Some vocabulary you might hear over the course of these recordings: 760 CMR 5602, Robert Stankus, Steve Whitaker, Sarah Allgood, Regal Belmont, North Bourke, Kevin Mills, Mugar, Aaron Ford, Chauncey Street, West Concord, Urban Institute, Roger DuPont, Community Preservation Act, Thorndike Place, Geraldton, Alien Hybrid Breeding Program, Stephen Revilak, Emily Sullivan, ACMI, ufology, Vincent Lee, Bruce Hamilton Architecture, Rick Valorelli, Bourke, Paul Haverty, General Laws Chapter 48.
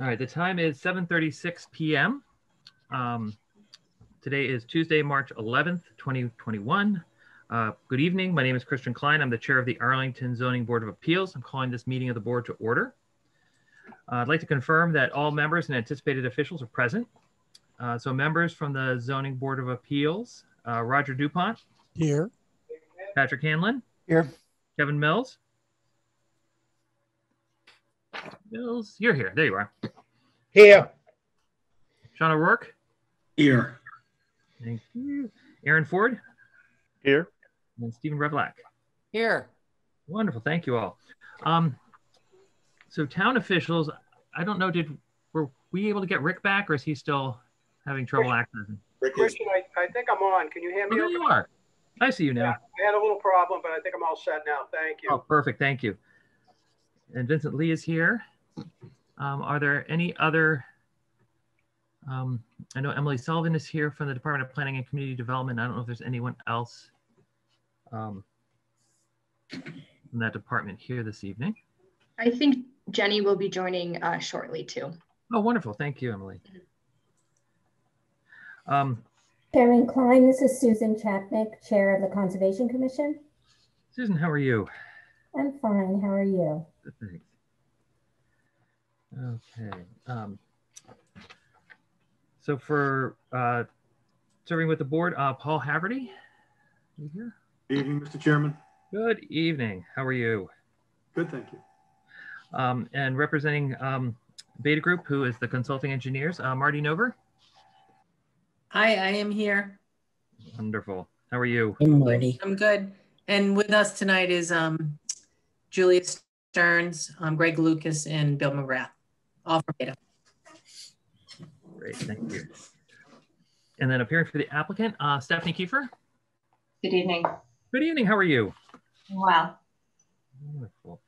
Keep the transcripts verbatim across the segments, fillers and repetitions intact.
All right, the time is seven thirty-six p m Um, today is Tuesday, March eleventh, twenty twenty-one. Uh, good evening, my name is Christian Klein. I'm the chair of the Arlington Zoning Board of Appeals. I'm calling this meeting of the board to order. Uh, I'd like to confirm that all members and anticipated officials are present. Uh, so members from the Zoning Board of Appeals, uh, Roger DuPont. Here. Patrick Hanlon. Here. Kevin Mills. Mills, you're here. There you are. Here. Sean O'Rourke. Here. Thank you. Aaron Ford. Here. And Stephen Revilak. Here. Wonderful. Thank you all. Um, so town officials, I don't know, did were we able to get Rick back, or is he still having trouble accessing? Rick, Christian, I, I think I'm on. Can you hear me? Oh, there you are. I see you now. Yeah, I had a little problem, but I think I'm all set now. Thank you. Oh, perfect. Thank you. And Vincent Lee is here. Um, are there any other, um, I know Emily Sullivan is here from the Department of Planning and Community Development. I don't know if there's anyone else um, in that department here this evening. I think Jenny will be joining uh, shortly too. Oh, wonderful. Thank you, Emily. Um, Karen Klein, this is Susan Chapnick, Chair of the Conservation Commission. Susan, how are you? I'm fine. How are you? Thanks. Okay. Um, so for uh, serving with the board, uh, Paul Haverty. You here? Good evening, Mister Chairman. Good evening. How are you? Good, thank you. Um, and representing um, Beta Group, who is the consulting engineers, uh, Marty Nover. Hi, I am here. Wonderful. How are you? Good morning. I'm good. And with us tonight is um, Julius Stearns, um, Greg Lucas, and Bill McGrath, all from Beta. Great, thank you. And then appearing for the applicant, uh, Stephanie Kiefer. Good evening. Good evening, how are you? Wow. Wonderful.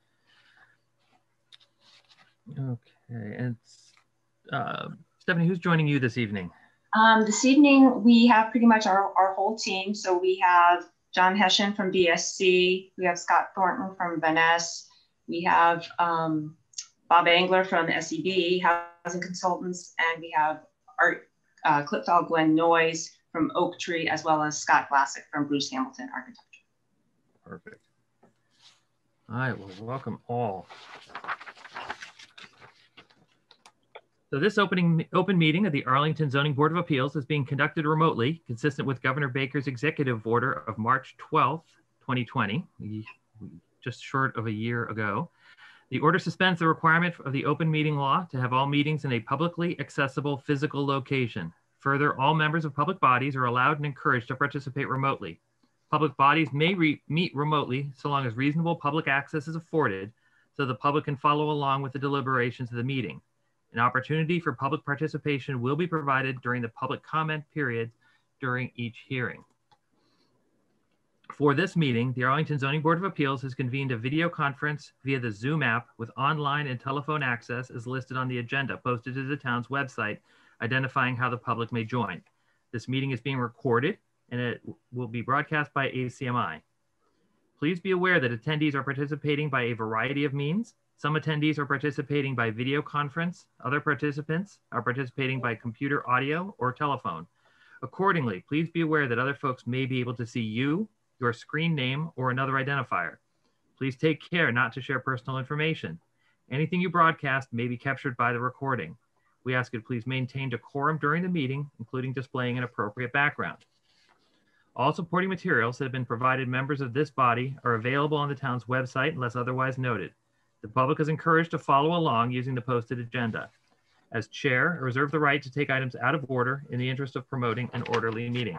Okay, and uh, Stephanie, who's joining you this evening? Um, this evening, we have pretty much our, our whole team. So we have John Hession from B S C, we have Scott Thornton from Vanasse, we have um, Bob Angler from S E B, Housing Consultants, and we have Art uh, Clipfeld Glenn Noyes from Oak Tree, as well as Scott Glassick from Bruce Hamilton Architecture. Perfect. All right, well, welcome all. So this opening open meeting of the Arlington Zoning Board of Appeals is being conducted remotely, consistent with Governor Baker's executive order of March twelfth, twenty twenty, just short of a year ago. The order suspends the requirement of the open meeting law to have all meetings in a publicly accessible physical location. Further, all members of public bodies are allowed and encouraged to participate remotely. Public bodies may re meet remotely so long as reasonable public access is afforded so the public can follow along with the deliberations of the meeting. An opportunity for public participation will be provided during the public comment period during each hearing. For this meeting, the Arlington Zoning Board of Appeals has convened a video conference via the Zoom app with online and telephone access as listed on the agenda posted to the town's website, identifying how the public may join. This meeting is being recorded and it will be broadcast by A C M I. Please be aware that attendees are participating by a variety of means. Some attendees are participating by video conference. Other participants are participating by computer audio or telephone. Accordingly, please be aware that other folks may be able to see you, your screen name, or another identifier. Please take care not to share personal information. Anything you broadcast may be captured by the recording. We ask you to please maintain decorum during the meeting, including displaying an appropriate background. All supporting materials that have been provided members of this body are available on the town's website unless otherwise noted. The public is encouraged to follow along using the posted agenda. As chair, I reserve the right to take items out of order in the interest of promoting an orderly meeting.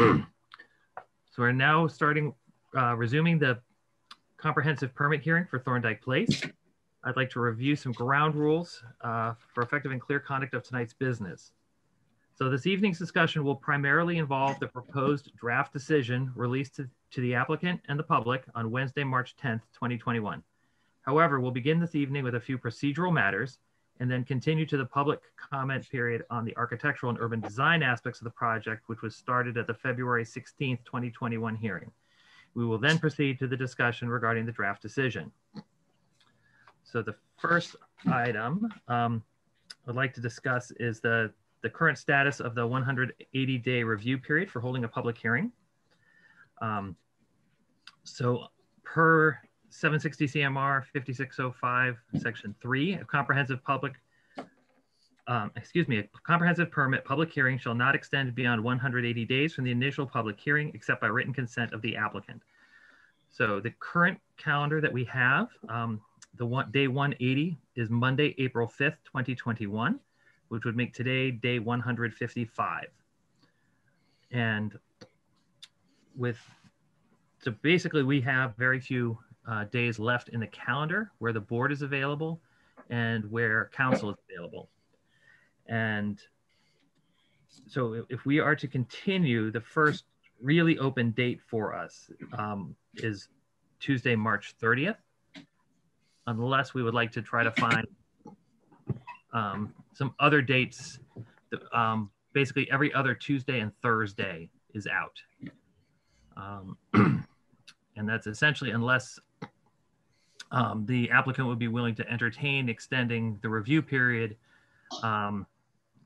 So we're now starting, uh, resuming the comprehensive permit hearing for Thorndike Place. I'd like to review some ground rules uh, for effective and clear conduct of tonight's business. So this evening's discussion will primarily involve the proposed draft decision released to, to the applicant and the public on Wednesday, March tenth, twenty twenty-one. However, we'll begin this evening with a few procedural matters and then continue to the public comment period on the architectural and urban design aspects of the project, which was started at the February sixteenth, twenty twenty-one hearing. We will then proceed to the discussion regarding the draft decision. So the first item um, I'd like to discuss is the, the current status of the one hundred eighty day review period for holding a public hearing. Um, so per seven sixty C M R fifty-six oh five section three, a comprehensive public, um, excuse me, a comprehensive permit public hearing shall not extend beyond one hundred eighty days from the initial public hearing except by written consent of the applicant. So the current calendar that we have, um, the one, day one eighty is Monday, April fifth, twenty twenty-one, which would make today day one hundred fifty-five. And with, so basically we have very few uh, days left in the calendar where the board is available and where council is available. And so if we are to continue, the first really open date for us um, is Tuesday, March thirtieth. Unless we would like to try to find um, some other dates. Um, basically every other Tuesday and Thursday is out. Um, and that's essentially unless um, the applicant would be willing to entertain extending the review period um,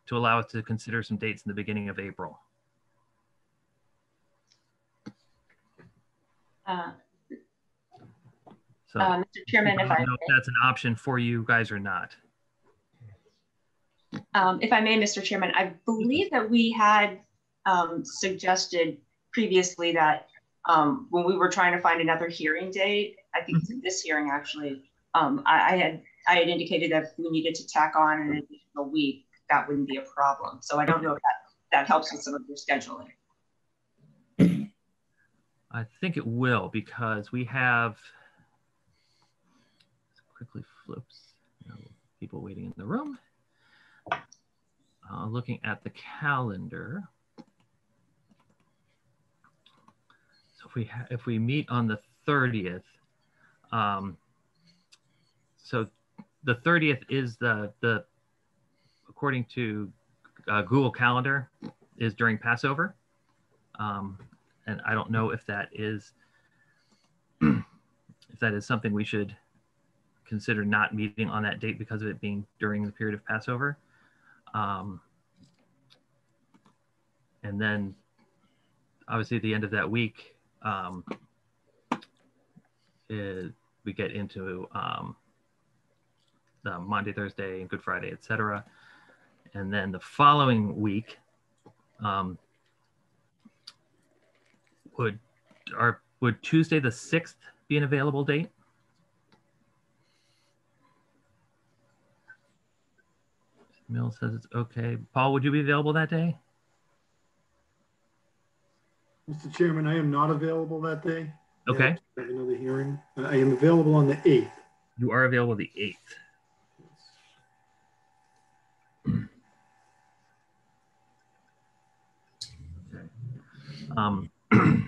to allow us to consider some dates in the beginning of April. Uh. So, uh, Mister Chairman, if I, I don't know if that's an option for you guys or not. Um, if I may, Mister Chairman, I believe that we had um, suggested previously that um, when we were trying to find another hearing date, I think mm-hmm. this hearing actually, um, I, I had I had indicated that if we needed to tack on an additional week, that wouldn't be a problem. So I don't know if that, that helps with some of your scheduling. I think it will, because we have quickly flips, no people waiting in the room. Uh, looking at the calendar. So if we, ha if we meet on the thirtieth, um, so the thirtieth is the, the according to uh, Google Calendar, is during Passover. Um, and I don't know if that is, if that is something we should consider not meeting on that date because of it being during the period of Passover. Um, and then obviously at the end of that week, um, it, we get into um, the Monday, Thursday, and Good Friday, et cetera. And then the following week um, would, our, would Tuesday the sixth be an available date? Mills says it's okay. Paul, would you be available that day? Mister Chairman, I am not available that day. Okay. I have another hearing. I am available on the eighth. You are available the eighth. Yes. Okay. Um, okay.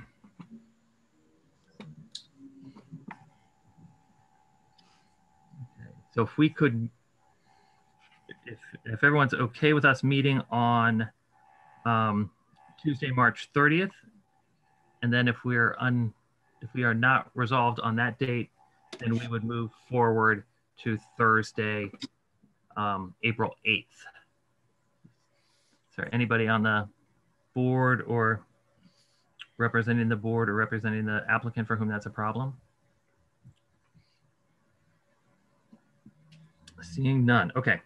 So if we could, If, if everyone's okay with us meeting on um, Tuesday, March thirtieth, and then if we are un, if we are not resolved on that date, then we would move forward to Thursday, um, April eighth. Is there anybody on the board or representing the board or representing the applicant for whom that's a problem? Seeing none. Okay.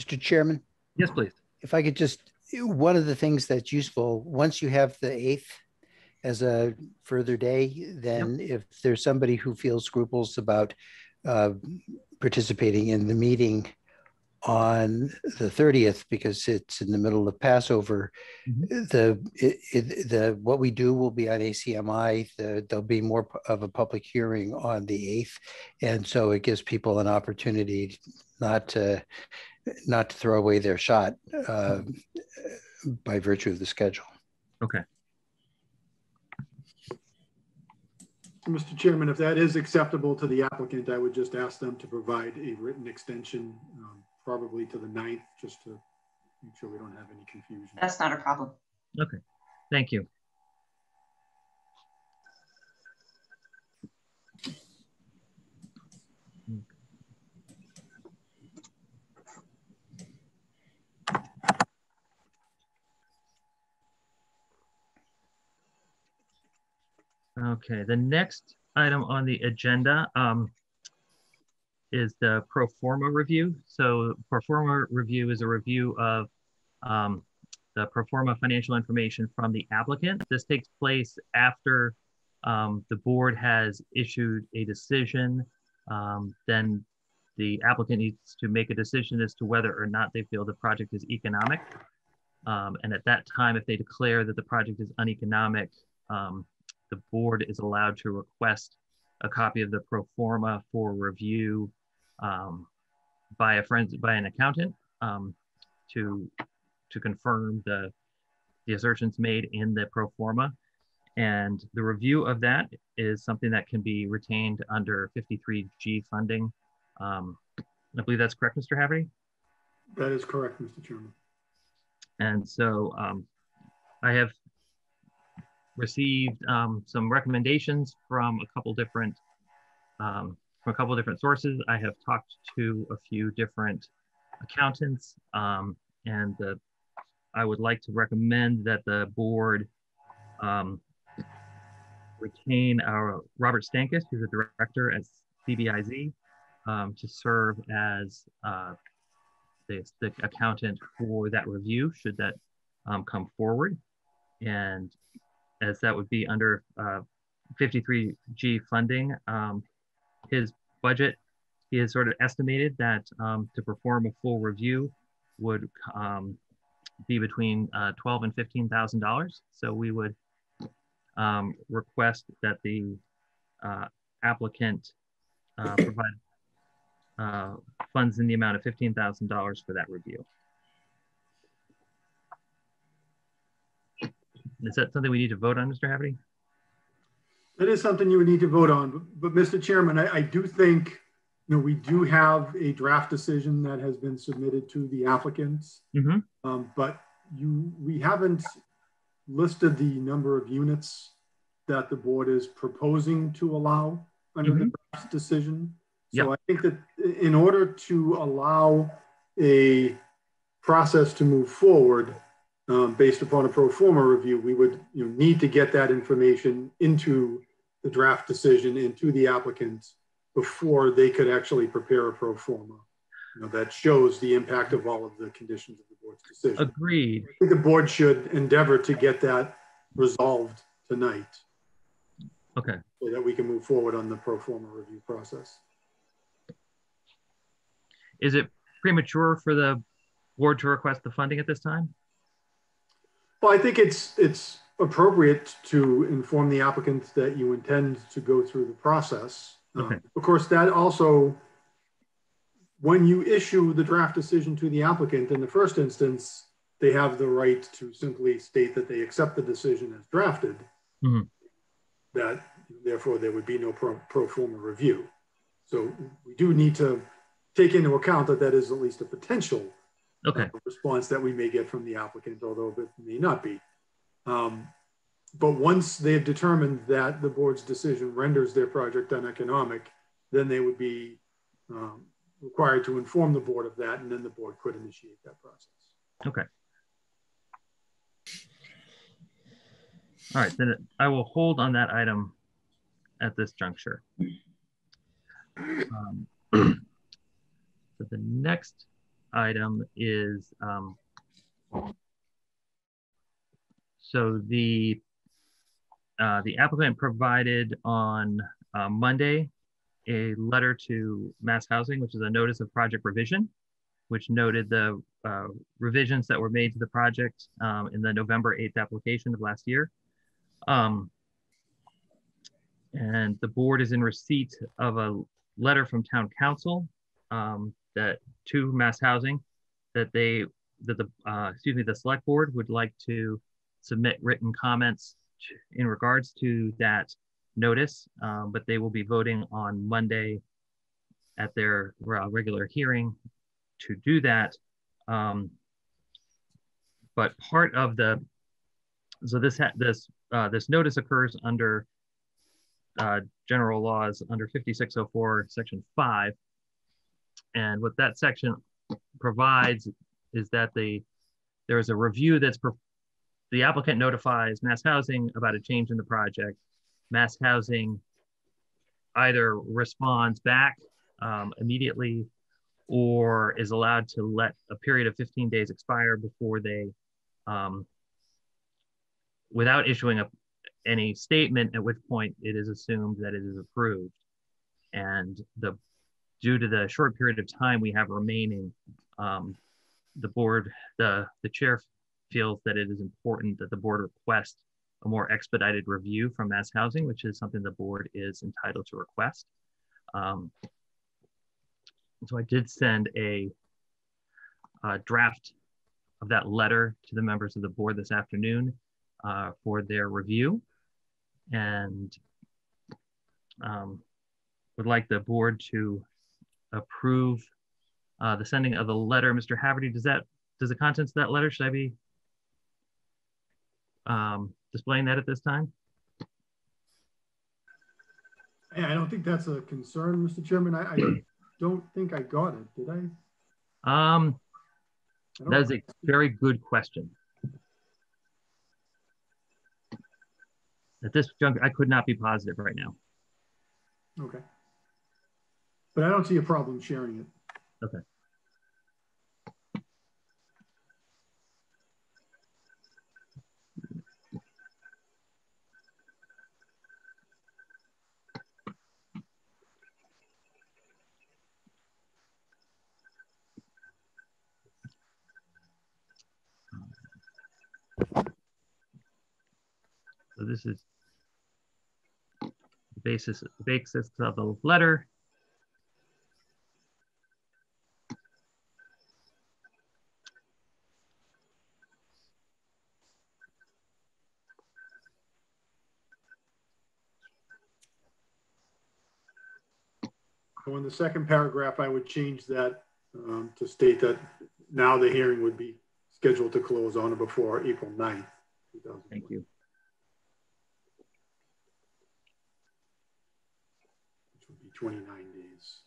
Mister Chairman? Yes, please. If I could just, one of the things that's useful, once you have the eighth as a further day, then yep. if there's somebody who feels scruples about uh, participating in the meeting on the thirtieth, because it's in the middle of Passover, mm-hmm. the, it, it, the what we do will be on A C M I. The, there'll be more of a public hearing on the eighth. And so it gives people an opportunity not to, not to throw away their shot uh, by virtue of the schedule. Okay. Mister Chairman, if that is acceptable to the applicant, I would just ask them to provide a written extension, um, probably to the ninth, just to make sure we don't have any confusion. That's not a problem. Okay, thank you. Okay, the next item on the agenda um, is the pro forma review. So pro forma review is a review of um, the pro forma financial information from the applicant. This takes place after um, the board has issued a decision. Um, then the applicant needs to make a decision as to whether or not they feel the project is economic. Um, and at that time, if they declare that the project is uneconomic, um, the board is allowed to request a copy of the pro forma for review um, by a friend, by an accountant um, to to confirm the the assertions made in the pro forma, and the review of that is something that can be retained under fifty-three G funding. Um, I believe that's correct, Mister Haverty? That is correct, Mister Chairman. And so um, I have received um, some recommendations from a couple different um, from a couple different sources. I have talked to a few different accountants, um, and the, I would like to recommend that the board um, retain our Robert Stankus, who's a director at C B I Z, um, to serve as uh, the, the accountant for that review, should that um, come forward, and as that would be under uh, fifty-three G funding. Um, his budget, he has sort of estimated that um, to perform a full review would um, be between uh, twelve thousand dollars and fifteen thousand dollars. So we would um, request that the uh, applicant uh, provide uh, funds in the amount of fifteen thousand dollars for that review. Is that something we need to vote on, Mister Haverty? That is something you would need to vote on. But, but Mister Chairman, I, I do think, you know, we do have a draft decision that has been submitted to the applicants. Mm-hmm. um, but you, we haven't listed the number of units that the board is proposing to allow under mm-hmm. the draft decision. So yep. I think that in order to allow a process to move forward, Um, based upon a pro forma review, we would you know, need to get that information into the draft decision and to the applicants before they could actually prepare a pro forma you know, that shows the impact of all of the conditions of the board's decision. Agreed. I think the board should endeavor to get that resolved tonight. Okay. So that we can move forward on the pro forma review process. Is it premature for the board to request the funding at this time? Well, I think it's it's appropriate to inform the applicants that you intend to go through the process. Okay. Um, of course, that also, when you issue the draft decision to the applicant in the first instance, they have the right to simply state that they accept the decision as drafted, mm-hmm. that therefore there would be no pro, pro forma review. So we do need to take into account that that is at least a potential Okay. Uh, response that we may get from the applicant, although it may not be. Um, but once they've determined that the board's decision renders their project uneconomic, then they would be um, required to inform the board of that, and then the board could initiate that process. Okay. All right, then I will hold on that item at this juncture. Um, so the next item is um, so the uh, the applicant provided on uh, Monday a letter to Mass Housing, which is a notice of project revision, which noted the uh, revisions that were made to the project um, in the November eighth application of last year. Um, and the board is in receipt of a letter from town council um, that to Mass Housing that they that the uh, excuse me the select board would like to submit written comments in regards to that notice, um, but they will be voting on Monday at their uh, regular hearing to do that. Um, but part of the so this ha this uh, this notice occurs under uh, general laws under fifty-six oh four section five. And what that section provides is that the there is a review that's the applicant notifies Mass Housing about a change in the project, Mass Housing either responds back um, immediately or is allowed to let a period of fifteen days expire before they, um, without issuing a, any statement, at which point it is assumed that it is approved. And the due to the short period of time we have remaining, um, the board, the, the chair feels that it is important that the board request a more expedited review from Mass Housing, which is something the board is entitled to request. Um, so I did send a, a draft of that letter to the members of the board this afternoon uh, for their review, and um, would like the board to approve uh, the sending of the letter. Mister Haverty, does that, does the contents of that letter, should I be um, displaying that at this time? Hey, I don't think that's a concern, Mister Chairman. I, I don't think I got it, did I? Um, I that is a very good question. At this juncture, I could not be positive right now. Okay. But I don't see a problem sharing it. Okay. So this is the basis, the basis of the letter. So in the second paragraph, I would change that um, to state that now the hearing would be scheduled to close on or before April ninth. Thank you. Which would be twenty-nine days.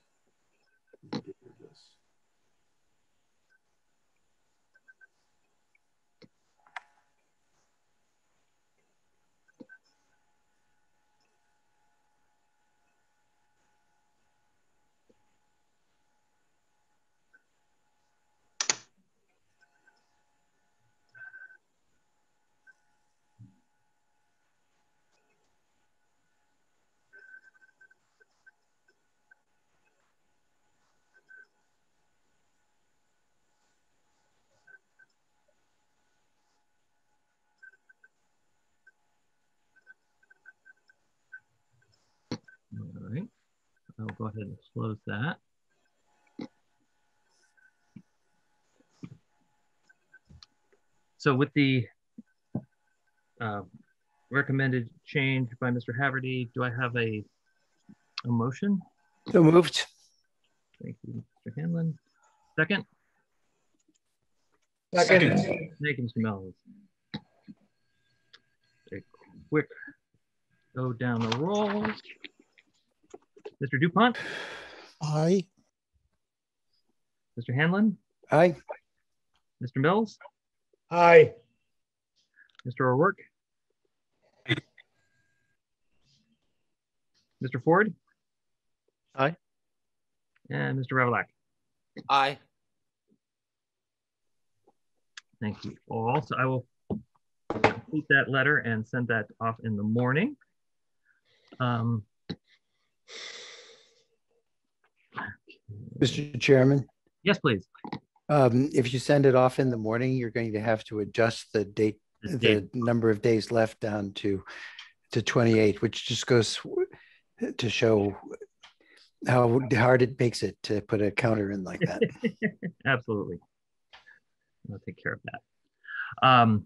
All right, I'll go ahead and close that. So with the uh, recommended change by Mister Haverty, do I have a, a motion? So moved. Thank you, Mister Hanlon. Second? Second. Thank you, Mister Mills. A quick go down the roll. Mister DuPont? Aye. Mister Hanlon? Aye. Mister Mills? Aye. Mister O'Rourke? Aye. Mister Ford? Aye. And Mister Revilak? Aye. Thank you all. So I will complete that letter and send that off in the morning. Um, Mister Chairman? Yes, please. Um, if you send it off in the morning, you're going to have to adjust the date, the, date. the number of days left down to to twenty-eight, which just goes to show how hard it makes it to put a counter in like that. Absolutely. I'll take care of that. Um,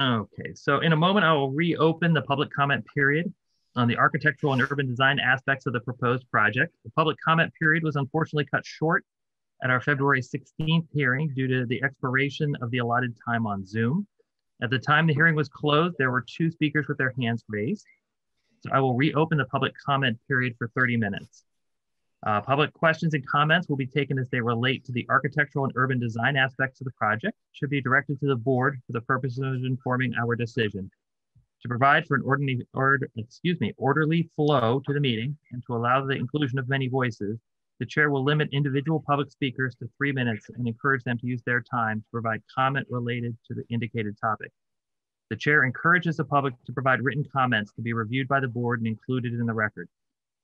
okay, so in a moment, I will reopen the public comment period on the architectural and urban design aspects of the proposed project. The public comment period was unfortunately cut short at our February sixteenth hearing due to the expiration of the allotted time on Zoom. At the time the hearing was closed, there were two speakers with their hands raised. So I will reopen the public comment period for thirty minutes. Uh, public questions and comments will be taken as they relate to the architectural and urban design aspects of the project, should be directed to the board for the purposes of informing our decision. to provide for an ordinary, or, excuse me, orderly flow to the meeting and to allow the inclusion of many voices, the chair will limit individual public speakers to three minutes and encourage them to use their time to provide comment related to the indicated topic. The chair encourages the public to provide written comments to be reviewed by the board and included in the record.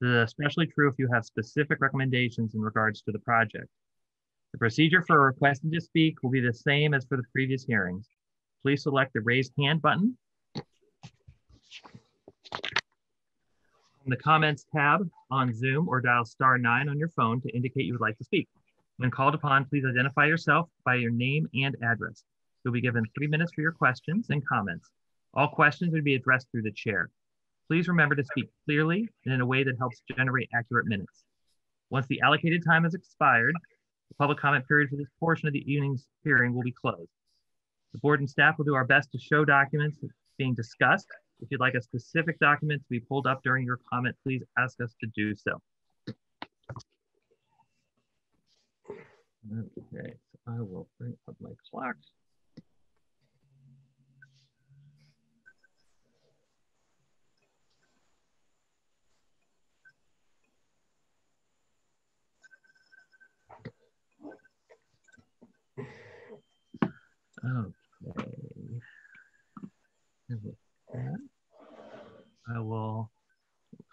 This is especially true if you have specific recommendations in regards to the project. The procedure for requesting to speak will be the same as for the previous hearings. Please select the raise hand button from the comments tab on Zoom or dial star nine on your phone to indicate you would like to speak. When called upon, please identify yourself by your name and address. You'll be given three minutes for your questions and comments. All questions will be addressed through the chair. Please remember to speak clearly and in a way that helps generate accurate minutes. Once the allocated time has expired, the public comment period for this portion of the evening's hearing will be closed. The board and staff will do our best to show documents being discussed. If you'd like a specific document to be pulled up during your comment, please ask us to do so. Okay, so I will bring up my clock. Okay. I will,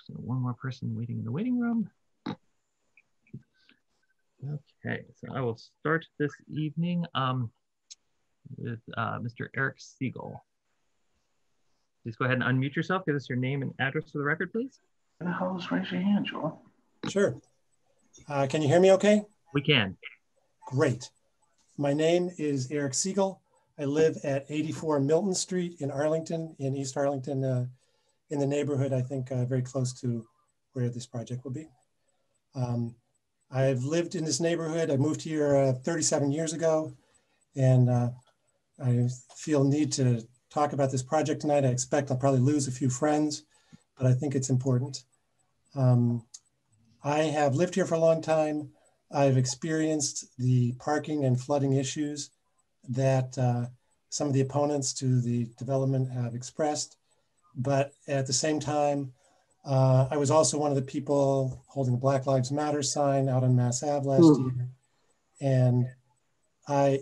so one more person waiting in the waiting room. Okay, so I will start this evening um, with uh, Mister Eric Siegel. Please go ahead and unmute yourself. Give us your name and address for the record, please. And I'll raise your hand, Joel. Sure. Uh, can you hear me okay? We can. Great. My name is Eric Siegel. I live at eighty-four Milton Street in Arlington, in East Arlington, uh, in the neighborhood, I think uh, very close to where this project will be. Um, I've lived in this neighborhood. I moved here uh, thirty-seven years ago, and uh, I feel need to talk about this project tonight. I expect I'll probably lose a few friends, but I think it's important. Um, I have lived here for a long time. I've experienced the parking and flooding issues that uh, some of the opponents to the development have expressed. But at the same time, uh, I was also one of the people holding the Black Lives Matter sign out on Mass Ave last mm. year. And I,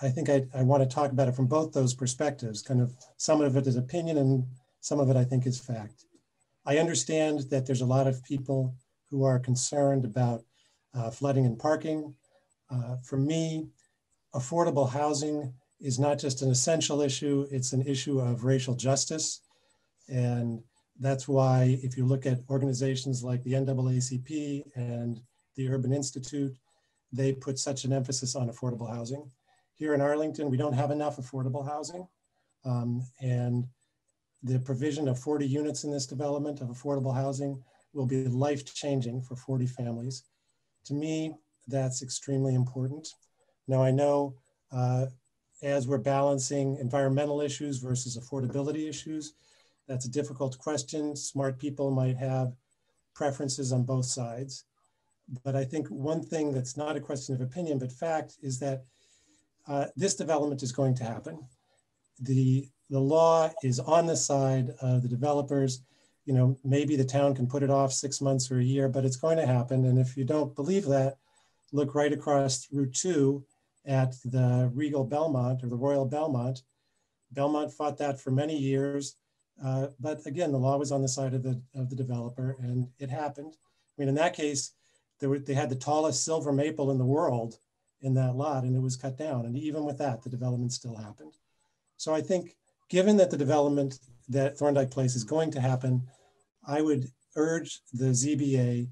I think I, I want to talk about it from both those perspectives. Kind of some of it is opinion and some of it I think is fact. I understand that there's a lot of people who are concerned about Uh, flooding and parking. Uh, for me, affordable housing is not just an essential issue, it's an issue of racial justice. And that's why if you look at organizations like the N double A C P and the Urban Institute, they put such an emphasis on affordable housing. Here in Arlington, we don't have enough affordable housing. Um, and the provision of forty units in this development of affordable housing will be life-changing for forty families. To me, that's extremely important. Now I know uh, as we're balancing environmental issues versus affordability issues, that's a difficult question. Smart people might have preferences on both sides. But I think one thing that's not a question of opinion, but fact is that uh, this development is going to happen. The, the law is on the side of the developers. You know, maybe the town can put it off six months or a year, but it's going to happen. And if you don't believe that, look right across Route two at the Regal Belmont or the Royal Belmont. Belmont fought that for many years. Uh, but again, the law was on the side of the, of the developer and it happened. I mean, in that case, they, were, they had the tallest silver maple in the world in that lot and it was cut down. And even with that, the development still happened. So I think given that the development that Thorndike Place is going to happen, I would urge the Z B A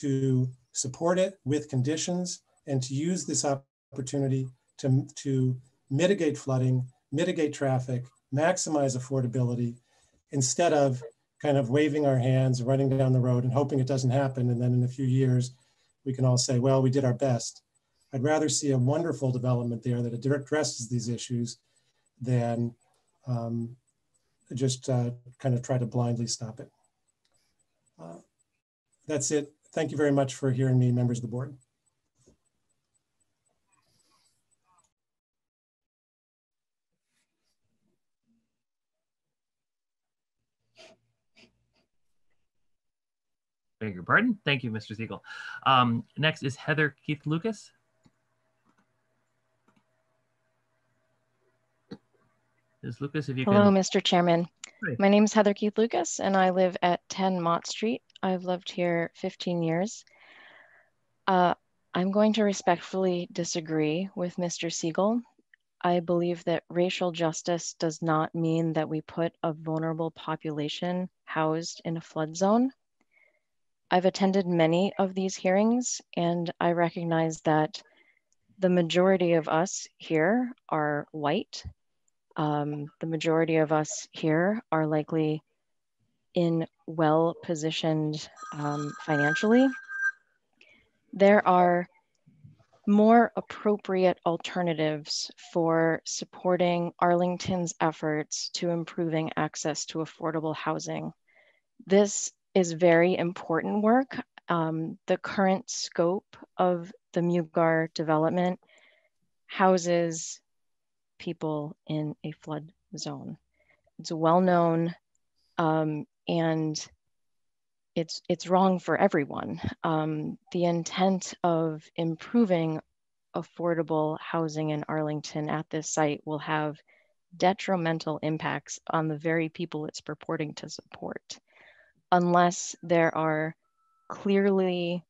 to support it with conditions and to use this opportunity to, to mitigate flooding, mitigate traffic, maximize affordability, instead of kind of waving our hands, running down the road and hoping it doesn't happen. And then in a few years, we can all say, well, we did our best. I'd rather see a wonderful development there that addresses these issues than um, just uh, kind of try to blindly stop it. Uh, that's it. Thank you very much for hearing me, members of the board. beg your pardon. Thank you, Mister Siegel. Um, next is Heather Keith Lucas. Miz Lucas, if you can. Hello, Mister Chairman. Hi. My name is Heather Keith Lucas, and I live at ten Mott Street. I've lived here fifteen years. Uh, I'm going to respectfully disagree with Mister Siegel. I believe that racial justice does not mean that we put a vulnerable population housed in a flood zone. I've attended many of these hearings, and I recognize that the majority of us here are white. Um, the majority of us here are likely in well-positioned um, financially. There are more appropriate alternatives for supporting Arlington's efforts to improving access to affordable housing. This is very important work. Um, the current scope of the Mugar development houses people in a flood zone. It's well known, um, and It's, it's wrong for everyone. Um, the intent of improving affordable housing in Arlington at this site will have detrimental impacts on the very people it's purporting to support, unless there are clearly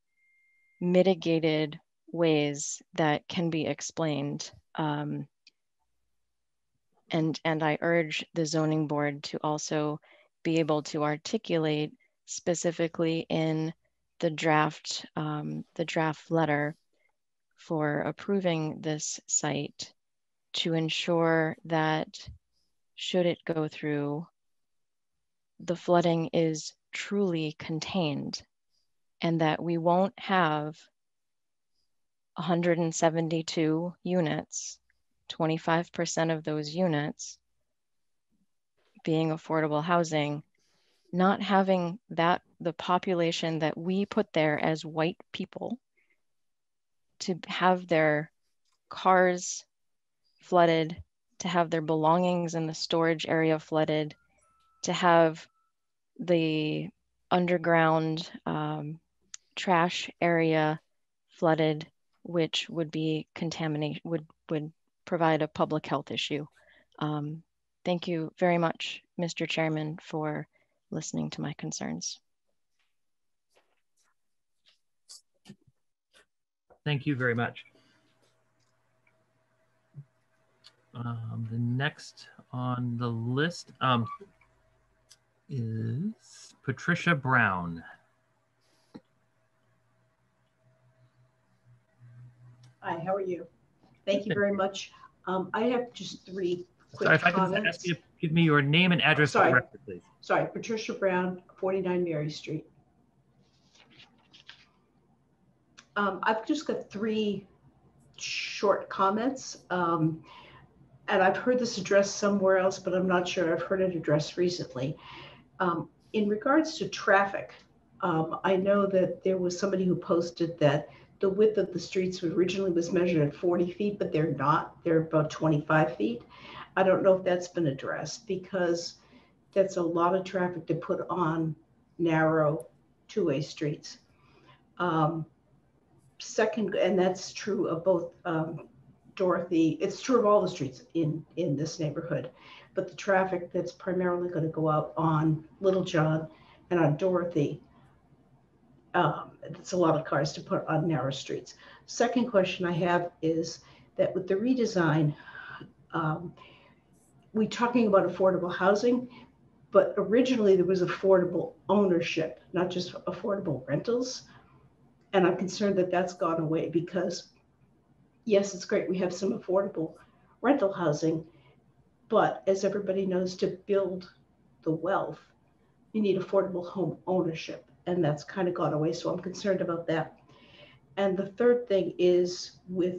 mitigated ways that can be explained. Um, and, and I urge the zoning board to also be able to articulate specifically in the draft, um, the draft letter for approving this site, to ensure that should it go through, the flooding is truly contained, and that we won't have one hundred seventy-two units, twenty-five percent of those units being affordable housing, not having that, the population that we put there as white people, to have their cars flooded, to have their belongings in the storage area flooded, to have the underground um, trash area flooded, which would be contamination, would, would provide a public health issue. Um, thank you very much, Mister Chairman, for listening to my concerns. Thank you very much. Um, the next on the list um, is Patricia Brown. Hi, how are you? Thank you very much. Um, I have just three quick Sorry, if I comments. Can ask you, give me your name and address for the record, please. Sorry, Patricia Brown, forty-nine Mary Street. Um, I've just got three short comments, um, and I've heard this addressed somewhere else, but I'm not sure. I've heard it addressed recently. Um, in regards to traffic, um, I know that there was somebody who posted that the width of the streets originally was measured at forty feet, but they're not. They're about twenty-five feet. I don't know if that's been addressed, because that's a lot of traffic to put on narrow two-way streets. Um, second, and that's true of both um, Dorothy, it's true of all the streets in, in this neighborhood, but the traffic that's primarily going to go out on Little John and on Dorothy, um, it's a lot of cars to put on narrow streets. Second question I have is that with the redesign, um, we're talking about affordable housing, but originally there was affordable ownership, not just affordable rentals. And I'm concerned that that's gone away, because yes, it's great we have some affordable rental housing, but as everybody knows, to build the wealth, you need affordable home ownership, and that's kind of gone away. So I'm concerned about that. And the third thing is with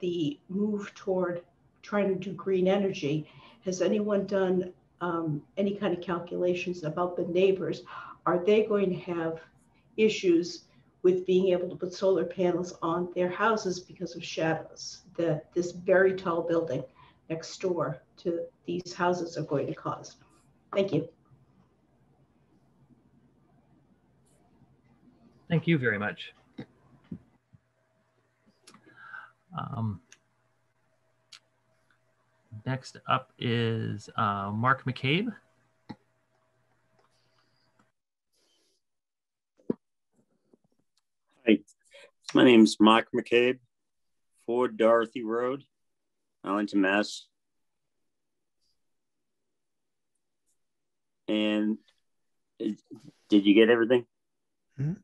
the move toward trying to do green energy, has anyone done um, any kind of calculations about the neighbors? Are they going to have issues with being able to put solar panels on their houses because of shadows that this very tall building next door to these houses are going to cause? Thank you. Thank you very much. Um, next up is uh, Mark McCabe. Hi, my name is Mark McCabe, Ford Dorothy Road, Arlington, Mass. And did you get everything? Mm-hmm.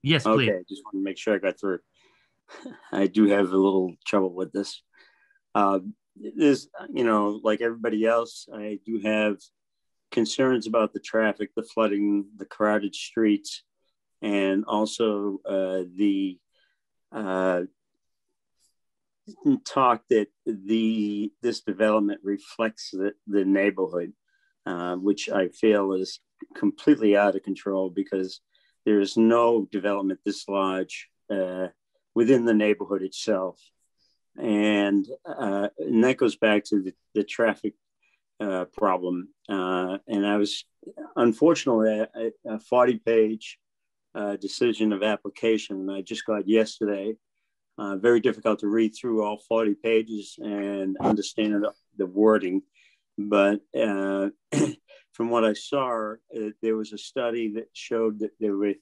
Yes, please. Okay, I just want to make sure I got through. I do have a little trouble with this. Uh, this, you know, like everybody else, I do have concerns about the traffic, the flooding, the crowded streets, and also uh, the uh, talk that the this development reflects the, the neighborhood, uh, which I feel is completely out of control because there is no development this large uh, within the neighborhood itself. And, uh, and that goes back to the, the traffic uh, problem. Uh, and I was, unfortunately, a, a forty page uh, decision of application I just got yesterday. Uh, very difficult to read through all forty pages and understand the wording. But uh, from what I saw, uh, there was a study that showed that there were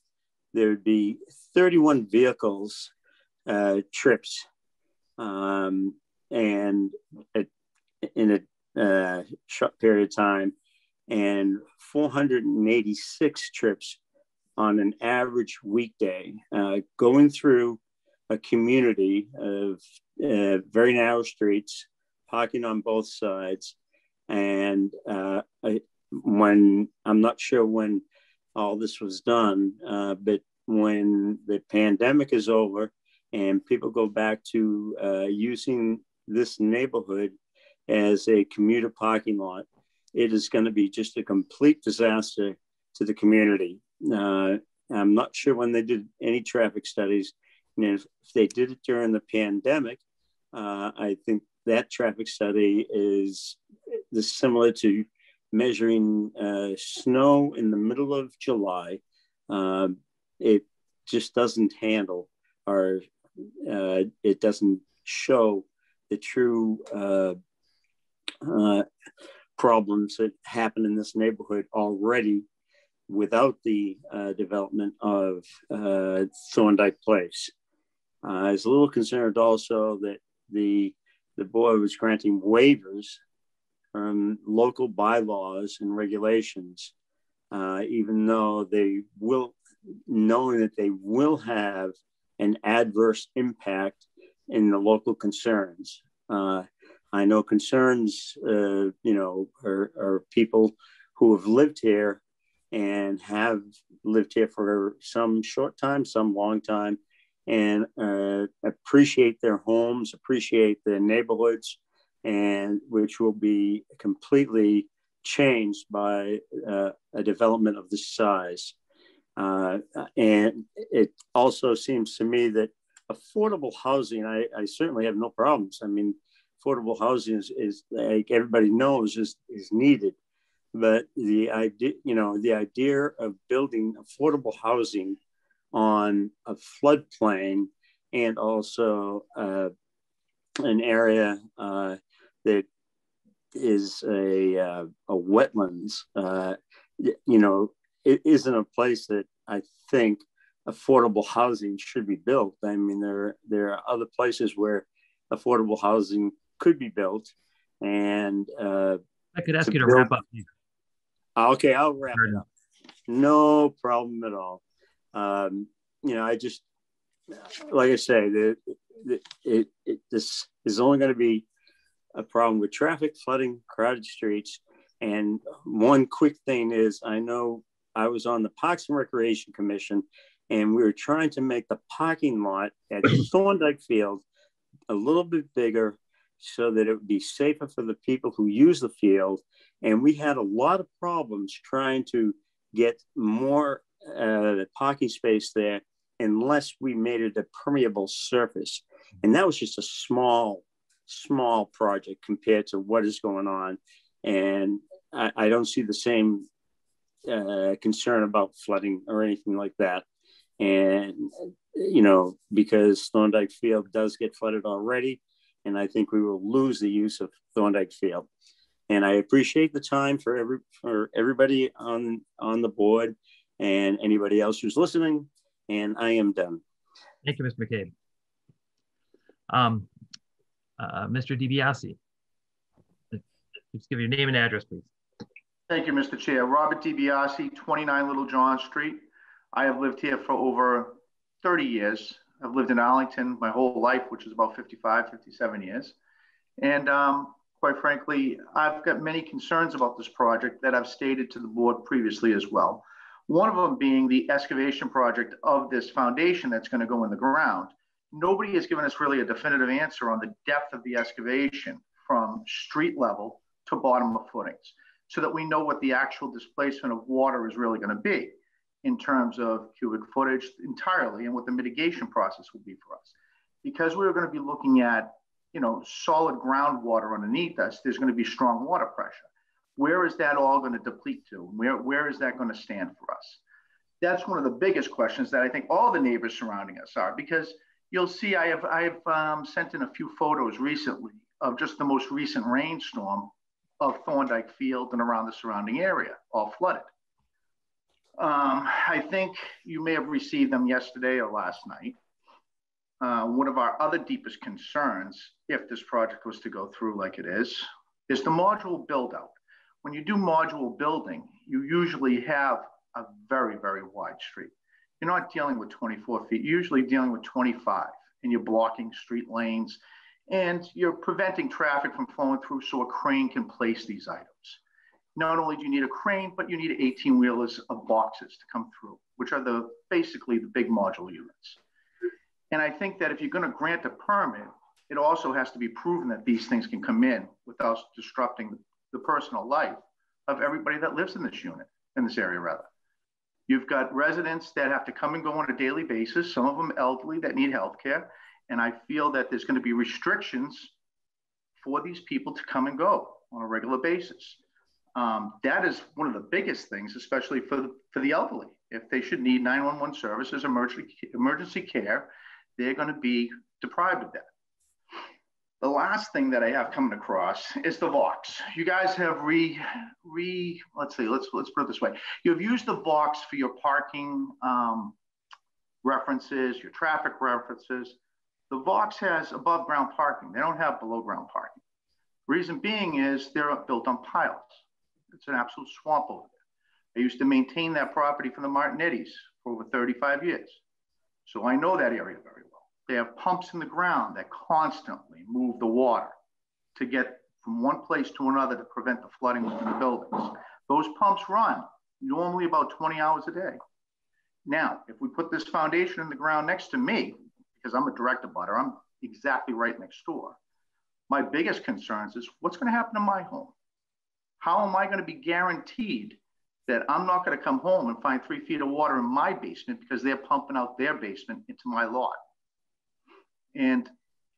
there would be thirty-one vehicles uh, trips, um, and a, in a uh, short period of time, and four hundred eighty-six trips on an average weekday, uh, going through a community of uh, very narrow streets, parking on both sides. And uh, I, when I'm not sure when all this was done, uh, but when the pandemic is over and people go back to uh, using this neighborhood as a commuter parking lot, it is going to be just a complete disaster to the community. Uh, I'm not sure when they did any traffic studies. And if they did it during the pandemic, uh, I think that traffic study is similar to measuring uh, snow in the middle of July. Uh, it just doesn't handle or uh, it doesn't show the true uh, uh, problems that happen in this neighborhood already without the uh, development of uh, Thorndike Place. Uh, I was a little concerned also that the the board was granting waivers from local bylaws and regulations, uh, even though they will, knowing that they will have an adverse impact in the local concerns. Uh, I know concerns, uh, you know, are, are people who have lived here and have lived here for some short time, some long time, and uh, appreciate their homes, appreciate their neighborhoods, and which will be completely changed by uh, a development of this size. Uh, and it also seems to me that affordable housing, I, I certainly have no problems. I mean, affordable housing is, is like everybody knows is, is needed, but the idea, you know, the idea of building affordable housing on a floodplain and also uh, an area uh, that is a, uh, a wetlands, uh, you know, it isn't a place that I think affordable housing should be built. I mean, there, there are other places where affordable housing could be built. And uh, I could ask you to wrap up. Okay, I'll wrap it up. No problem at all. Um, you know, I just, like I say, the, the, it, it, this is only going to be a problem with traffic, flooding, crowded streets. And one quick thing is, I know I was on the Parks and Recreation Commission, and we were trying to make the parking lot at Thorndike Field a little bit bigger so that it would be safer for the people who use the field. And we had a lot of problems trying to get more Uh, the parking space there unless we made it a permeable surface. And that was just a small, small project compared to what is going on. And I, I don't see the same uh, concern about flooding or anything like that. And, you know, because Thorndike Field does get flooded already, and I think we will lose the use of Thorndike Field. And I appreciate the time for every for everybody on, on the board and anybody else who's listening. And I am done. Thank you, Miz McCabe. Um, uh, Mister DiBiase, just give your name and address, please. Thank you, Mister Chair. Robert DiBiase, twenty-nine Little John Street. I have lived here for over thirty years. I've lived in Arlington my whole life, which is about fifty-five, fifty-seven years. And um, quite frankly, I've got many concerns about this project that I've stated to the board previously as well. One of them being the excavation project of this foundation that's going to go in the ground. Nobody has given us really a definitive answer on the depth of the excavation from street level to bottom of footings, so that we know what the actual displacement of water is really going to be in terms of cubic footage entirely, and what the mitigation process will be for us. Because we're going to be looking at, you know, solid groundwater underneath us, there's going to be strong water pressure. Where is that all going to deplete to? Where, where is that going to stand for us? That's one of the biggest questions that I think all the neighbors surrounding us are, because you'll see I have, I have um, sent in a few photos recently of just the most recent rainstorm of Thorndike Field and around the surrounding area, all flooded. Um, I think you may have received them yesterday or last night. Uh, one of our other deepest concerns, if this project was to go through like it is, is the module build out. When you do module building, you usually have a very, very wide street. You're not dealing with twenty-four feet, you're usually dealing with twenty-five, and you're blocking street lanes, and you're preventing traffic from flowing through so a crane can place these items. Not only do you need a crane, but you need eighteen wheelers of boxes to come through, which are the basically the big module units. And I think that if you're going to grant a permit, it also has to be proven that these things can come in without disrupting the personal life of everybody that lives in this unit, in this area rather. You've got residents that have to come and go on a daily basis, some of them elderly that need healthcare. And I feel that there's going to be restrictions for these people to come and go on a regular basis. Um, that is one of the biggest things, especially for the, for the elderly. If they should need nine one one services, emergency, emergency care, they're going to be deprived of that. The last thing that I have coming across is the Vox. You guys have re, re let's see, let's, let's put it this way. You've used the Vox for your parking um, references, your traffic references. The Vox has above ground parking. They don't have below ground parking. Reason being is they're built on piles. It's an absolute swamp over there. I used to maintain that property for the Martinettis for over thirty-five years. So I know that area very well. They have pumps in the ground that constantly move the water to get from one place to another to prevent the flooding within the buildings. Those pumps run normally about twenty hours a day. Now, if we put this foundation in the ground next to me, because I'm a direct abutter, I'm exactly right next door. My biggest concerns is what's going to happen to my home? How am I going to be guaranteed that I'm not going to come home and find three feet of water in my basement because they're pumping out their basement into my lot? And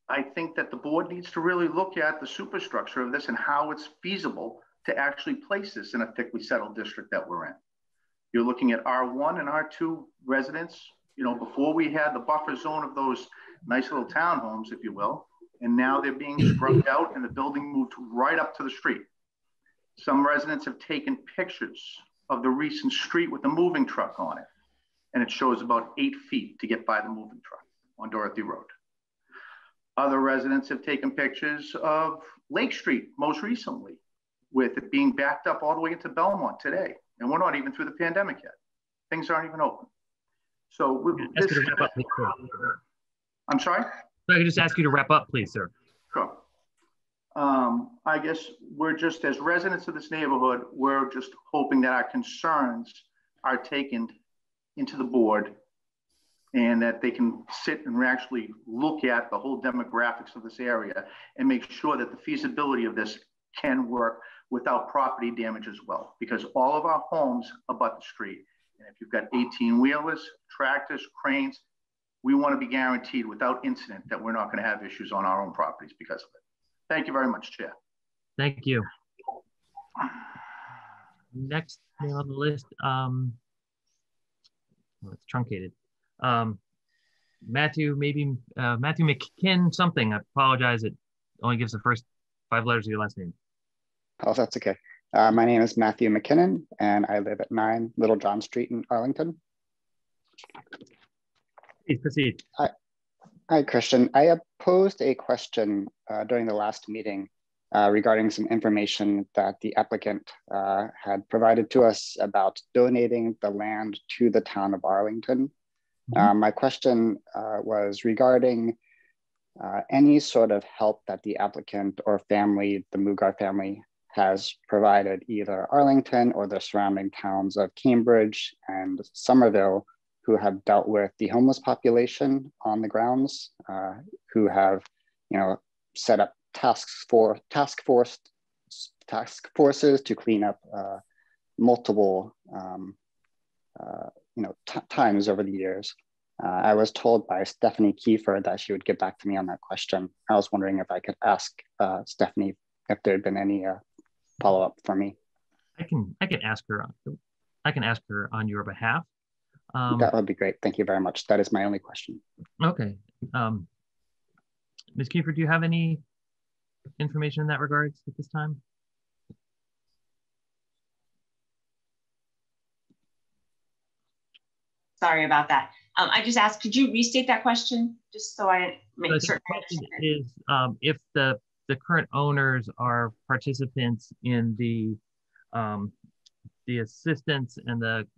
I think that the board needs to really look at the superstructure of this and how it's feasible to actually place this in a thickly settled district that we're in. You're looking at R one and R two residents. You know, before we had the buffer zone of those nice little townhomes, if you will, and now they're being scrubbed out and the building moved right up to the street. Some residents have taken pictures of the recent street with the moving truck on it, and it shows about eight feet to get by the moving truck on Dorothy Road. Other residents have taken pictures of Lake Street most recently, with it being backed up all the way into Belmont today, and we're not even through the pandemic yet. Things aren't even open. So we, this, to wrap up, please, I'm sorry? So I can just ask you to wrap up, please, sir. Sure. Um, I guess we're just, as residents of this neighborhood, we're just hoping that our concerns are taken into the board and that they can sit and actually look at the whole demographics of this area and make sure that the feasibility of this can work without property damage as well, because all of our homes abut the street. And if you've got eighteen wheelers, tractors, cranes, we want to be guaranteed without incident that we're not going to have issues on our own properties because of it. Thank you very much, Chair. Thank you. Next on the list, um, well, it's truncated. Um, Matthew, maybe uh, Matthew McKinn something. I apologize. It only gives the first five letters of your last name. Oh, that's okay. Uh, my name is Matthew McKinnon, and I live at nine Little John Street in Arlington. Please proceed. Hi, Hi Christian. I posed a question uh, during the last meeting uh, regarding some information that the applicant uh, had provided to us about donating the land to the town of Arlington. Mm-hmm. uh, my question uh, was regarding uh, any sort of help that the applicant or family, the Mugar family, has provided either Arlington or the surrounding towns of Cambridge and Somerville, who have dealt with the homeless population on the grounds, uh, who have, you know, set up task for task force task forces to clean up uh, multiple, um, uh, you know, t times over the years. Uh, I was told by Stephanie Kiefer that she would get back to me on that question. I was wondering if I could ask uh, Stephanie if there had been any Uh, follow up for me. I can I can ask her. I can ask her on your behalf. Um, that would be great. Thank you very much. That is my only question. Okay, um, Miz Kiefer, do you have any information in that regards at this time? Sorry about that. Um, I just asked, could you restate that question just so I make the certain I understand it? Is um, if the the current owners are participants in the um, the assistance and the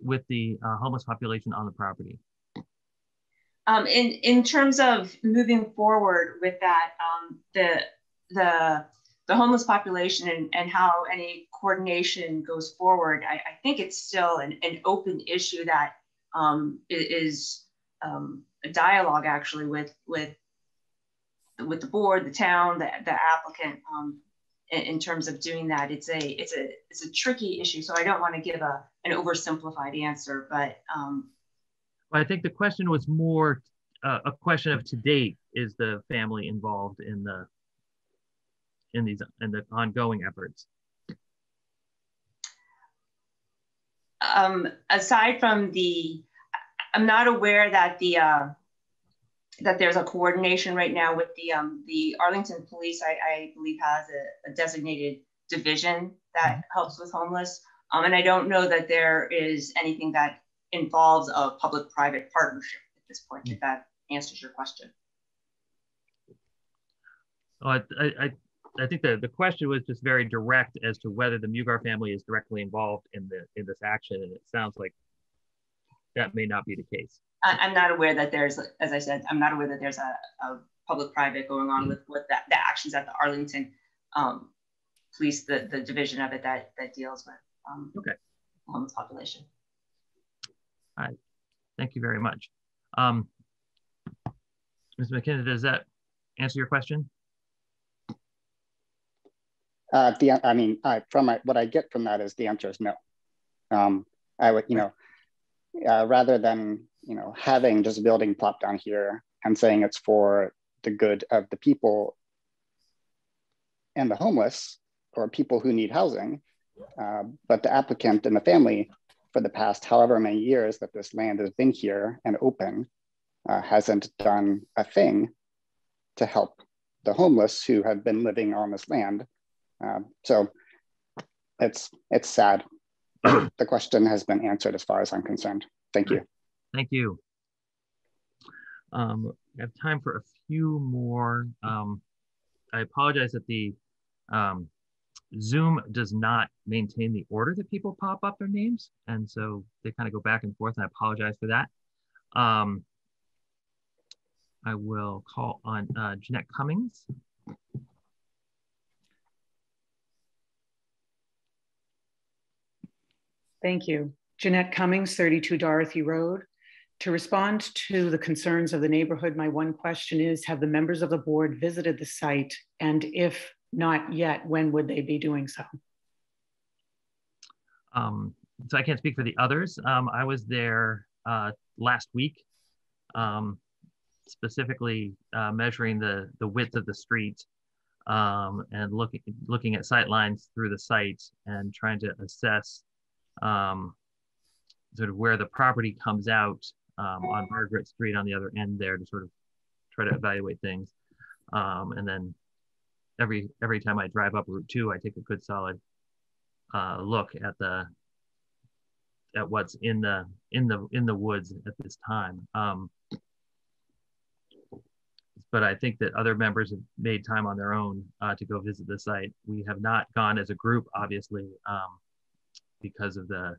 with the uh, homeless population on the property. Um, in in terms of moving forward with that, um, the the the homeless population and and how any coordination goes forward, I, I think it's still an an open issue that um, is um, a dialogue actually with with. with the board, the town, the, the applicant, um, in, in terms of doing that. It's a it's a it's a tricky issue. So I don't want to give a an oversimplified answer, but um, well, I think the question was more uh, a question of to date is the family involved in the in these in the ongoing efforts. Um, aside from the, I'm not aware that the. Uh, that there's a coordination right now with the um, the Arlington Police, I, I believe, has a, a designated division that helps with homeless. Um, and I don't know that there is anything that involves a public-private partnership at this point, if that answers your question. Uh, I, I, I think the, the question was just very direct as to whether the Mugar family is directly involved in, the, in this action, and it sounds like that may not be the case. I'm not aware that there's, as I said, I'm not aware that there's a, a public-private going on mm-hmm. with, with that, the actions at the Arlington um, Police, the, the division of it that, that deals with um, okay. the homeless population. All right, thank you very much. Um, Miz McKenna, does that answer your question? Uh, the, I mean, I, from my, what I get from that is the answer is no. Um, I would, you know, uh, rather than you know, having just a building plop down here and saying it's for the good of the people and the homeless or people who need housing, uh, but the applicant and the family for the past however many years that this land has been here and open uh, hasn't done a thing to help the homeless who have been living on this land. Uh, so it's, it's sad. The question has been answered as far as I'm concerned. Thank you. Thank you. Um, we have time for a few more. Um, I apologize that the um, Zoom does not maintain the order that people pop up their names. And so they kind of go back and forth, and I apologize for that. Um, I will call on uh, Jeanette Cummings. Thank you. Jeanette Cummings, thirty-two Dorothy Road. To respond to the concerns of the neighborhood, my one question is, have the members of the board visited the site? And if not yet, when would they be doing so? Um, so I can't speak for the others. Um, I was there uh, last week, um, specifically uh, measuring the, the width of the street um, and looking, looking at sight lines through the site and trying to assess um, sort of where the property comes out um, on Margaret Street on the other end there to sort of try to evaluate things. Um, and then every every time I drive up Route two, I take a good solid uh, look at the at what's in the in the in the woods at this time. Um, but I think that other members have made time on their own uh, to go visit the site. We have not gone as a group, obviously, um, because of the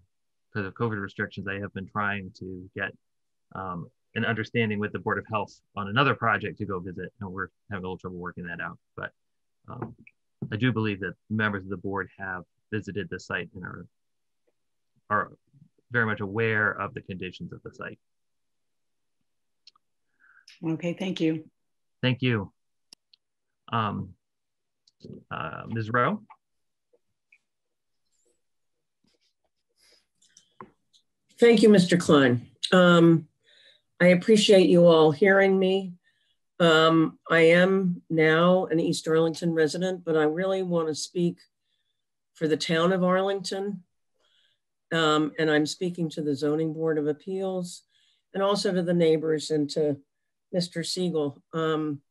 because of COVID restrictions. I have been trying to get um, an understanding with the Board of Health on another project to go visit, and we're having a little trouble working that out. But um, I do believe that members of the board have visited the site and are, are very much aware of the conditions of the site. Okay, thank you. Thank you. Um, uh, Miz Rowe? Thank you, Mister Klein. Um, I appreciate you all hearing me. Um, I am now an East Arlington resident, but I really want to speak for the town of Arlington. Um, and I'm speaking to the Zoning Board of Appeals and also to the neighbors and to Mister Siegel. Um,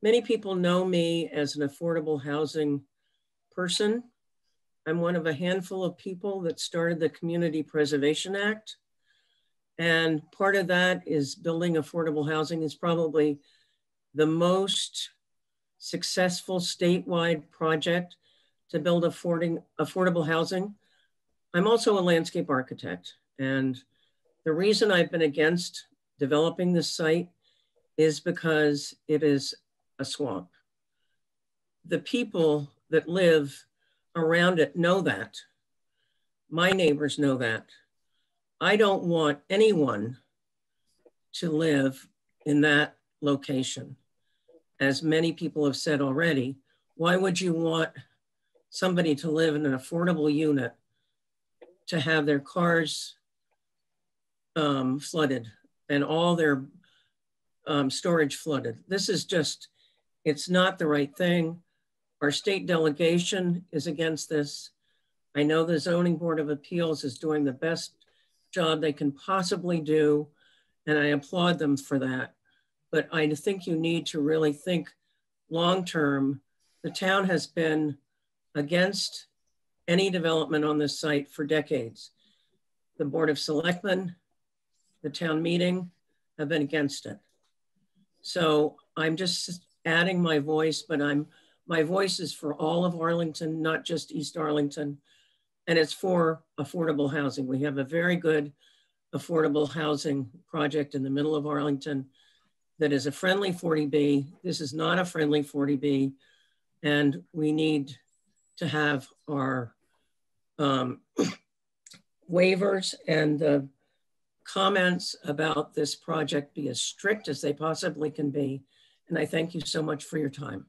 many people know me as an affordable housing person. I'm one of a handful of people that started the Community Preservation Act. And part of that is building affordable housing is probably the most successful statewide project to build affording, affordable housing. I'm also a landscape architect. And the reason I've been against developing this site is because it is a swamp. The people that live around it know that. My neighbors know that. I don't want anyone to live in that location. As many people have said already, why would you want somebody to live in an affordable unit to have their cars um, flooded and all their Um, storage flooded? This is just, it's not the right thing. Our state delegation is against this. I know the Zoning Board of Appeals is doing the best job they can possibly do, and I applaud them for that. But I think you need to really think long-term. The town has been against any development on this site for decades. The Board of Selectmen, the town meeting have been against it. So I'm just adding my voice, but I'm my voice is for all of Arlington, not just East Arlington, and it's for affordable housing. We have a very good affordable housing project in the middle of Arlington that is a friendly forty B. This is not a friendly forty B, and we need to have our um, waivers and the uh, comments about this project be as strict as they possibly can be. And I thank you so much for your time.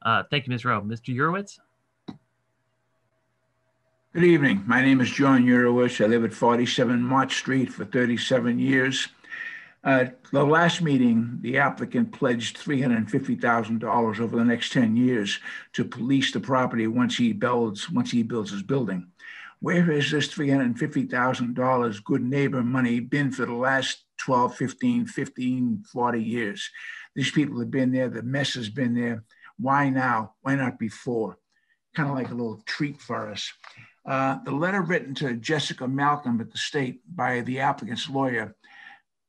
Uh, thank you, Miz Rowe. Mister Urowitz? Good evening. My name is John Urowitz. I live at forty-seven Mott Street for thirty-seven years. Uh, the last meeting, the applicant pledged three hundred fifty thousand dollars over the next ten years to police the property once he builds once he builds his building. Where has this three hundred fifty thousand dollars good neighbor money been for the last twelve, fifteen, fifteen, forty years? These people have been there, the mess has been there. Why now? Why not before? Kind of like a little treat for us. Uh, the letter written to Jessica Malcolm at the state by the applicant's lawyer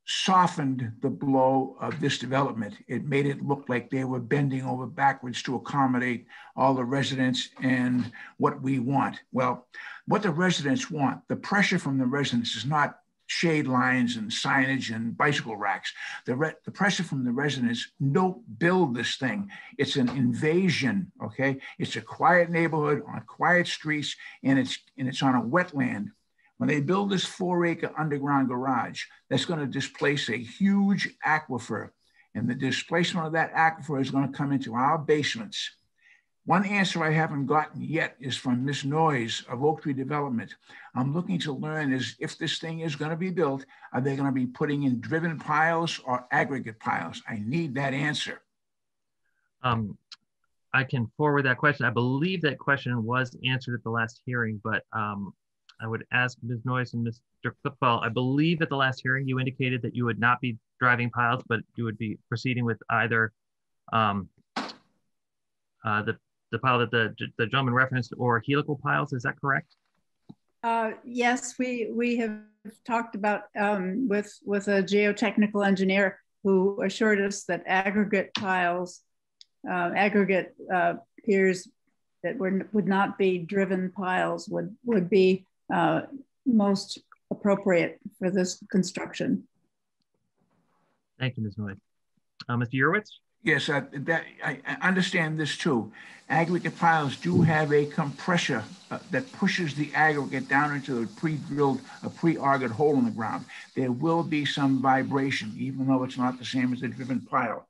softened the blow of this development. It made it look like they were bending over backwards to accommodate all the residents and what we want. Well, what the residents want, the pressure from the residents is not shade lines and signage and bicycle racks. The, re the pressure from the residents, don't build this thing. It's an invasion, okay? It's a quiet neighborhood on quiet streets, and it's, and it's on a wetland. When they build this four acre underground garage, that's going to displace a huge aquifer. And the displacement of that aquifer is going to come into our basements. One answer I haven't gotten yet is from Miz Noyes of Oak Tree Development. I'm looking to learn is if this thing is going to be built, are they going to be putting in driven piles or aggregate piles? I need that answer. Um, I can forward that question. I believe that question was answered at the last hearing, but um, I would ask Miz Noyes and Mister Klipfel, I believe at the last hearing you indicated that you would not be driving piles, but you would be proceeding with either um, uh, the, the pile that the, the gentleman referenced or helical piles. Is that correct? Uh, yes, we, we have talked about um, with, with a geotechnical engineer who assured us that aggregate piles, uh, aggregate uh, piers that were, would not be driven piles would, would be uh, most appropriate for this construction. Thank you, Miz Noyes. Uh, Mister Urwitz? Yes, uh, that, I understand this too. Aggregate piles do have a compressor uh, that pushes the aggregate down into a pre-drilled, a pre-augured hole in the ground. There will be some vibration, even though it's not the same as a driven pile.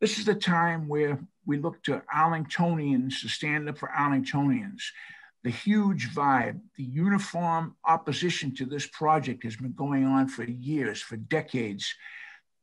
This is the time where we look to Arlingtonians to stand up for Arlingtonians. The huge vibe, the uniform opposition to this project has been going on for years, for decades.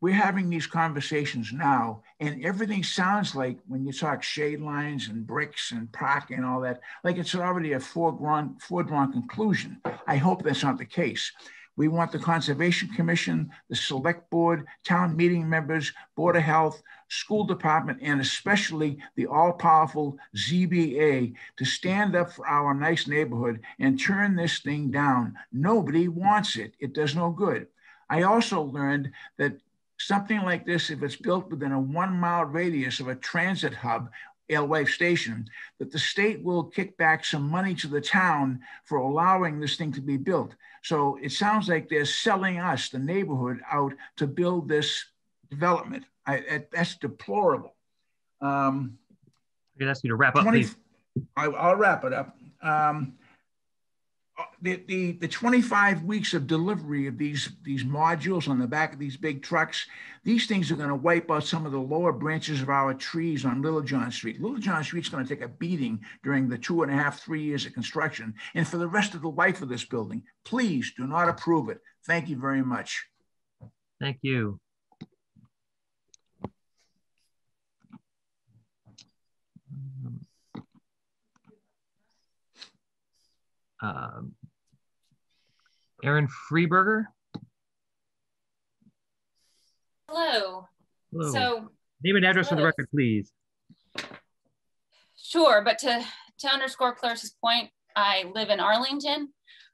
We're having these conversations now, and everything sounds like, when you talk shade lines and bricks and park and all that, like it's already a foregone, foregone conclusion. I hope that's not the case. We want the Conservation Commission, the Select Board, town meeting members, Board of Health, School Department, and especially the all-powerful Z B A to stand up for our nice neighborhood and turn this thing down. Nobody wants it. It does no good. I also learned that something like this, if it's built within a one mile radius of a transit hub, Alewife Station, that the state will kick back some money to the town for allowing this thing to be built. So it sounds like they're selling us, the neighborhood, out to build this development. I, I, that's deplorable. Um, I could ask you to wrap up, please. I, I'll wrap it up. Um, The, the, the twenty-five weeks of delivery of these, these modules on the back of these big trucks, these things are going to wipe out some of the lower branches of our trees on Little John Street. Little John Street's going to take a beating during the two and a half, three years of construction and for the rest of the life of this building. Please do not approve it. Thank you very much. Thank you. Um, Aaron Freeberger. Hello. Hello. So, name and address for the record, please. Sure, but to, to underscore Clarice's point, I live in Arlington.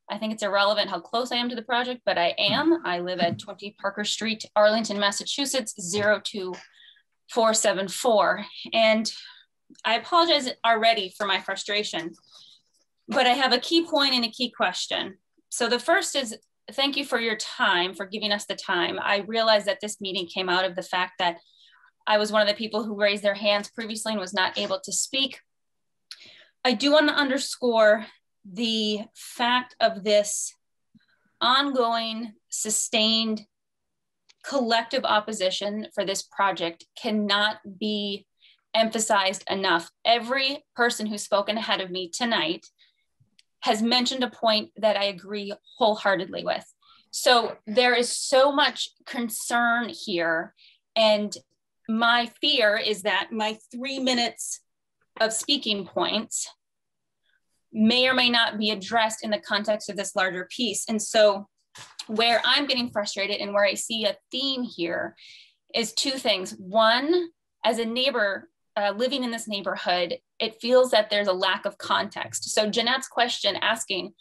I think it's irrelevant how close I am to the project, but I am. I live at twenty Parker Street, Arlington, Massachusetts, zero two four seven four. And I apologize already for my frustration, but I have a key point and a key question. So the first is, thank you for your time, for giving us the time. I realized that this meeting came out of the fact that I was one of the people who raised their hands previously and was not able to speak. I do want to underscore the fact of this ongoing, sustained, collective opposition for this project cannot be emphasized enough. Every person who's spoken ahead of me tonight has mentioned a point that I agree wholeheartedly with. So there is so much concern here. And my fear is that my three minutes of speaking points may or may not be addressed in the context of this larger piece. And so where I'm getting frustrated and where I see a theme here is two things. One, as a neighbor uh, living in this neighborhood, it feels that there's a lack of context. So Jeanette's question asking,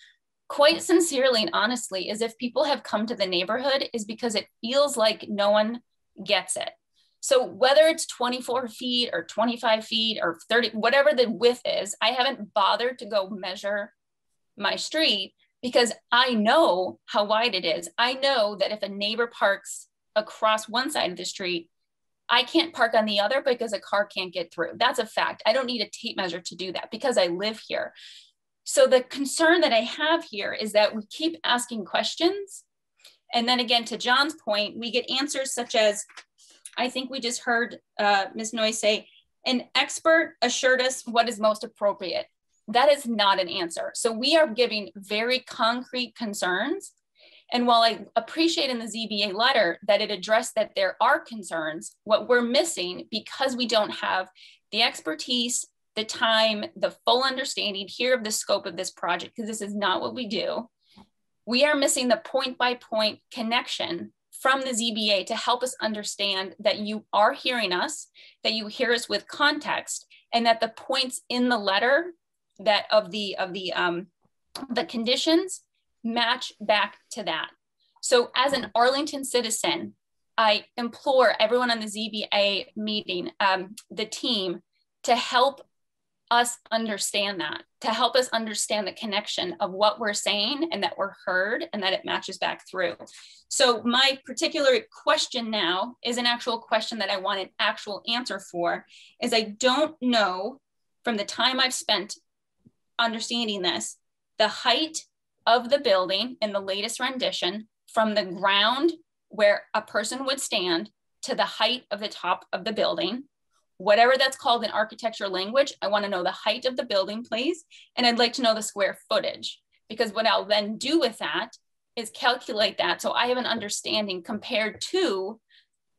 quite sincerely and honestly, is if people have come to the neighborhood is because it feels like no one gets it. So whether it's twenty-four feet or twenty-five feet or thirty, whatever the width is, I haven't bothered to go measure my street because I know how wide it is. I know that if a neighbor parks across one side of the street, I can't park on the other because a car can't get through. That's a fact. I don't need a tape measure to do that because I live here. So the concern that I have here is that we keep asking questions. And then again, to John's point, we get answers such as, I think we just heard uh, Miz Noyes say, an expert assured us what is most appropriate. That is not an answer. So we are giving very concrete concerns And while I appreciate in the Z B A letter that it addressed that there are concerns, what we're missing, because we don't have the expertise, the time, the full understanding here of the scope of this project, because this is not what we do, we are missing the point by point connection from the Z B A to help us understand that you are hearing us, that you hear us with context, and that the points in the letter that of the, of the, um, the conditions match back to that. So as an Arlington citizen, I implore everyone on the Z B A meeting, um, the team, to help us understand that, to help us understand the connection of what we're saying and that we're heard and that it matches back through. So my particular question now is an actual question that I want an actual answer for, is I don't know from the time I've spent understanding this, the height of the building in the latest rendition from the ground where a person would stand to the height of the top of the building, whatever that's called in architecture language. I want to know the height of the building, please. And I'd like to know the square footage, because what I'll then do with that is calculate that. So I have an understanding compared to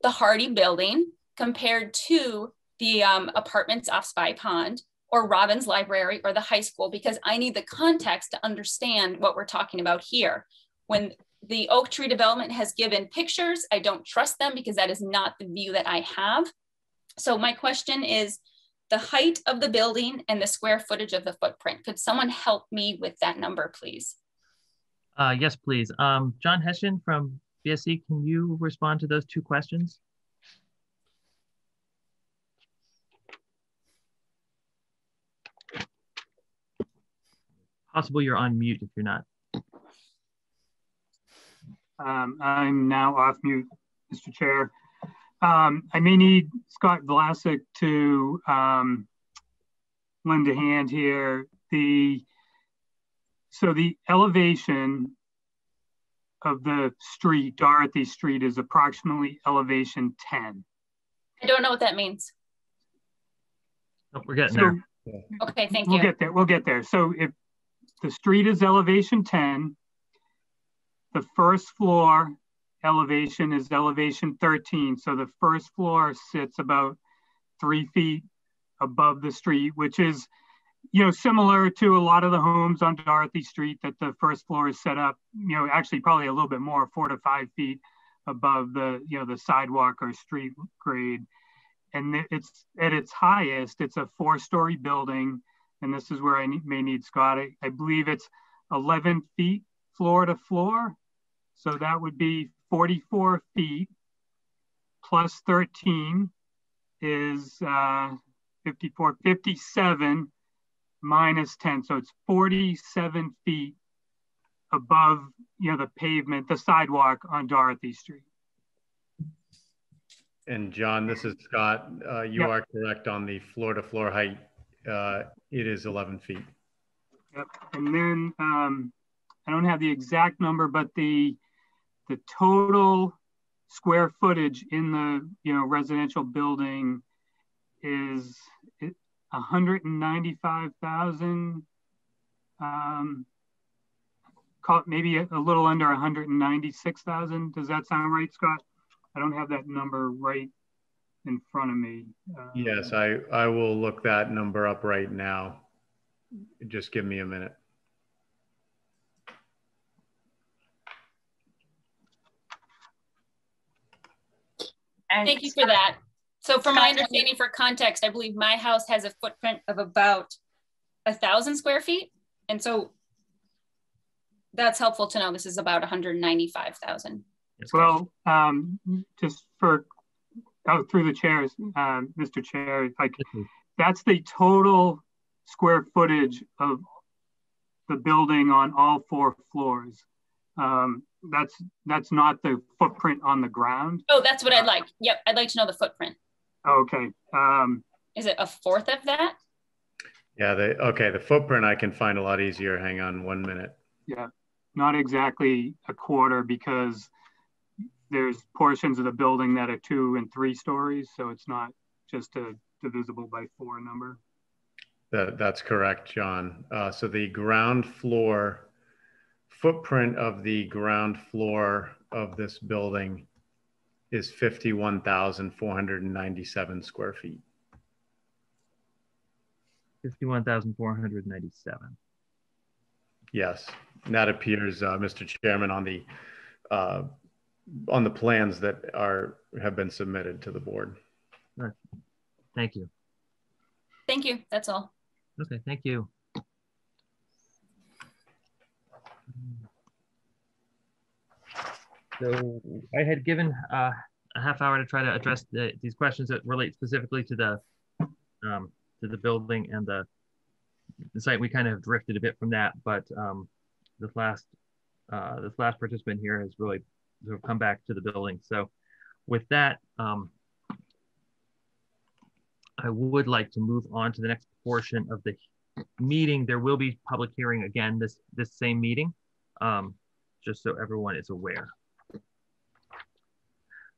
the Hardy building, compared to the um, apartments off Spy Pond, or Robbins Library, or the high school, because I need the context to understand what we're talking about here. When the Oak Tree development has given pictures, I don't trust them because that is not the view that I have. So my question is the height of the building and the square footage of the footprint. Could someone help me with that number, please? Uh, yes, please. Um, John Hession from B S C, can you respond to those two questions? Possible you're on mute if you're not. Um, I'm now off mute, Mister Chair. Um, I may need Scott Vlasic to um, lend a hand here. The so the elevation of the street, Dorothy Street, is approximately elevation ten. I don't know what that means. Oh, we're getting so, there. Okay, thank you. We'll get there. We'll get there. So if the street is elevation ten. The first floor elevation is elevation thirteen. So the first floor sits about three feet above the street, which is, you know, similar to a lot of the homes on Dorothy Street, that the first floor is set up, you know, actually probably a little bit more, four to five feet above the, you know, the sidewalk or street grade. And it's at its highest, it's a four-story building. And this is where I need, may need Scott. I, I believe it's eleven feet floor to floor. So that would be forty-four feet plus thirteen is uh, fifty-four, fifty-seven minus ten. So it's forty-seven feet above, you know, the pavement, the sidewalk on Dorothy Street. And John, this is Scott. Uh, you yep. are correct on the floor to floor height. Uh, it is eleven feet. Yep. And then um, I don't have the exact number, but the the total square footage in the you know residential building is one hundred ninety-five thousand. Um, call it maybe a, a little under one hundred ninety-six thousand. Does that sound right, Scott? I don't have that number right in front of me. Uh, yes, I, I will look that number up right now. Just give me a minute. Thank you for that. So from my understanding, for context, I believe my house has a footprint of about a thousand square feet. And so that's helpful to know. This is about one hundred ninety-five thousand. Well, um, just for Oh, through the chairs, uh, Mister Chair, if I could, that's the total square footage of the building on all four floors. Um, that's that's not the footprint on the ground. Oh, that's what I'd like. Yep, I'd like to know the footprint. Okay. Um, Is it a fourth of that? Yeah. The okay. The footprint I can find a lot easier. Hang on one minute. Yeah, not exactly a quarter, because there's portions of the building that are two and three stories. So it's not just a divisible by four number. That, that's correct, John. Uh, so the ground floor footprint of the ground floor of this building is fifty-one thousand four hundred ninety-seven square feet. fifty-one thousand four hundred ninety-seven. Yes, and that appears, uh, Mister Chairman, on the uh, on the plans that are have been submitted to the board. All right. Thank you. Thank you. That's all. Okay. Thank you. So I had given uh, a half hour to try to address the, these questions that relate specifically to the um, to the building and the, the site. We kind of drifted a bit from that, but um, this last uh, this last participant here has really sort of come back to the building. So with that, um, I would like to move on to the next portion of the meeting. There will be public hearing again this this same meeting, um, just so everyone is aware.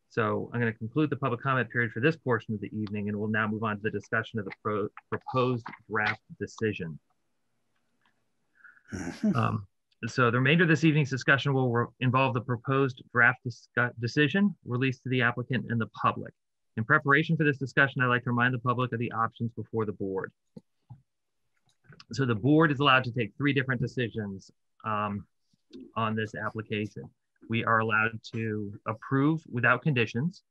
So I'm going to conclude the public comment period for this portion of the evening, and we'll now move on to the discussion of the pro proposed draft decision. Um, so the remainder of this evening's discussion will involve the proposed draft decision released to the applicant and the public. In preparation for this discussion, I'd like to remind the public of the options before the board. So the board is allowed to take three different decisions um, on this application. We are allowed to approve without conditions.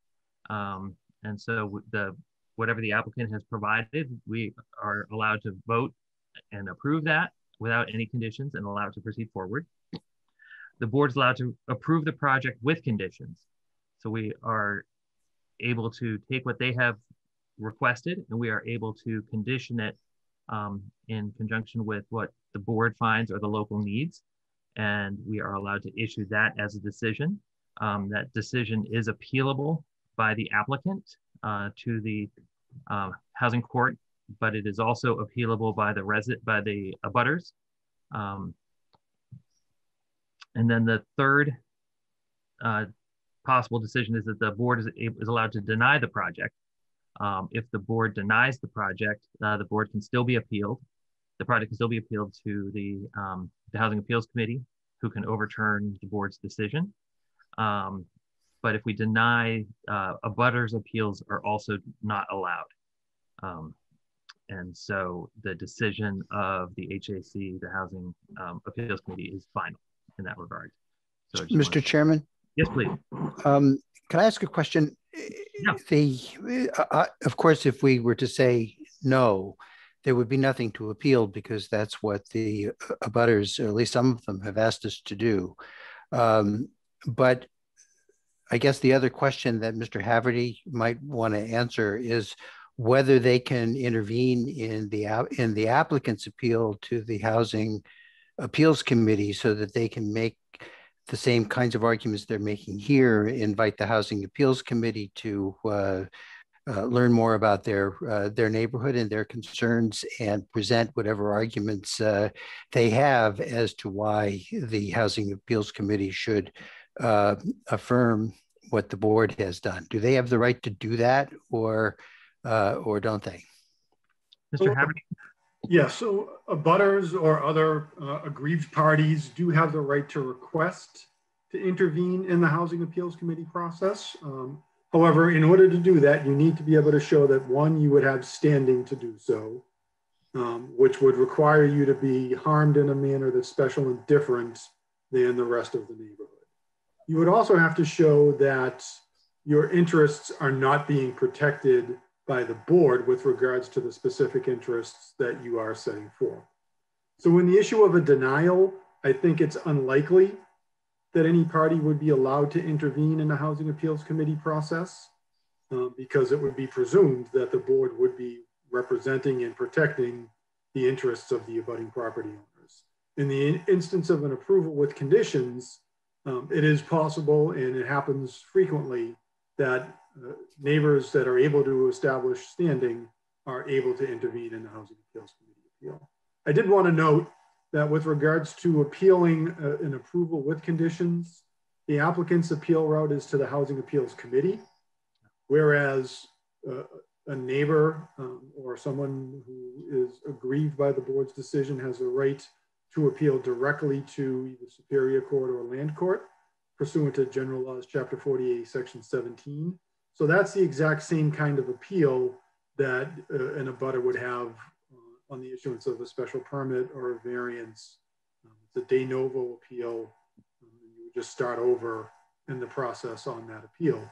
Um, and so the whatever the applicant has provided, we are allowed to vote and approve that without any conditions and allowed to proceed forward. The board's allowed to approve the project with conditions. So we are able to take what they have requested and we are able to condition it um, in conjunction with what the board finds or the local needs. And we are allowed to issue that as a decision. Um, that decision is appealable by the applicant uh, to the uh, housing court, but it is also appealable by the resident by the abutters. Um, and then the third uh, possible decision is that the board is, is allowed to deny the project. Um, if the board denies the project, uh, the board can still be appealed. The project can still be appealed to the, um, the Housing Appeals Committee, who can overturn the board's decision. Um, but if we deny, uh, abutters appeals are also not allowed. Um, and so the decision of the H A C, the Housing um, Appeals Committee, is final in that regard. So Mister To... Chairman? Yes, please. Um, can I ask a question? Yeah. The, uh, of course, if we were to say no, there would be nothing to appeal because that's what the abutters, or at least some of them, have asked us to do. Um, but I guess the other question that Mister Haverty might want to answer is whether they can intervene in the, in the applicant's appeal to the Housing Appeals Committee so that they can make the same kinds of arguments they're making here, invite the Housing Appeals Committee to uh, Uh, learn more about their uh, their neighborhood and their concerns and present whatever arguments uh, they have as to why the Housing Appeals Committee should uh, affirm what the board has done. Do they have the right to do that, or uh, or don't they? Mister Haverty? Yeah, so abutters or other uh, aggrieved parties do have the right to request to intervene in the Housing Appeals Committee process. Um, However, in order to do that, you need to be able to show that, one, you would have standing to do so, um, which would require you to be harmed in a manner that's special and different than the rest of the neighborhood. You would also have to show that your interests are not being protected by the board with regards to the specific interests that you are setting forth. So in the issue of a denial, I think it's unlikely that any party would be allowed to intervene in the Housing Appeals Committee process uh, because it would be presumed that the board would be representing and protecting the interests of the abutting property owners. In the in instance of an approval with conditions, um, it is possible, and it happens frequently, that uh, neighbors that are able to establish standing are able to intervene in the Housing Appeals Committee appeal. I did want to note that with regards to appealing uh, an approval with conditions, the applicant's appeal route is to the Housing Appeals Committee, whereas uh, a neighbor um, or someone who is aggrieved by the board's decision has a right to appeal directly to either Superior Court or Land Court pursuant to General Laws, Chapter forty-eight, Section seventeen. So that's the exact same kind of appeal that uh, an abutter would have uh, on the issuance of a special permit or a variance. Um, it's a de novo appeal. Um, you would just start over in the process on that appeal.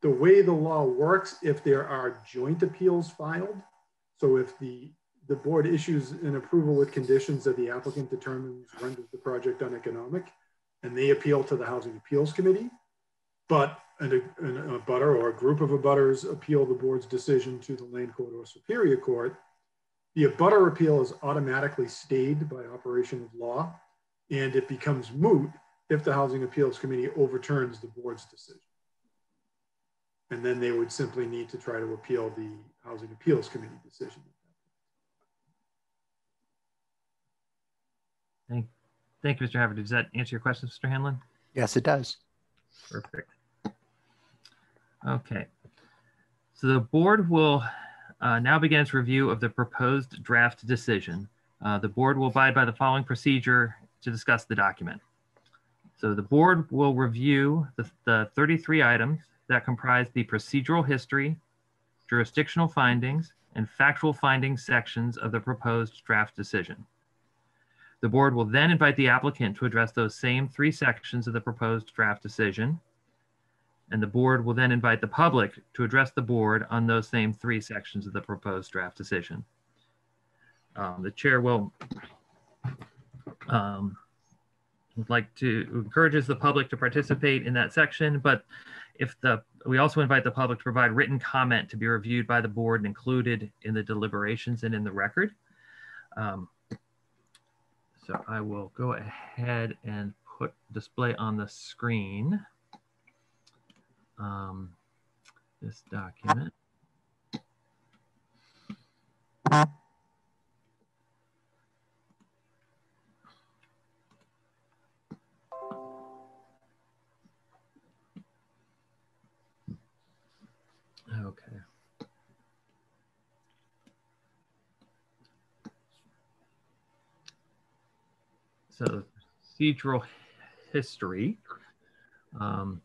The way the law works, if there are joint appeals filed, so if the, the board issues an approval with conditions that the applicant determines renders the project uneconomic, and they appeal to the Housing Appeals Committee, but an, an, an abutter or a group of abutters appeal the board's decision to the Land Court or Superior Court, the abutter appeal is automatically stayed by operation of law, and it becomes moot if the Housing Appeals Committee overturns the board's decision. And then they would simply need to try to appeal the Housing Appeals Committee decision. Thank, thank you, Mister Haverty. Does that answer your question, Mister Hanlon? Yes, it does. Perfect. Okay. So the board will uh, now begin its review of the proposed draft decision. Uh, the board will abide by the following procedure to discuss the document. So the board will review the, the thirty-three items that comprise the procedural history, jurisdictional findings, and factual findings sections of the proposed draft decision. The board will then invite the applicant to address those same three sections of the proposed draft decision, and the board will then invite the public to address the board on those same three sections of the proposed draft decision. Um, the chair will um, would like to encourages the public to participate in that section, but if the, we also invite the public to provide written comment to be reviewed by the board and included in the deliberations and in the record. Um, so I will go ahead and put display on the screen um, this document. Okay. So procedural history. Um,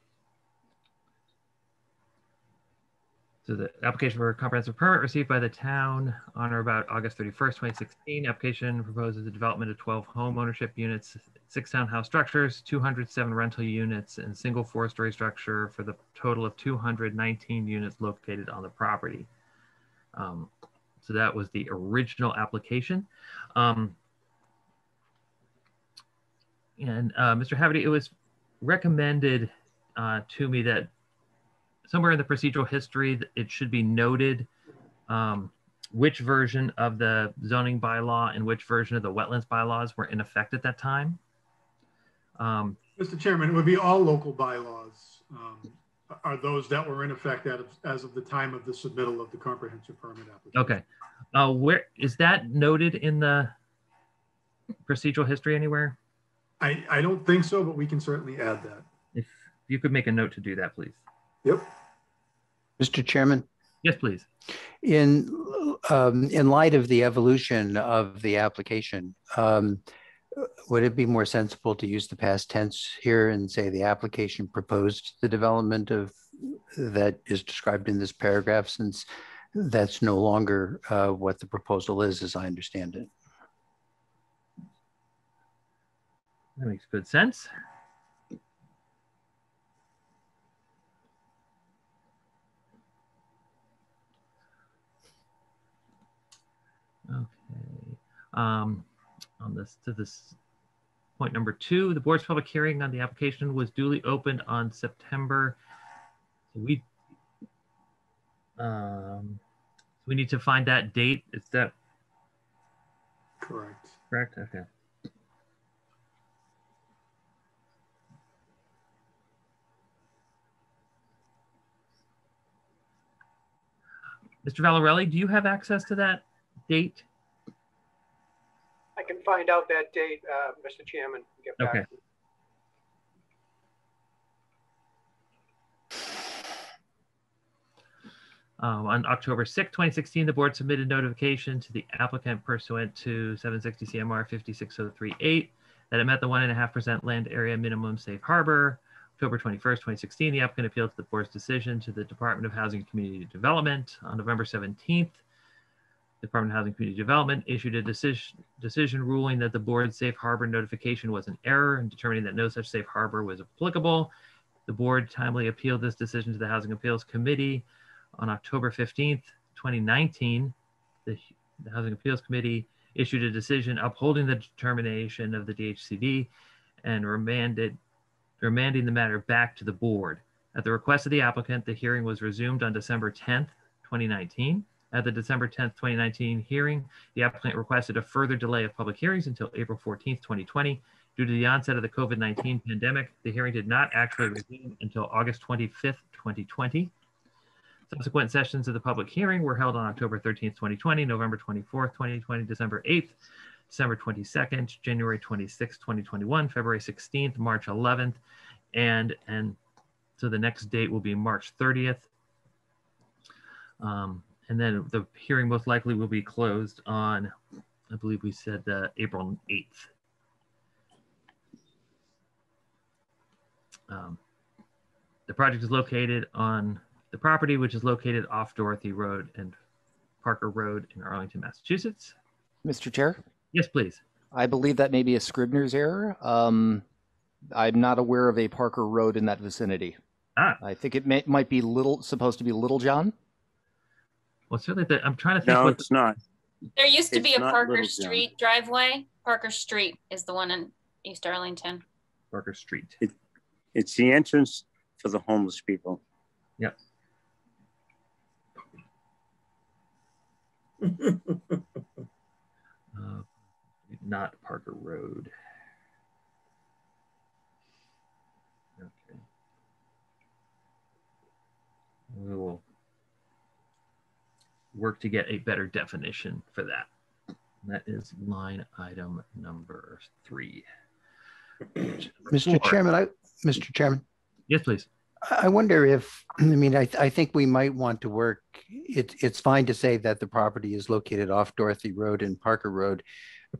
so the application for a comprehensive permit received by the town on or about August thirty-first, twenty sixteen. Application proposes the development of twelve home ownership units, six townhouse structures, two hundred seven rental units, and single four-story structure for the total of two hundred nineteen units located on the property. Um, so that was the original application. Um, and uh, Mister Haverty, it was recommended uh, to me that somewhere in the procedural history, it should be noted um, which version of the zoning bylaw and which version of the wetlands bylaws were in effect at that time. Um, Mister Chairman, it would be all local bylaws um, are those that were in effect as of the time of the submittal of the comprehensive permit application. Okay, uh, where is that noted in the procedural history anywhere? I, I don't think so, but we can certainly add that. If you could make a note to do that, please. Yep. Mister Chairman? Yes, please. In, um, in light of the evolution of the application, um, would it be more sensible to use the past tense here and say the application proposed the development of that is described in this paragraph, since that's no longer uh, what the proposal is, as I understand it? That makes good sense. Okay. Um, on this, to this point number two, the board's public hearing on the application was duly opened on September. So we um, so we need to find that date. Is that correct? Correct. Okay. Mister Valarelli, do you have access to that date? I can find out that date, uh, Mister Chairman. Get back. Okay. Um, on October sixth, twenty sixteen, the board submitted notification to the applicant pursuant to seven sixty C M R five six oh three eight that it met the one and a half percent land area minimum safe harbor. October twenty-first, twenty sixteen, the applicant appealed to the board's decision to the Department of Housing and Community Development. On November seventeenth, the Department of Housing and Community Development issued a decision, decision ruling that the board's safe harbor notification was an error and determining that no such safe harbor was applicable. The board timely appealed this decision to the Housing Appeals Committee. On October fifteenth, twenty nineteen, the, the Housing Appeals Committee issued a decision upholding the determination of the D H C D and remanded, remanding the matter back to the board. At the request of the applicant, the hearing was resumed on December tenth, twenty nineteen. At the December tenth, twenty nineteen hearing, the applicant requested a further delay of public hearings until April fourteenth, twenty twenty. Due to the onset of the COVID nineteen pandemic, the hearing did not actually resume until August twenty-fifth, twenty twenty. Subsequent sessions of the public hearing were held on October thirteenth, twenty twenty, November twenty-fourth, twenty twenty, December eighth, December twenty-second, January twenty-sixth, twenty twenty-one, February sixteenth, March eleventh, and and so the next date will be March thirtieth. Um, and then the hearing most likely will be closed on, I believe we said uh, April eighth. Um, the project is located on the property, which is located off Dorothy Road and Parker Road in Arlington, Massachusetts. Mister Chair? Yes, please. I believe that may be a Scribner's error. Um, I'm not aware of a Parker Road in that vicinity. Ah. I think it may, might be little, supposed to be Little John. Well, certainly, the, I'm trying to think. No, what it's the, not. There used to it's be a Parker Street driveway. Parker Street is the one in East Arlington. Parker Street. It, it's the entrance for the homeless people. Yep. uh, not Parker Road. Okay. We will work to get a better definition for that. And that is line item number three. Mister Chairman, I, Mister Chairman. Yes, please. I wonder if, I mean, I, th I think we might want to work, it, it's fine to say that the property is located off Dorothy Road and Parker Road,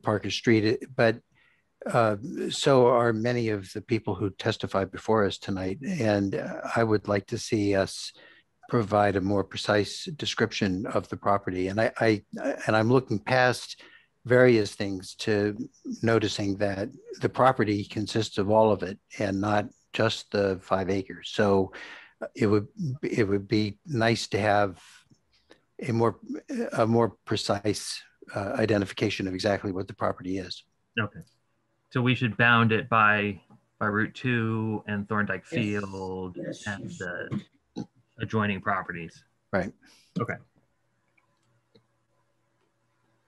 Parker Street, but uh, so are many of the people who testified before us tonight. And I would like to see us provide a more precise description of the property. And, I, I, and I'm looking past various things to noticing that the property consists of all of it and not just the five acres. So it would it would be nice to have a more a more precise uh, identification of exactly what the property is. Okay, so we should bound it by by Route Two and Thorndike Field yes. Yes. and the uh, adjoining properties. Right. Okay.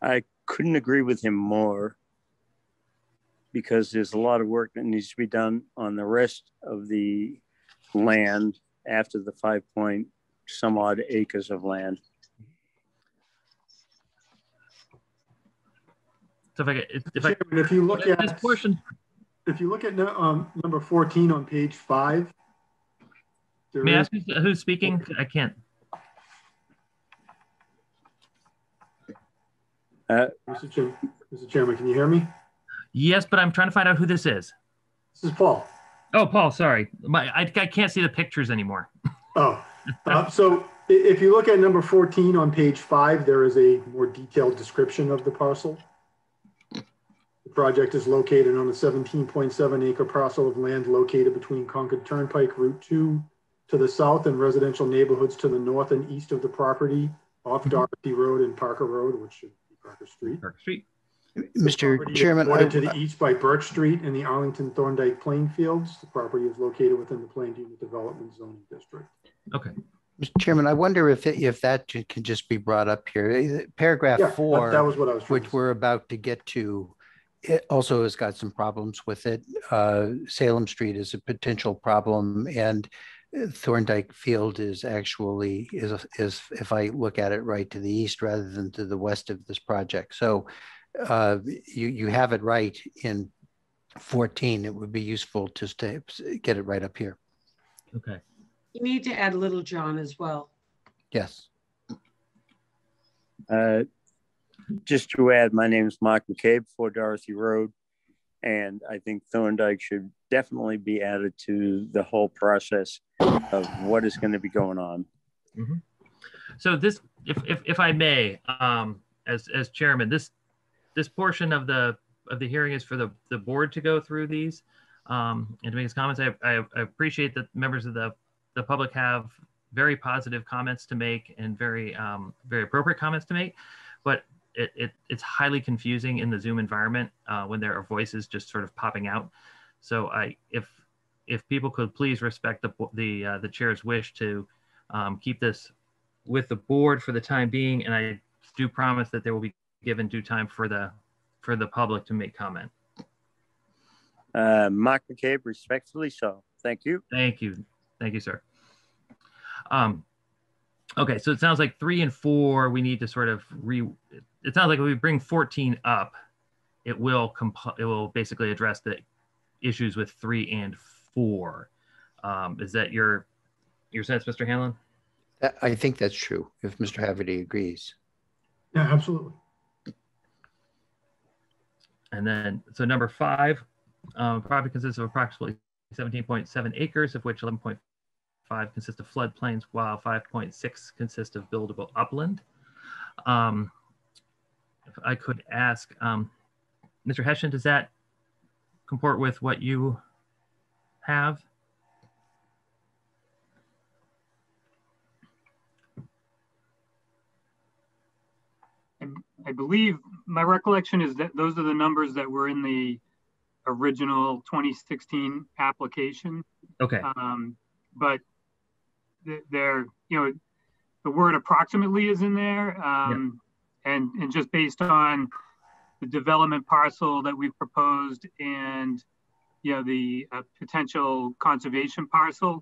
I couldn't agree with him more, because there's a lot of work that needs to be done on the rest of the land after the five point some odd acres of land. So if I get, if, I, Chairman, if you look at this portion, if you look at um, number fourteen on page five, may I ask who's speaking? I can't. Uh, Mister Chairman, Mister Chairman, can you hear me? Yes, but I'm trying to find out who this is. This is Paul. Oh, Paul, sorry. My, I, I can't see the pictures anymore. Oh, uh, so if you look at number fourteen on page five, there is a more detailed description of the parcel. The project is located on a seventeen point seven acre parcel of land located between Concord Turnpike, Route two to the south, and residential neighborhoods to the north and east of the property off Dorothy Road and Parker Road, which should be Parker Street. Parker Street. Mister Chairman, bordered to the east by Birch Street and the Arlington Thorndike Plain Fields. The property is located within the Planned Unit Development Zoning District. Okay. Mister Chairman, I wonder if it, if that can just be brought up here. Paragraph yeah, four, that was what I was which we're about to get to, it also has got some problems with it. Uh, Salem Street is a potential problem, and Thorndike Field is actually, is, is if I look at it right, to the east rather than to the west of this project. So uh you you have it right in fourteen. It would be useful to stay, get it right up here. Okay, you need to add Little John as well. Yes, Uh, just to add, my name is Mike McCabe for Dorothy Road, and I think Thorndike should definitely be added to the whole process of what is going to be going on. Mm-hmm. So this, if, if, if I may, um, as, as chairman, this this portion of the of the hearing is for the, the board to go through these um, and to make his comments. I, I, I appreciate that members of the, the public have very positive comments to make and very, um, very appropriate comments to make, but it, it, it's highly confusing in the Zoom environment uh, when there are voices just sort of popping out. So I, if, if people could please respect the, the, uh, the chair's wish to um, keep this with the board for the time being, and I do promise that there will be given due time for the for the public to make comment. Uh, Mark McCabe, respectfully so. Thank you. Thank you. Thank you, sir. Um, okay, so it sounds like three and four, we need to sort of re, it sounds like if we bring fourteen up, it will, it will basically address the issues with three and four. Um, is that your, your sense, Mister Hanlon? I think that's true, if Mister Haverty agrees. Yeah, absolutely. And then, so number five, um, property consists of approximately seventeen point seven acres, of which eleven point five consists of floodplains, while five point six consists of buildable upland. Um, if I could ask, um, Mister Hession, does that comport with what you have? I believe my recollection is that those are the numbers that were in the original twenty sixteen application. Okay. Um, but they're, you know, the word approximately is in there. Um, yeah. and, and just based on the development parcel that we've proposed and, you know, the uh, potential conservation parcel,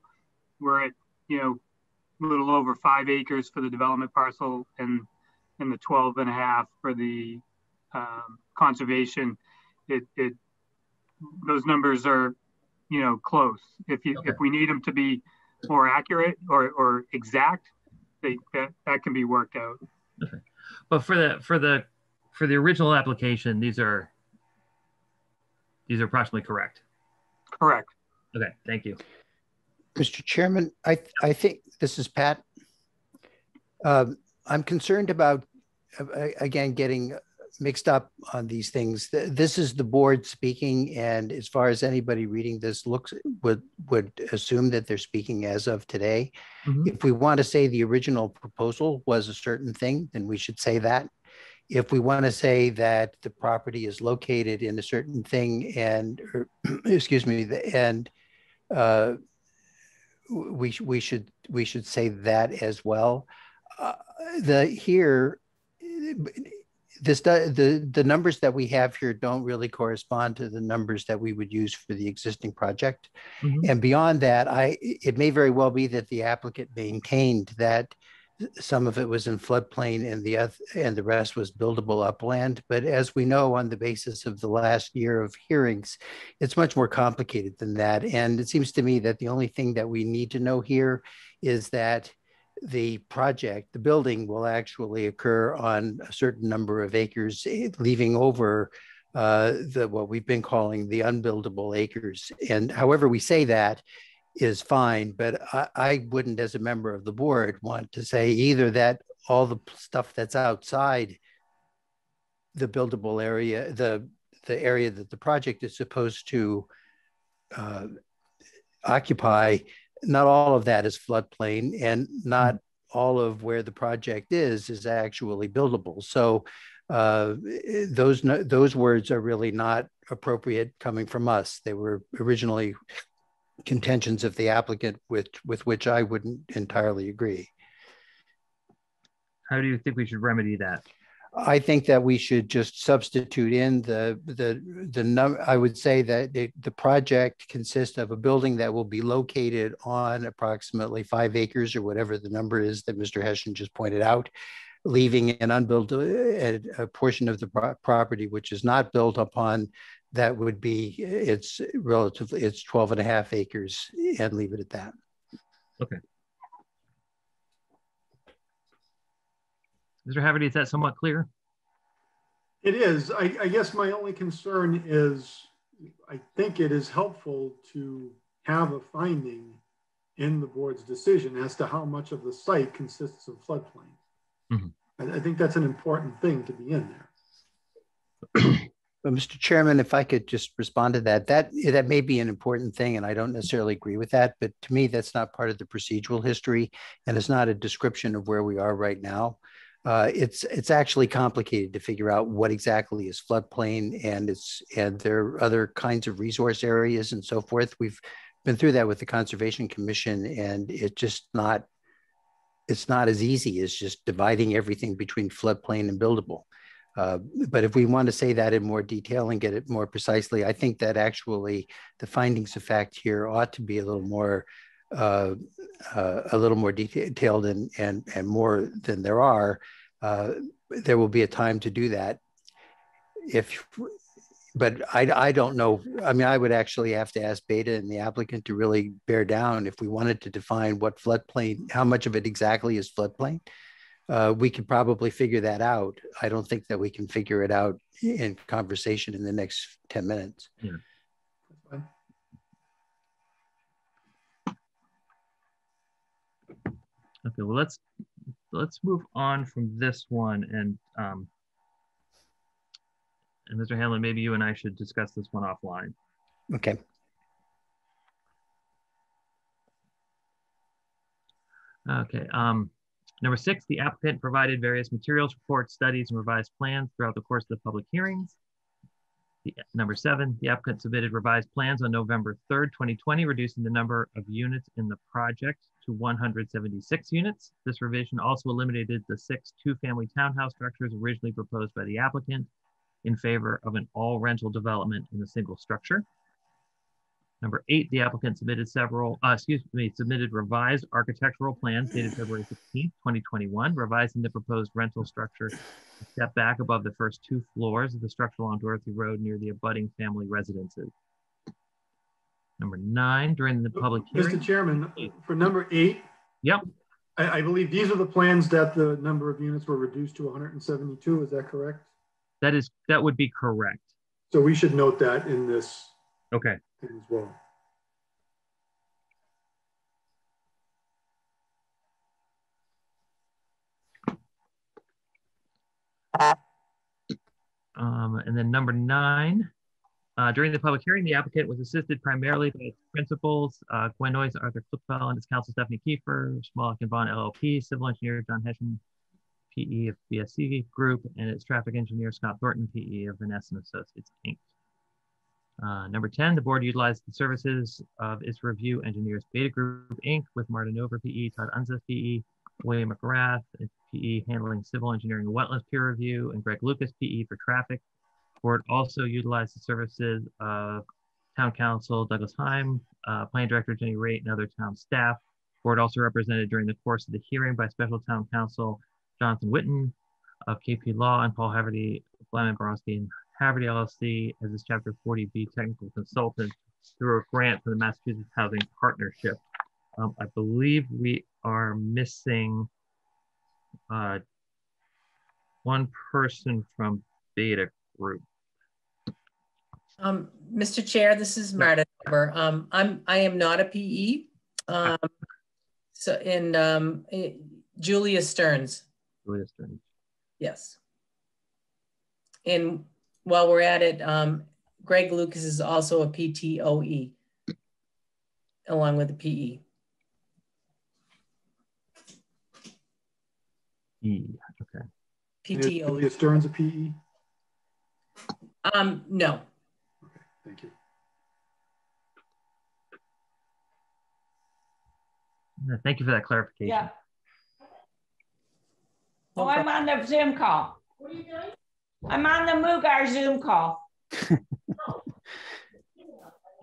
we're at, you know, a little over five acres for the development parcel and and the twelve and a half for the um, conservation. It, it, those numbers are, you know, close. If you, okay. if we need them to be more accurate or, or exact, they, that, that can be worked out. Okay. But for the, for the, for the original application, these are, these are approximately correct. Correct. Okay, thank you. Mister Chairman, I, th I think, this is Pat. Um, I'm concerned about, again, getting mixed up on these things. This is the board speaking, and as far as anybody reading this looks, would, would assume that they're speaking as of today. Mm-hmm. If we want to say the original proposal was a certain thing, then we should say that. If we want to say that the property is located in a certain thing and, or, excuse me, and uh, we, we, should, we should say that as well. Uh, the here, this the the numbers that we have here don't really correspond to the numbers that we would use for the existing project, mm-hmm. and beyond that, I it may very well be that the applicant maintained that some of it was in floodplain and the and the rest was buildable upland. But as we know, on the basis of the last year of hearings, it's much more complicated than that. And it seems to me that the only thing that we need to know here is that the project, the building, will actually occur on a certain number of acres, leaving over uh, the what we've been calling the unbuildable acres. And however we say that is fine, but I, I wouldn't, as a member of the board, want to say either that all the stuff that's outside the buildable area, the, the area that the project is supposed to uh, occupy, not all of that is floodplain, and not all of where the project is is actually buildable. So uh, those those words are really not appropriate coming from us. They were originally contentions of the applicant, with with which I wouldn't entirely agree. How do you think we should remedy that? I think that we should just substitute in the the the num. I would say that it, the project consists of a building that will be located on approximately five acres or whatever the number is that Mister Hession just pointed out, leaving an unbuilt a, a portion of the pro property which is not built upon. That would be it's relatively it's twelve and a half acres, and leave it at that. Okay. Mister Haverty, is that somewhat clear? It is. I, I guess my only concern is I think it is helpful to have a finding in the board's decision as to how much of the site consists of floodplain. Mm-hmm. I, I think that's an important thing to be in there. Well, Mister Chairman, if I could just respond to that, that that may be an important thing, and I don't necessarily agree with that, but to me, that's not part of the procedural history, and it's not a description of where we are right now. Uh, it's it's actually complicated to figure out what exactly is floodplain, and it's and there are other kinds of resource areas and so forth. We've been through that with the Conservation Commission, and it's just not it's not as easy as just dividing everything between floodplain and buildable. Uh, but if we want to say that in more detail and get it more precisely, I think that actually the findings of fact here ought to be a little more, uh, uh, a little more detailed and and and more than there are. Uh, there will be a time to do that. If, but I I don't know. I mean, I would actually have to ask Beta and the applicant to really bear down if we wanted to define what floodplain, how much of it exactly is floodplain. Uh, we could probably figure that out. I don't think that we can figure it out in conversation in the next ten minutes. Yeah. Okay, well, let's let's move on from this one. And, um, and Mister Hanlon, maybe you and I should discuss this one offline. Okay. Okay. Um, Number six, the applicant provided various materials, reports, studies, and revised plans throughout the course of the public hearings. The, number seven, the applicant submitted revised plans on November third, twenty twenty, reducing the number of units in the project to one hundred seventy-six units. This revision also eliminated the six two-family townhouse structures originally proposed by the applicant in favor of an all-rental development in a single structure. Number eight, the applicant submitted several, uh, excuse me, submitted revised architectural plans dated February sixteenth, twenty twenty-one, revising the proposed rental structure a step back above the first two floors of the structure on Dorothy Road near the abutting family residences. Number nine, during the public hearing. Mister Chairman, for number eight, yep. I, I believe these are the plans that the number of units were reduced to one hundred seventy-two, is that correct? That is, that would be correct. So we should note that in this. Okay. As well. Um, and then number nine, uh, during the public hearing, the applicant was assisted primarily by its principals, uh, Glenn Noyes, Arthur Klipfel, and its counsel, Stephanie Kiefer, Schmalek and Vaughn, L L P, civil engineer, John Hession, P E of B S C Group, and its traffic engineer, Scott Thornton, P E of Vanasse and Associates, Incorporated. Uh, number ten, the board utilized the services of its review engineers, Beta Group, Incorporated, with Marty Nover, P E, Todd Unzeth, P E, William McGrath, P E, handling civil engineering and wetlands peer review, and Greg Lucas, P E, for traffic. The board also utilized the services of town council, Douglas Heim, uh, planning director, Jenny Raitt, and other town staff. The board also represented during the course of the hearing by special town council, Jonathan Whitten of K P Law and Paul Haverty, Blam and Bronstein, Haverty L L C as its Chapter forty B technical consultant through a grant for the Massachusetts Housing Partnership. Um, I believe we are missing uh, one person from Beta Group. Um, Mister Chair, this is Marty Nover. Um, I'm I am not a P E. Um, so in um, Julius Stearns. Julius Stearns. Yes. In While we're at it, um, Greg Lucas is also a P T O E, along with the P E. E, okay. P T O E. Julius Stearns a P E? Um, no. Okay, thank you. Thank you for that clarification. Yeah. Oh, I'm on the Zoom call. What are you doing? I'm on the Mugar Zoom call.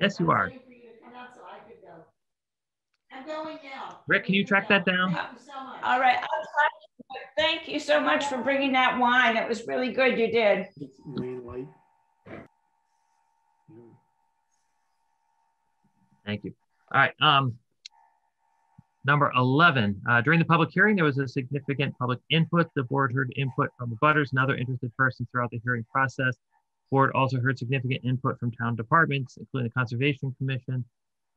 Yes, you are. I'm going now. Rick, can you track that down? All right. Thank you so much for bringing that wine. It was really good. You did. Thank you. All right. Um, Number eleven, uh, during the public hearing, there was a significant public input. The board heard input from abutters and other interested persons throughout the hearing process. Board also heard significant input from town departments, including the Conservation Commission,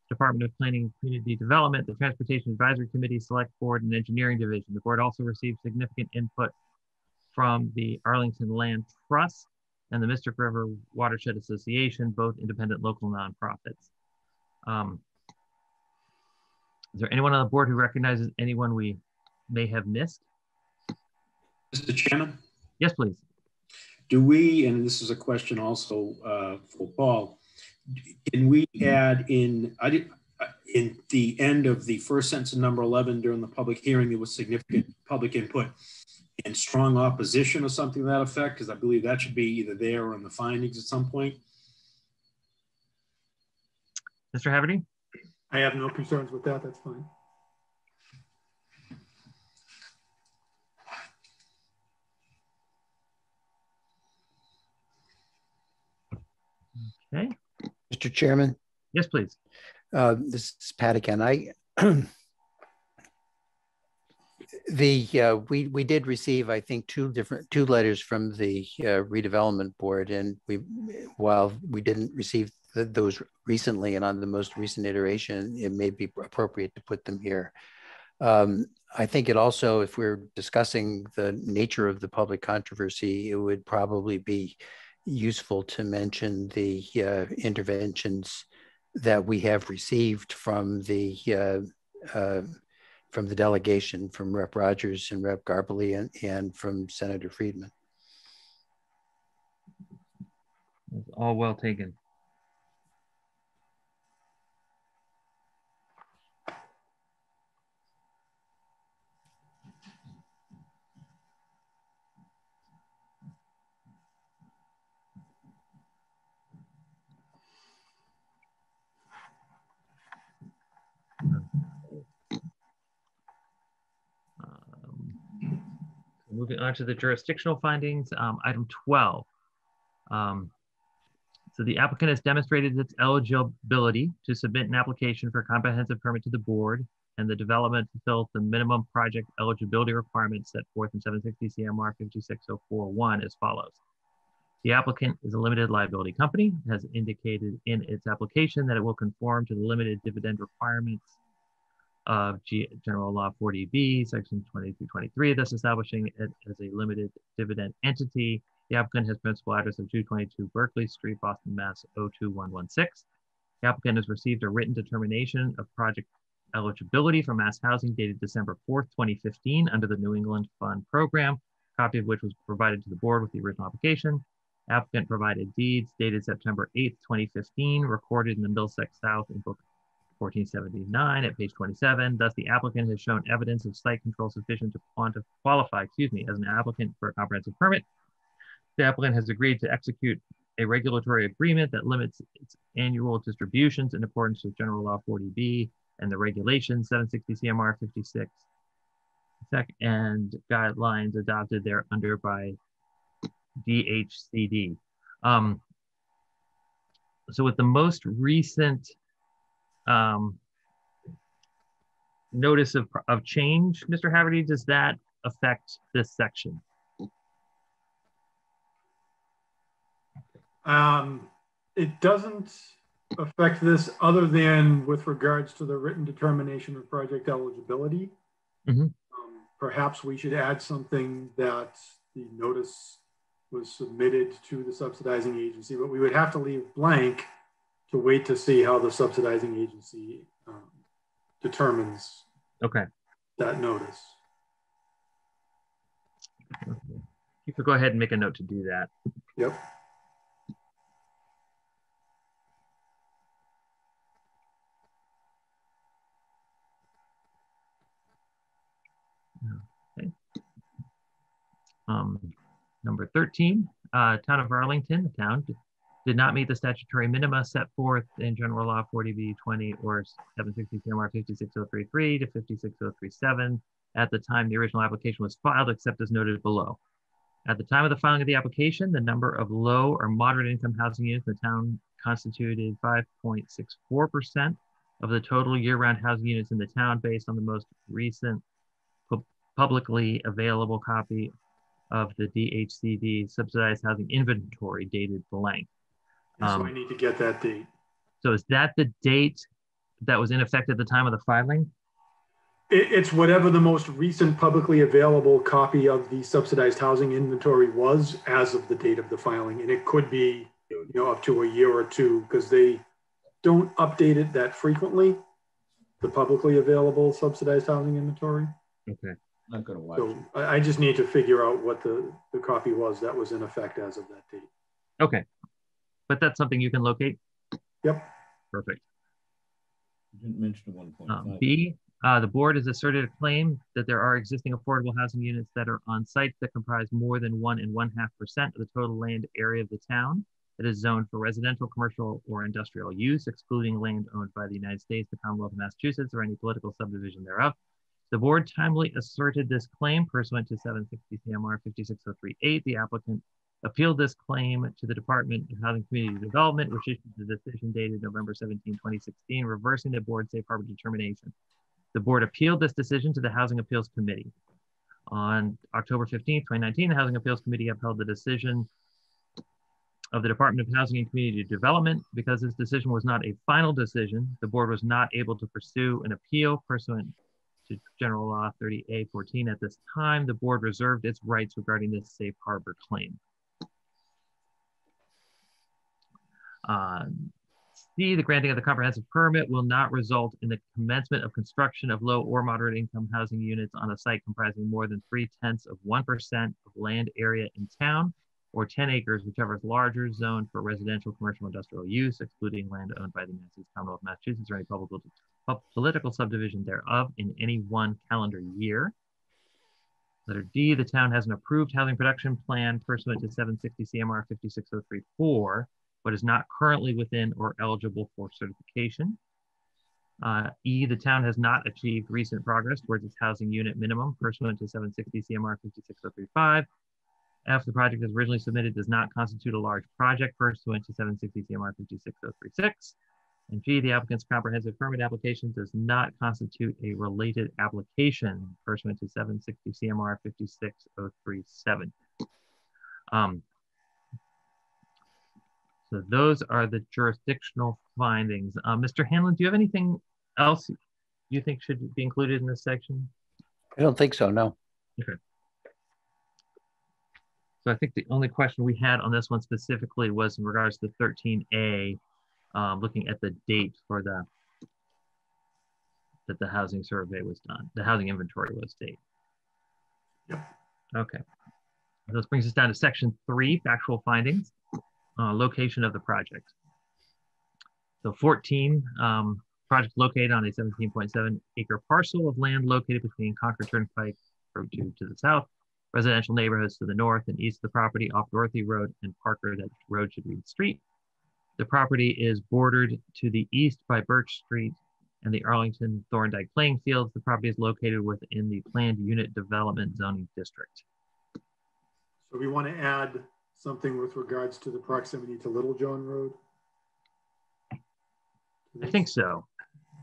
Department of Planning and Community Development, the Transportation Advisory Committee, Select Board, and Engineering Division. The board also received significant input from the Arlington Land Trust and the Mystic River Watershed Association, both independent local nonprofits. Um, Is there anyone on the board who recognizes anyone we may have missed? Mister Chairman? Yes, please. Do we, and this is a question also uh, for Paul, can we add in, I did, in the end of the first sentence of number eleven during the public hearing, there was significant public input and strong opposition or something to that effect? Because I believe that should be either there or in the findings at some point. Mister Haverty? I have no concerns with that, that's fine. Okay. Mister Chairman? Yes, please. Uh, this is Pat again. I, the, uh, we, we did receive, I think, two different, two letters from the uh, redevelopment board, and we, while we didn't receive those recently and on the most recent iteration, it may be appropriate to put them here. Um, I think it also, if we're discussing the nature of the public controversy, it would probably be useful to mention the uh, interventions that we have received from the uh, uh, from the delegation, from Representative Rogers and Representative Garbally, and, and from Senator Friedman. That's all well taken. Moving on to the jurisdictional findings, um, item twelve. Um, so the applicant has demonstrated its eligibility to submit an application for a comprehensive permit to the board, and the development fulfills the minimum project eligibility requirements set forth in seven sixty C M R five six zero four one as follows. The applicant is a limited liability company, has indicated in its application that it will conform to the limited dividend requirements of G General Law forty B, Section twenty-two twenty-three, thus establishing it as a limited dividend entity. The applicant has principal address of two twenty-two Berkeley Street, Boston, Mass. oh two one one six. The applicant has received a written determination of project eligibility from Mass Housing dated December fourth, twenty fifteen, under the New England Fund Program, a copy of which was provided to the board with the original application. Applicant provided deeds dated September eighth, twenty fifteen, recorded in the Middlesex South in Book fourteen seventy-nine at page twenty-seven. Thus, the applicant has shown evidence of site control sufficient to qualify, excuse me, as an applicant for a comprehensive permit. The applicant has agreed to execute a regulatory agreement that limits its annual distributions in accordance with General Law forty B and the regulations seven sixty C M R fifty-six and guidelines adopted there under by D H C D. Um, so with the most recent Um, notice of, of change, Mister Haverty, does that affect this section? Um, it doesn't affect this other than with regards to the written determination of project eligibility. Mm-hmm. um, perhaps we should add something that the notice was submitted to the subsidizing agency, but we would have to leave blank to wait to see how the subsidizing agency um, determines okay. that notice. You could go ahead and make a note to do that. Yep. Okay. Um, number thirteen, uh, Town of Arlington, the town did not meet the statutory minima set forth in General Law forty B twenty or seven sixty C M R five six zero three three to five six zero three seven at the time the original application was filed, except as noted below. At the time of the filing of the application, the number of low or moderate income housing units in the town constituted five point six four percent of the total year-round housing units in the town based on the most recent pu publicly available copy of the D H C D subsidized housing inventory dated blank. Um, so I need to get that date. So is that the date that was in effect at the time of the filing? It, it's whatever the most recent publicly available copy of the subsidized housing inventory was as of the date of the filing. And it could be, you know, up to a year or two, because they don't update it that frequently, the publicly available subsidized housing inventory. Okay. Not gonna watch. So I, I just need to figure out what the, the copy was that was in effect as of that date. Okay. But that's something you can locate? Yep. Perfect. You didn't mention one point five. Um, B, uh, the board has asserted a claim that there are existing affordable housing units that are on sites that comprise more than one and one half percent of the total land area of the town that is zoned for residential, commercial, or industrial use, excluding land owned by the United States, the Commonwealth of Massachusetts, or any political subdivision thereof. The board timely asserted this claim pursuant to seven sixty C M R five six oh three eight. The applicant appealed this claim to the Department of Housing Community Development, which issued the decision dated November seventeenth twenty sixteen, reversing the board's safe harbor determination. The board appealed this decision to the Housing Appeals Committee. On October fifteenth twenty nineteen, the Housing Appeals Committee upheld the decision of the Department of Housing and Community Development. Because this decision was not a final decision, the board was not able to pursue an appeal pursuant to General Law thirty A fourteen. At this time, the board reserved its rights regarding this safe harbor claim. Uh, C, the granting of the comprehensive permit will not result in the commencement of construction of low or moderate income housing units on a site comprising more than three-tenths of one percent of land area in town, or ten acres, whichever is larger, zoned for residential, commercial, industrial use, excluding land owned by the United States, Commonwealth of Massachusetts, or any public, political subdivision thereof in any one calendar year. Letter D, the town has an approved housing production plan pursuant to seven sixty C M R five six oh three four, but is not currently within or eligible for certification. Uh, E, the town has not achieved recent progress towards its housing unit minimum pursuant to seven sixty C M R five six oh three five. F, the project as originally submitted does not constitute a large project pursuant to seven sixty C M R five six oh three six. And G, the applicant's comprehensive permit application does not constitute a related application pursuant to seven sixty C M R five six oh three seven. Um, so those are the jurisdictional findings. Uh, Mister Hanlon, do you have anything else you think should be included in this section? I don't think so, no. Okay. So I think the only question we had on this one specifically was in regards to thirteen A, um, looking at the date for the, that the housing survey was done, the housing inventory was date. Yep. Okay. This brings us down to section three, factual findings, uh, location of the project. So fourteen, um, project located on a seventeen point seven acre parcel of land located between Concord Turnpike Road two to the south, residential neighborhoods to the north and east of the property off Dorothy Road and Parker, that road should read Street. The property is bordered to the east by Birch Street and the Arlington Thorndike playing fields. The property is located within the planned unit development zoning district. So we want to add something with regards to the proximity to Little John Road? I think so.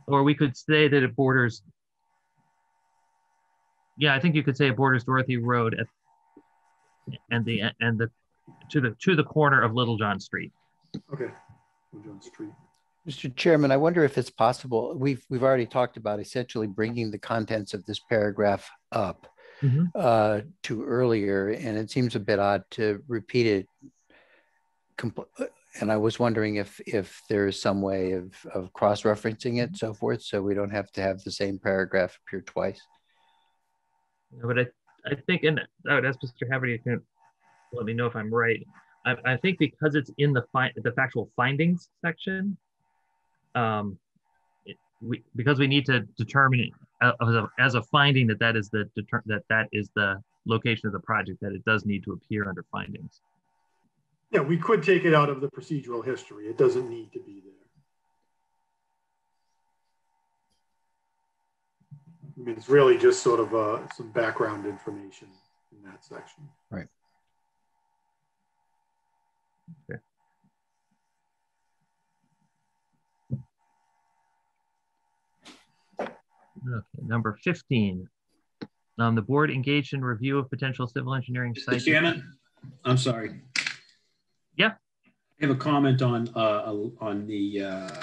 Or we could say that it borders. Yeah, I think you could say it borders Dorothy Road at, and the and the to the to the corner of Little John Street. Okay, Little John Street. Mister Chairman, I wonder if it's possible. We've we've already talked about essentially bringing the contents of this paragraph up mm-hmm. uh, to earlier, and it seems a bit odd to repeat it. And I was wondering if if there is some way of of cross-referencing it and so forth, so we don't have to have the same paragraph appear twice. But I, I think, and I would ask Mister Haverty to let me know if I'm right. I, I think because it's in the fi the factual findings section, um, it, we, because we need to determine as a, as a finding that that is the that that is the location of the project, that it does need to appear under findings. Yeah, we could take it out of the procedural history. It doesn't need to be there. I mean, it's really just sort of uh, some background information in that section. Right. Okay. Okay, number fifteen. Um, the board engaged in review of potential civil engineering sites. Mister Chairman, I'm sorry. Yeah. I have a comment on uh, on the uh,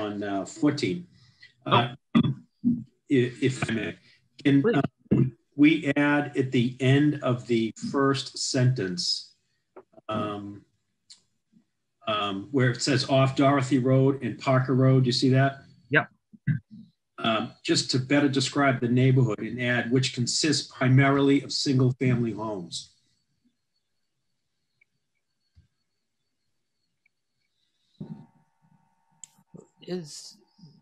on uh, fourteen. Uh, oh. if, if I may, can uh, we add at the end of the first sentence um, um, where it says off Dorothy Road and Parker Road? You see that? Yep. Um, just to better describe the neighborhood and add which consists primarily of single-family homes. Is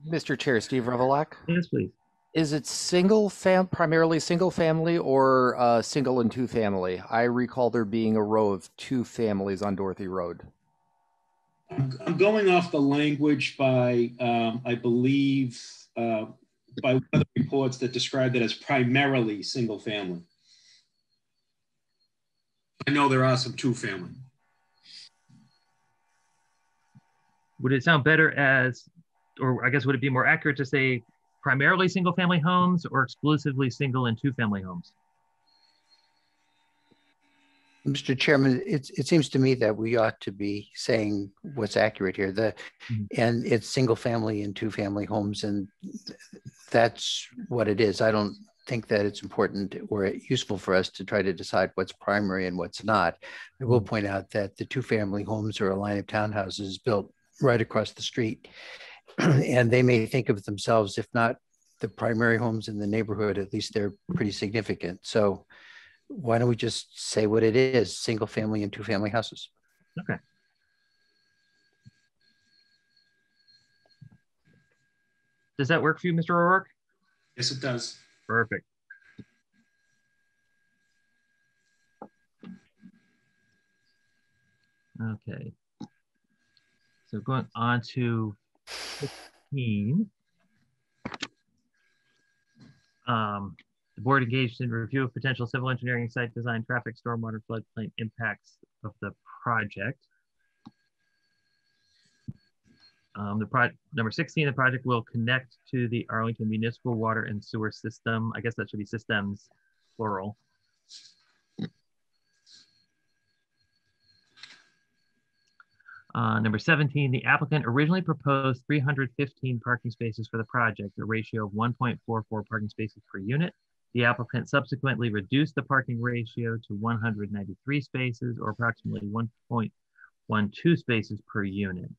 Mister Chair Steve Revilak? Yes, please. Is it single fam primarily single family or uh, single and two family? I recall there being a row of two families on Dorothy Road. I'm going off the language by um, I believe uh, by one of the reports that described it as primarily single family. I know there are some two family. Would it sound better as, or I guess would it be more accurate to say primarily single family homes or exclusively single and two family homes? Mister Chairman, it, it seems to me that we ought to be saying what's accurate here. The, mm-hmm. And it's single family and two family homes, and th that's what it is. I don't think that it's important or useful for us to try to decide what's primary and what's not. I will point out that the two family homes are a line of townhouses built right across the street. And they may think of themselves, if not the primary homes in the neighborhood, at least they're pretty significant. So why don't we just say what it is, single family and two family houses. Okay. Does that work for you, Mister O'Rourke? Yes, it does. Perfect. Okay. So going on to fifteen, um, the board engaged in review of potential civil engineering, site design, traffic, stormwater, floodplain impacts of the project. Um, the pro number sixteen, the project will connect to the Arlington Municipal Water and Sewer System. I guess that should be systems, plural. Uh, number seventeen, the applicant originally proposed three hundred fifteen parking spaces for the project, a ratio of one point four four parking spaces per unit. The applicant subsequently reduced the parking ratio to one hundred ninety-three spaces, or approximately one point one two spaces per unit.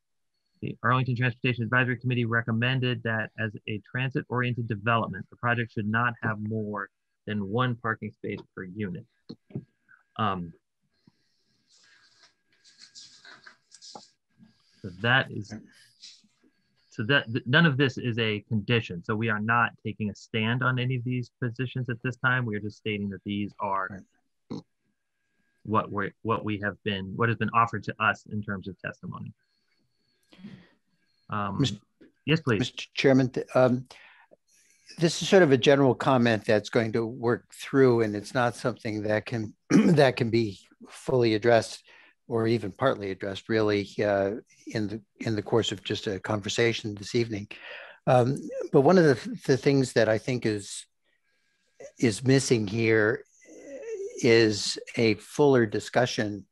The Arlington Transportation Advisory Committee recommended that as a transit-oriented development, the project should not have more than one parking space per unit. Um, So that is, so that none of this is a condition. So we are not taking a stand on any of these positions at this time. We are just stating that these are what we what we have been what has been offered to us in terms of testimony. Um, Mister Yes, please, Mister Chairman. Um, this is sort of a general comment that's going to work through, and it's not something that can that can be fully addressed, or even partly addressed really uh, in the in the course of just a conversation this evening. Um, but one of the, the things that I think is is missing here is a fuller discussion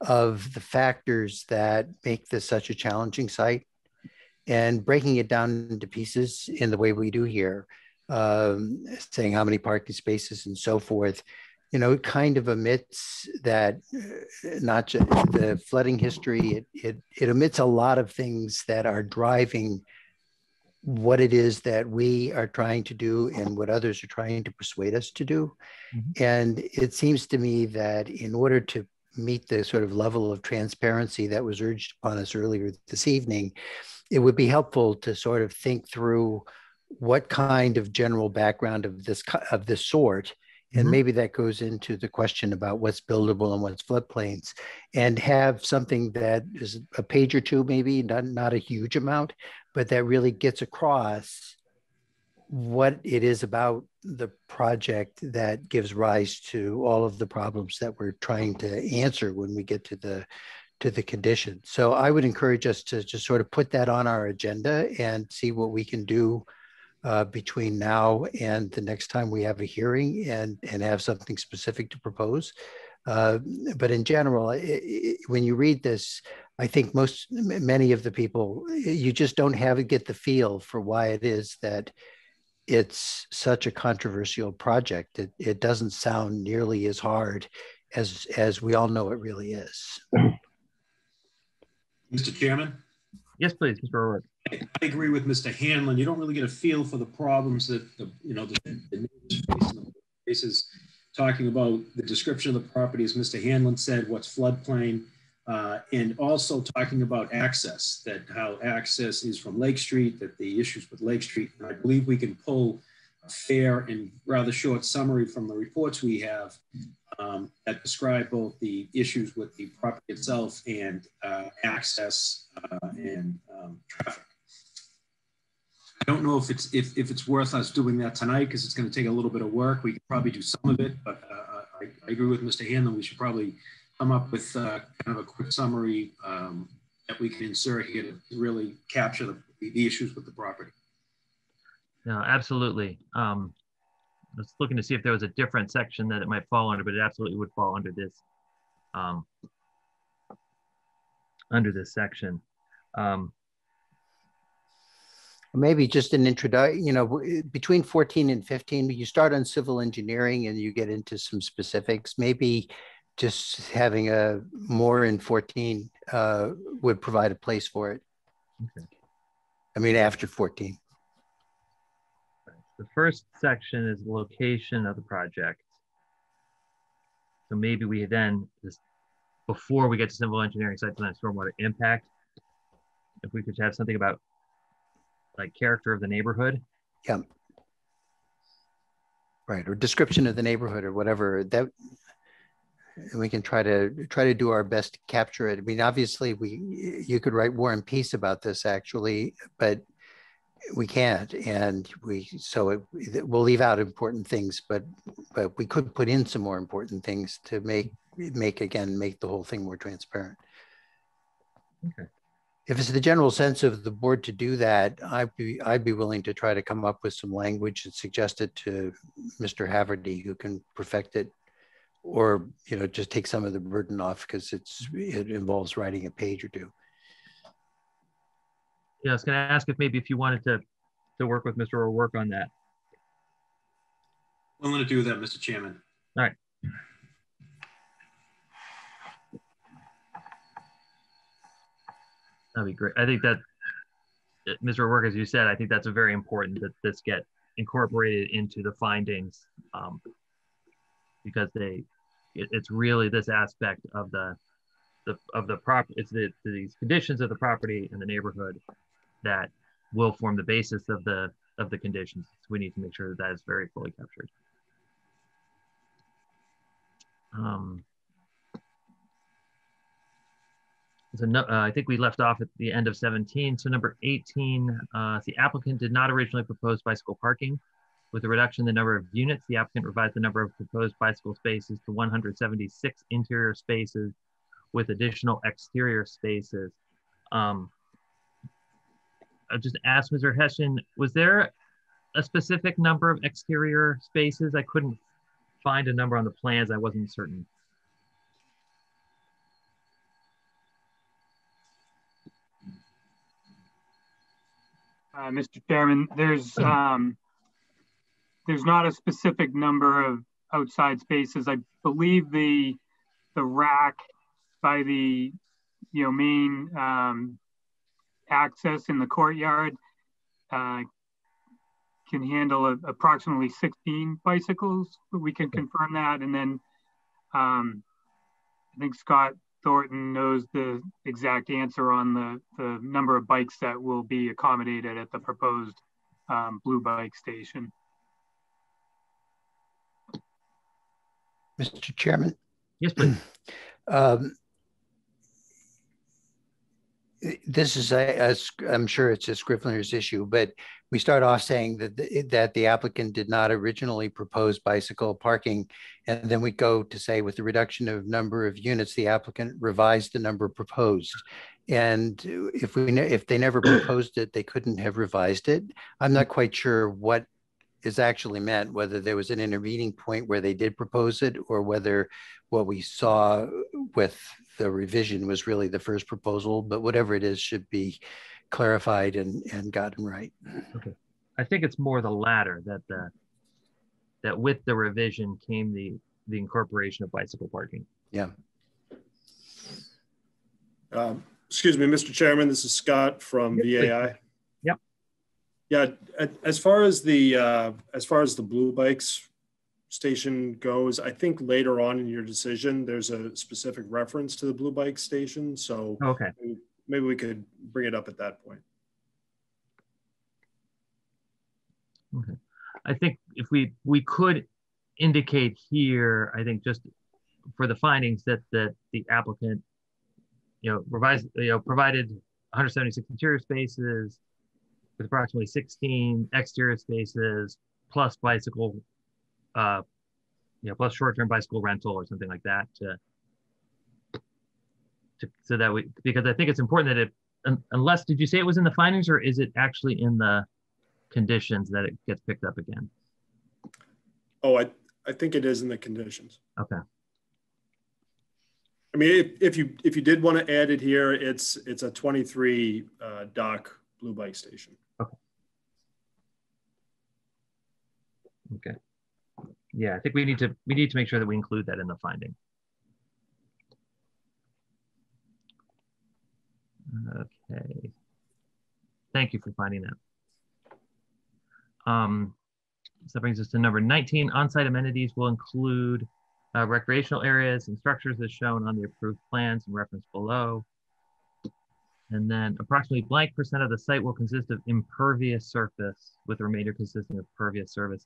of the factors that make this such a challenging site and breaking it down into pieces in the way we do here, um, saying how many parking spaces and so forth. You know, it kind of omits that, not just the flooding history, it, it, it omits a lot of things that are driving what it is that we are trying to do and what others are trying to persuade us to do. Mm-hmm. And it seems to me that in order to meet the sort of level of transparency that was urged upon us earlier this evening, it would be helpful to sort of think through what kind of general background of this, of this sort. And maybe that goes into the question about what's buildable and what's floodplains, and have something that is a page or two, maybe not, not a huge amount, but that really gets across what it is about the project that gives rise to all of the problems that we're trying to answer when we get to the, to the condition. So I would encourage us to just sort of put that on our agenda and see what we can do uh, between now and the next time we have a hearing and, and have something specific to propose. Uh, but in general, it, it, when you read this, I think most, many of the people, you just don't have to get the feel for why it is that it's such a controversial project. It, it doesn't sound nearly as hard as, as we all know it really is. Mister Chairman? Yes, please, Mister O'Rourke. I agree with Mister Hanlon. You don't really get a feel for the problems that the, you know, the, the neighbors face in the places. Talking about the description of the property, as Mister Hanlon said, what's floodplain, uh, and also talking about access, that how access is from Lake Street, that the issues with Lake Street. And I believe we can pull a fair and rather short summary from the reports we have um, that describe both the issues with the property itself and uh, access uh, and um, traffic. I don't know if it's if, if it's worth us doing that tonight because it's going to take a little bit of work. We could probably do some of it, but uh, I, I agree with Mister Hanlon. We should probably come up with uh, kind of a quick summary um, that we can insert here to really capture the, the issues with the property. No, absolutely. Um, I was looking to see if there was a different section that it might fall under, but it absolutely would fall under this um, under this section. Um, Maybe just an introduction, you know, between fourteen and fifteen, you start on civil engineering and you get into some specifics. Maybe just having a more in fourteen uh, would provide a place for it. Okay. I mean, after fourteen. The first section is location of the project. So maybe we then, just before we get to civil engineering, site plan, stormwater impact, if we could have something about like character of the neighborhood. Yeah. Right. Or description of the neighborhood or whatever that, and we can try to try to do our best to capture it. I mean, obviously we, you could write War and Peace about this actually, but we can't. And we, so it, it, we'll leave out important things, but, but we could put in some more important things to make, make again, make the whole thing more transparent. Okay. If it's the general sense of the board to do that, I'd be, I'd be willing to try to come up with some language and suggest it to Mister Haverty, who can perfect it, or you know, just take some of the burden off because it's it involves writing a page or two. Yeah, I was going to ask if maybe if you wanted to to work with Mister O'Rourke on that. I'm going to do that, Mister Chairman. All right. That'd be great. I think that, Mister O'Rourke, as you said, I think that's a very important that this get incorporated into the findings um, because they, it, it's really this aspect of the, the of the prop, it's the, these conditions of the property and the neighborhood that will form the basis of the of the conditions. So we need to make sure that that is very fully captured. Um, So no, uh, I think we left off at the end of seventeen. So number eighteen, uh, the applicant did not originally propose bicycle parking. With a reduction in the number of units, the applicant revised the number of proposed bicycle spaces to one hundred seventy-six interior spaces with additional exterior spaces. Um, I'll just ask Mister Hession, was there a specific number of exterior spaces? I couldn't find a number on the plans. I wasn't certain. Uh, Mister Chairman, there's um, there's not a specific number of outside spaces. I believe the the rack by the you know main um, access in the courtyard uh, can handle a, approximately sixteen bicycles. We can confirm that, and then um, I think Scott Thornton knows the exact answer on the, the number of bikes that will be accommodated at the proposed um, Blue Bike Station. Mister Chairman? Yes, please. um, this is, a, a, I'm sure it's a Scrivener's issue, but we start off saying that the, that the applicant did not originally propose bicycle parking. And then we go to say with the reduction of number of units, the applicant revised the number proposed. And if we if they never proposed it, they couldn't have revised it. I'm not quite sure what is actually meant, whether there was an intervening point where they did propose it, or whether what we saw with the revision was really the first proposal. But whatever it is should be clarified and, and gotten right. Okay. I think it's more the latter, that the that with the revision came the the incorporation of bicycle parking. Yeah. Um, excuse me, Mister Chairman, this is Scott from V A I. Yep. Yeah, as far as the uh, as far as the Blue Bikes station goes, I think later on in your decision there's a specific reference to the Blue Bike station, so okay, maybe, maybe we could bring it up at that point. Okay, I think if we we could indicate here, I think just for the findings that that the applicant, you know, revised, you know, provided one hundred seventy-six interior spaces with approximately sixteen exterior spaces, plus bicycle, uh, you know, plus short-term bicycle rental or something like that, to, to, so that we, because I think it's important that it, un, unless, did you say it was in the findings, or is it actually in the conditions that it gets picked up again? Oh, I, I think it is in the conditions. Okay. I mean, if, if you if you did want to add it here, it's it's a twenty-three uh, dock Blue Bike station. Okay. Okay. Yeah, I think we need to we need to make sure that we include that in the finding. Okay. Thank you for finding that. Um, so that brings us to number nineteen. On-site amenities will include Uh, recreational areas and structures as shown on the approved plans and reference below. And then approximately blank percent of the site will consist of impervious surface, with the remainder consisting of pervious surface.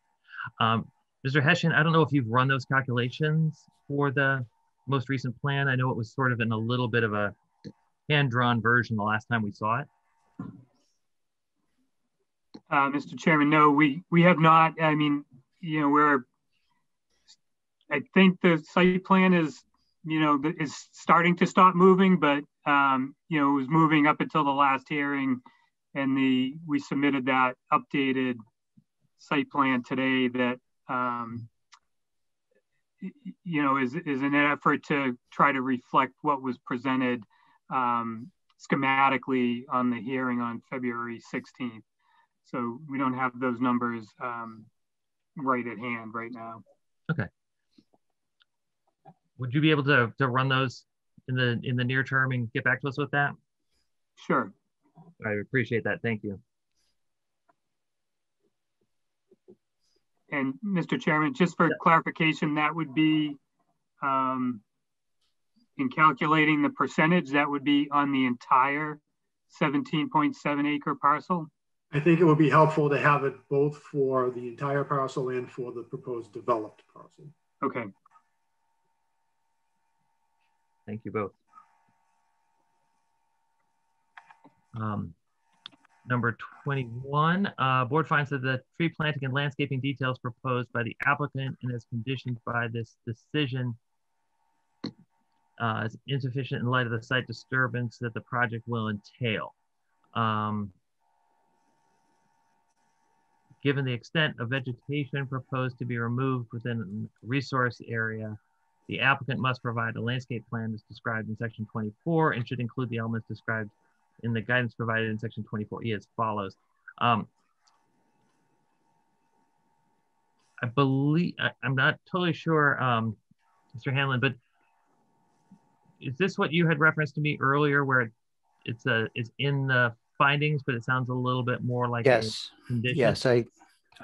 Um, Mister Hession, I don't know if you've run those calculations for the most recent plan. I know it was sort of in a little bit of a hand-drawn version the last time we saw it. Uh, Mister Chairman, no, we, we have not. I mean, you know, we're I think the site plan is, you know, is starting to stop moving, but, um, you know, it was moving up until the last hearing, and the we submitted that updated site plan today that, um, you know, is, is an effort to try to reflect what was presented um, schematically on the hearing on February sixteenth. So we don't have those numbers um, right at hand right now. Okay. Would you be able to, to run those in the in the near term and get back to us with that? Sure. I appreciate that. Thank you. And Mister Chairman, just for yeah. clarification, that would be um, in calculating the percentage, that would be on the entire seventeen point seven acre parcel? I think it would be helpful to have it both for the entire parcel and for the proposed developed parcel. Okay. Thank you both. Um, number twenty-one, uh, board finds that the tree planting and landscaping details proposed by the applicant and as conditioned by this decision uh, is insufficient in light of the site disturbance that the project will entail. Um, given the extent of vegetation proposed to be removed within a resource area, the applicant must provide a landscape plan as described in section twenty-four and should include the elements described in the guidance provided in section twenty-four E as follows. Um, I believe, I, I'm not totally sure, um, Mister Hanlon, but is this what you had referenced to me earlier where it, it's, a, it's in the findings, but it sounds a little bit more like yes. a condition? Yes, I,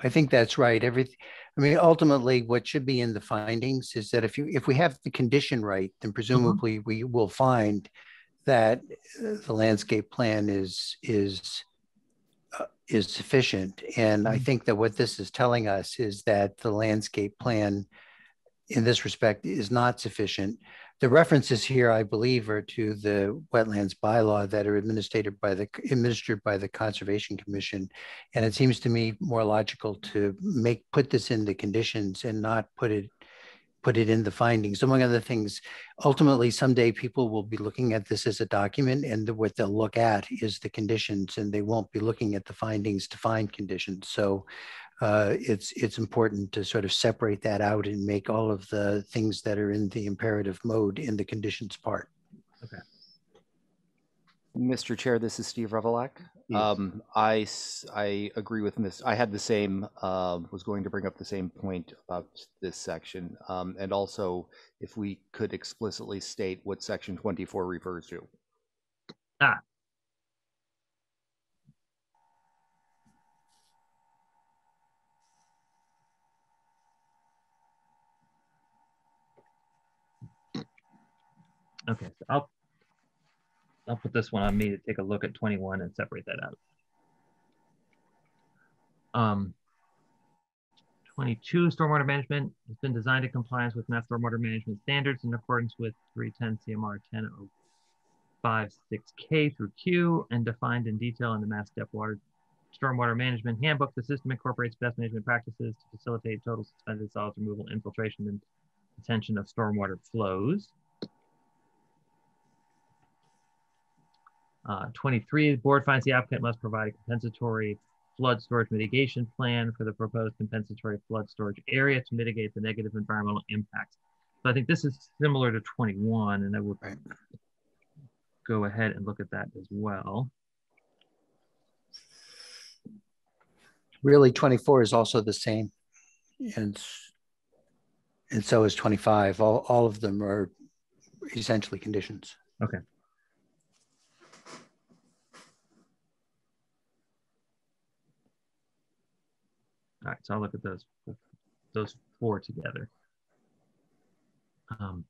I think that's right. Everything. I mean, ultimately, what should be in the findings is that if you if we have the condition right, then presumably mm-hmm. we will find that the landscape plan is is uh, is sufficient. And mm-hmm. I think that what this is telling us is that the landscape plan, in this respect, is not sufficient. The references here, I believe, are to the wetlands bylaw that are administered by the administered by the Conservation Commission, and it seems to me more logical to make put this in the conditions and not put it put it in the findings. Among other things, ultimately, someday people will be looking at this as a document, and the, what they'll look at is the conditions, and they won't be looking at the findings to find conditions. So uh, it's, it's important to sort of separate that out and make all of the things that are in the imperative mode in the conditions part. Okay. Mister Chair, this is Steve Revilak. Yes. Um, I, I agree with this. I had the same, uh, was going to bring up the same point about this section. Um, and also, if we could explicitly state what section twenty-four refers to. Ah. Okay, so I'll I'll put this one on me to take a look at twenty-one and separate that out. Um, twenty-two, stormwater management has been designed in compliance with Mass Stormwater Management Standards in accordance with three ten C M R ten oh five six K through Q, and defined in detail in the Mass Step Water Stormwater Management Handbook. The system incorporates best management practices to facilitate total suspended solids removal, infiltration, and detention of stormwater flows. Uh, twenty-three, the board finds the applicant must provide a compensatory flood storage mitigation plan for the proposed compensatory flood storage area to mitigate the negative environmental impacts. So I think this is similar to twenty-one, and I would go ahead and look at that as well. Really, twenty-four is also the same, and, and so is twenty-five. All, all of them are essentially conditions. Okay. All right, so I'll look at those, those four together. Um,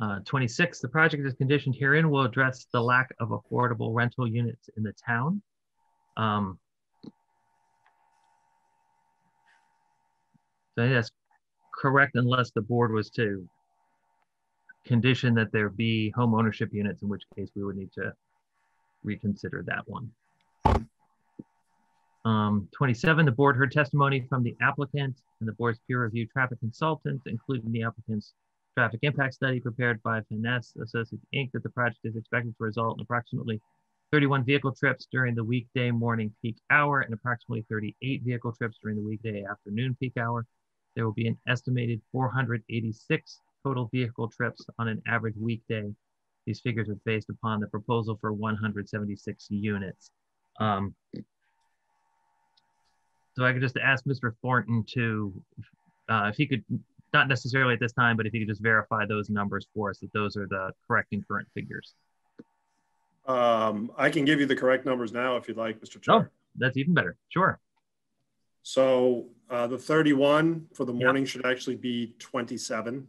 uh, twenty-six, the project as conditioned herein will address the lack of affordable rental units in the town. Um, so I think that's correct, unless the board was to condition that there be home ownership units, in which case we would need to reconsider that one. Um, twenty-seven, the board heard testimony from the applicant and the board's peer review traffic consultants, including the applicant's traffic impact study prepared by Vanasse and Associates, Incorporated, that the project is expected to result in approximately thirty-one vehicle trips during the weekday morning peak hour and approximately thirty-eight vehicle trips during the weekday afternoon peak hour. There will be an estimated four hundred eighty-six total vehicle trips on an average weekday. These figures are based upon the proposal for one hundred seventy-six units. Um, So I could just ask Mister Thornton to, uh, if he could, not necessarily at this time, but if he could just verify those numbers for us, that those are the correct and current figures. Um, I can give you the correct numbers now if you'd like, Mister Chair. Oh, that's even better. Sure. So uh, the thirty-one for the morning, yeah, should actually be twenty-seven.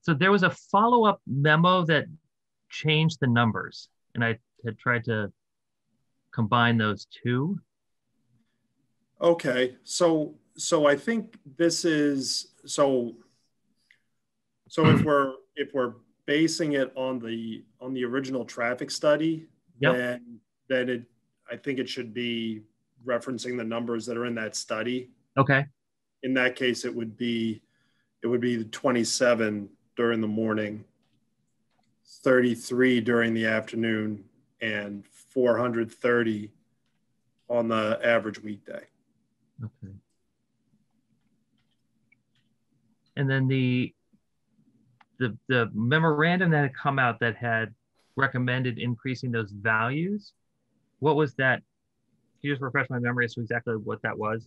So there was a follow-up memo that changed the numbers, and I had tried to combine those two. Okay, so so I think this is so. So if we're if we're basing it on the on the original traffic study, yep, then then it I think it should be referencing the numbers that are in that study. Okay. In that case, it would be it would be the twenty-seven during the morning, thirty-three during the afternoon, and four hundred thirty on the average weekday. Okay. And then the, the the memorandum that had come out that had recommended increasing those values, what was that? Can you just refresh my memory as to exactly what that was?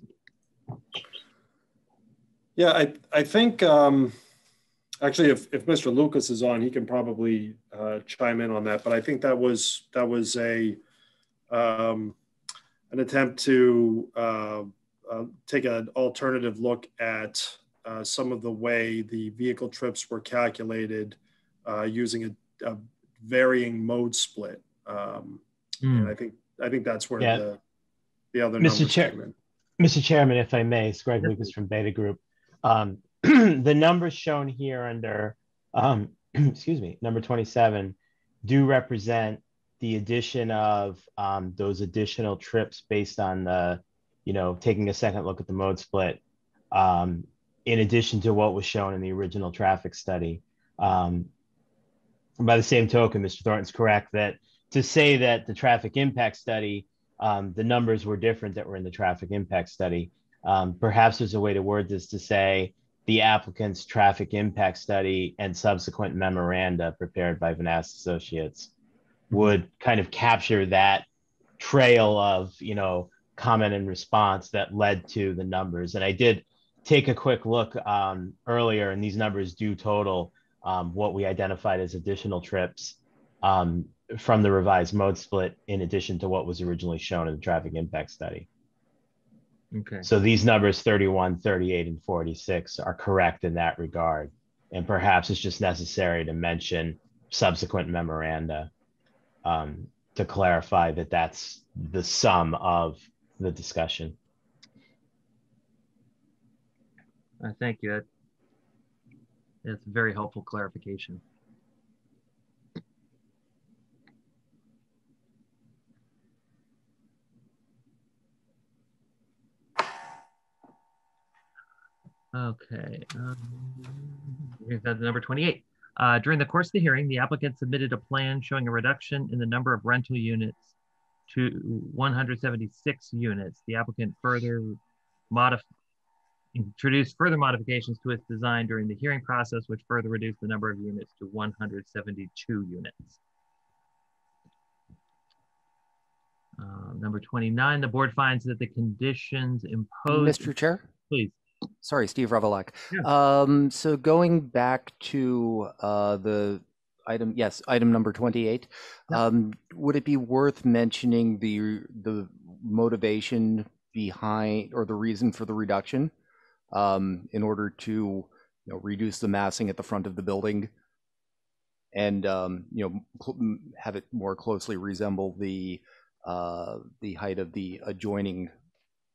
Yeah, I, I think, um, actually, if, if Mister Lucas is on, he can probably uh, chime in on that. But I think that was, that was a, um, an attempt to uh, uh, take an alternative look at uh, some of the way the vehicle trips were calculated uh, using a, a varying mode split. Um, mm. And I think I think that's where, yeah, the the other Mister Chairman, Mister Chairman, if I may, it's Greg Lucas from Beta Group. Um, the numbers shown here under um, excuse me, number twenty-seven, do represent the addition of um, those additional trips based on the, you know, taking a second look at the mode split um, in addition to what was shown in the original traffic study. Um, by the same token, Mister Thornton's correct that to say that the traffic impact study, um, the numbers were different that were in the traffic impact study. Um, perhaps there's a way to word this to say the applicant's traffic impact study and subsequent memoranda prepared by Vanasse Associates would kind of capture that trail of, you know, comment and response that led to the numbers. And I did take a quick look um, earlier, and these numbers do total um, what we identified as additional trips um, from the revised mode split, in addition to what was originally shown in the traffic impact study. Okay. So these numbers thirty-one, thirty-eight, and forty-six are correct in that regard. And perhaps it's just necessary to mention subsequent memoranda um, to clarify that that's the sum of the discussion. Uh, thank you. That, that's a very helpful clarification. Okay, um, here's number twenty-eight. Uh, during the course of the hearing, the applicant submitted a plan showing a reduction in the number of rental units to one hundred seventy-six units. The applicant further modified introduced further modifications to its design during the hearing process, which further reduced the number of units to one hundred seventy-two units. Uh, number twenty-nine, the board finds that the conditions imposed- Mister Chair? Please. Sorry, Steve Revilak. Yeah. Um, so going back to uh, the item, yes, item number twenty-eight, yeah. um, would it be worth mentioning the, the motivation behind, or the reason for the reduction? Um, in order to, you know, reduce the massing at the front of the building, and um, you know, have it more closely resemble the uh, the height of the adjoining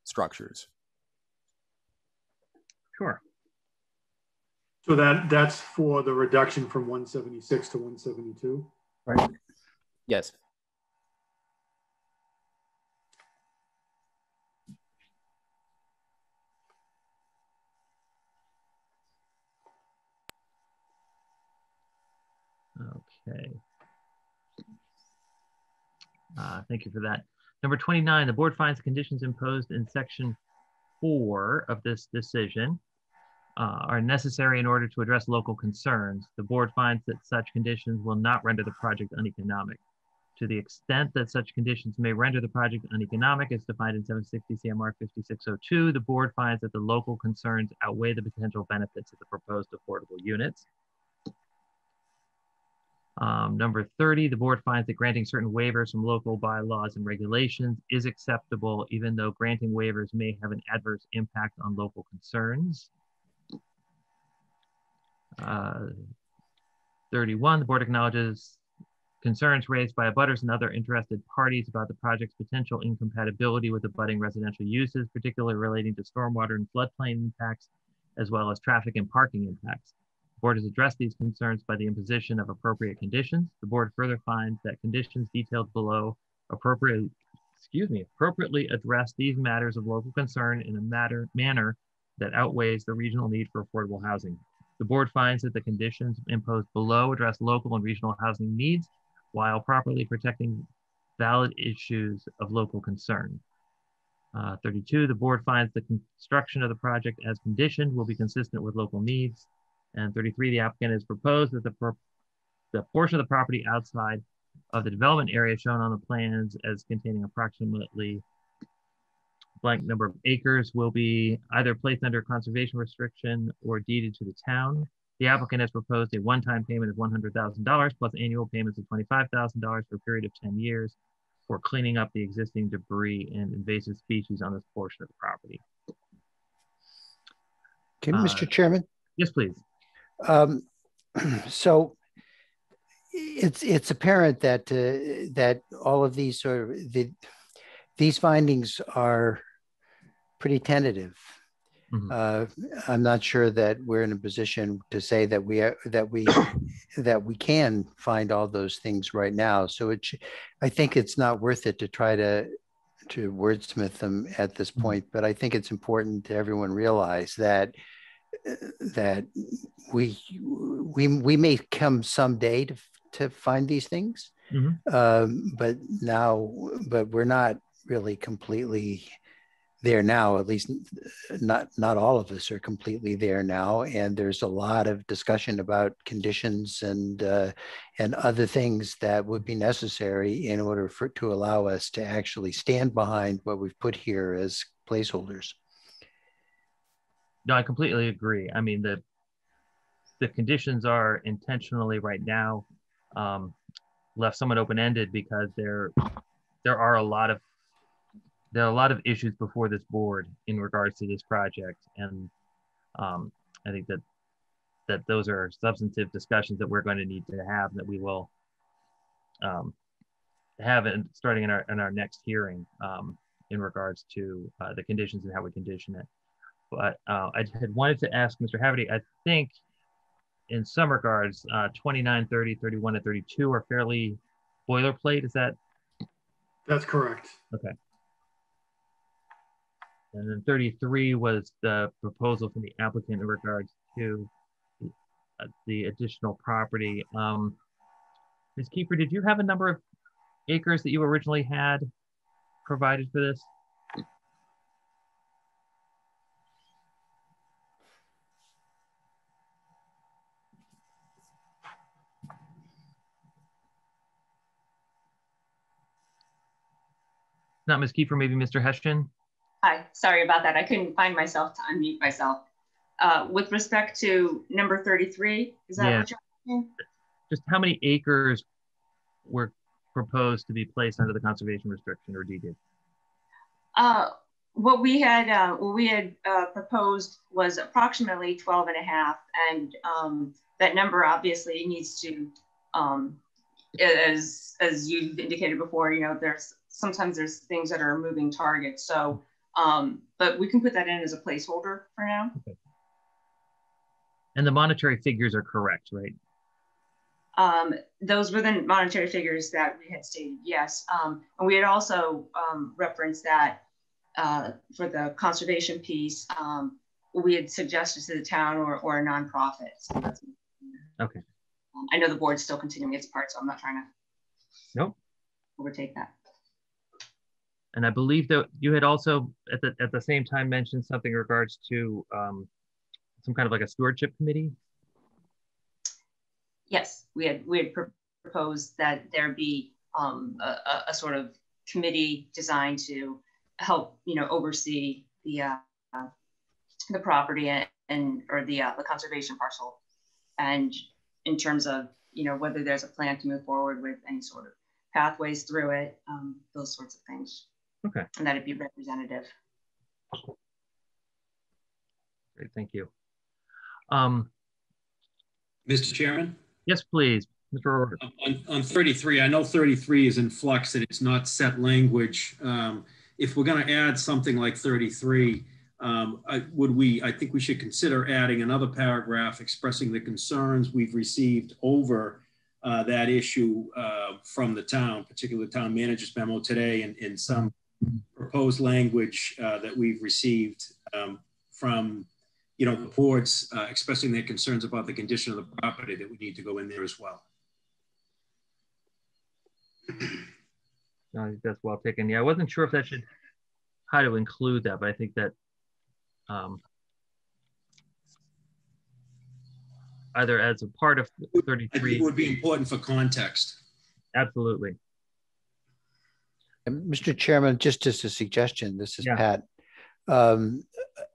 structures. Sure. So that that's for the reduction from one seventy-six to one seventy-two, right? Yes. Okay. Uh, thank you for that. Number twenty-nine, the board finds conditions imposed in section four of this decision uh, are necessary in order to address local concerns. The board finds that such conditions will not render the project uneconomic. To the extent that such conditions may render the project uneconomic, as defined in seven sixty C M R fifty-six oh two, the board finds that the local concerns outweigh the potential benefits of the proposed affordable units. Um, number thirty, the board finds that granting certain waivers from local bylaws and regulations is acceptable, even though granting waivers may have an adverse impact on local concerns. Uh, thirty-one, the board acknowledges concerns raised by abutters and other interested parties about the project's potential incompatibility with abutting residential uses, particularly relating to stormwater and floodplain impacts, as well as traffic and parking impacts. The board has addressed these concerns by the imposition of appropriate conditions. The board further finds that conditions detailed below appropriately, excuse me, appropriately address these matters of local concern in a matter, manner that outweighs the regional need for affordable housing. The board finds that the conditions imposed below address local and regional housing needs while properly protecting valid issues of local concern. Uh, thirty-two, the board finds the construction of the project as conditioned will be consistent with local needs. And thirty-three, the applicant has proposed that the, the portion of the property outside of the development area shown on the plans as containing approximately blank number of acres will be either placed under conservation restriction or deeded to the town. The applicant has proposed a one-time payment of one hundred thousand dollars plus annual payments of twenty-five thousand dollars for a period of ten years for cleaning up the existing debris and invasive species on this portion of the property. Okay, Mister Uh, Chairman? Yes, please. Um, so it's it's apparent that uh, that all of these sort of the, these findings are pretty tentative. Mm-hmm. uh, I'm not sure that we're in a position to say that we are, that we that we can find all those things right now. So it, I think it's not worth it to try to to wordsmith them at this point. But I think it's important to everyone realize that that we we we may come someday to to find these things, mm-hmm. um, but now, but we're not really completely there now. At least, not not all of us are completely there now. And there's a lot of discussion about conditions and uh, and other things that would be necessary in order for to allow us to actually stand behind what we've put here as placeholders. No, I completely agree. I mean, the the conditions are intentionally right now um, left somewhat open-ended because there there are a lot of there are a lot of issues before this board in regards to this project, and um, I think that that those are substantive discussions that we're going to need to have, and that we will um, have it starting in our in our next hearing um, in regards to uh, the conditions and how we condition it. But uh, I had wanted to ask Mister Haverty, I think in some regards, uh, twenty-nine, thirty, thirty-one, and thirty-two are fairly boilerplate. Is that? That's correct. Okay. And then thirty-three was the proposal from the applicant in regards to uh, the additional property. Um, Miz Kiefer, did you have a number of acres that you originally had provided for this? Not Miz Kiefer, maybe Mister Hession. Hi, sorry about that. I couldn't find myself to unmute myself. Uh, with respect to number thirty-three, is that yeah. what you're asking? Just how many acres were proposed to be placed under the conservation restriction or deeded? Uh, what we had uh, what we had uh, proposed was approximately twelve and a half, and um, that number obviously needs to, um, as as you've indicated before, you know, there's sometimes there's things that are moving targets. So, um, but we can put that in as a placeholder for now. Okay. And the monetary figures are correct, right? Um, those were the monetary figures that we had stated, yes. Um, and we had also um, referenced that uh, for the conservation piece, um, we had suggested to the town or, or a nonprofit. So that's okay. Um, I know the board's still continuing its part, so I'm not trying to nope. overtake that. And I believe that you had also at the at the same time mentioned something in regards to um, some kind of like a stewardship committee. Yes, we had we had proposed that there be um, a, a sort of committee designed to help you know oversee the uh, the property and, and or the uh, the conservation parcel, and in terms of you know whether there's a plan to move forward with any sort of pathways through it, um, those sorts of things. Okay. And that it be representative. Great, thank you. Um, Mister Chairman? Yes, please, Mister O'Rourke. On, on thirty-three, I know thirty-three is in flux and it's not set language. Um, if we're gonna add something like thirty-three, um, I, would we, I think we should consider adding another paragraph expressing the concerns we've received over uh, that issue uh, from the town, particularly the town manager's memo today and, and some proposed language uh, that we've received um, from, you know, the boards uh, expressing their concerns about the condition of the property that we need to go in there as well. I think that's well taken. Yeah, I wasn't sure if that should, how to include that, but I think that um, either as a part of thirty-three. I think it would be important for context. Absolutely. Mister Chairman, just as a suggestion, this is yeah. Pat. Um,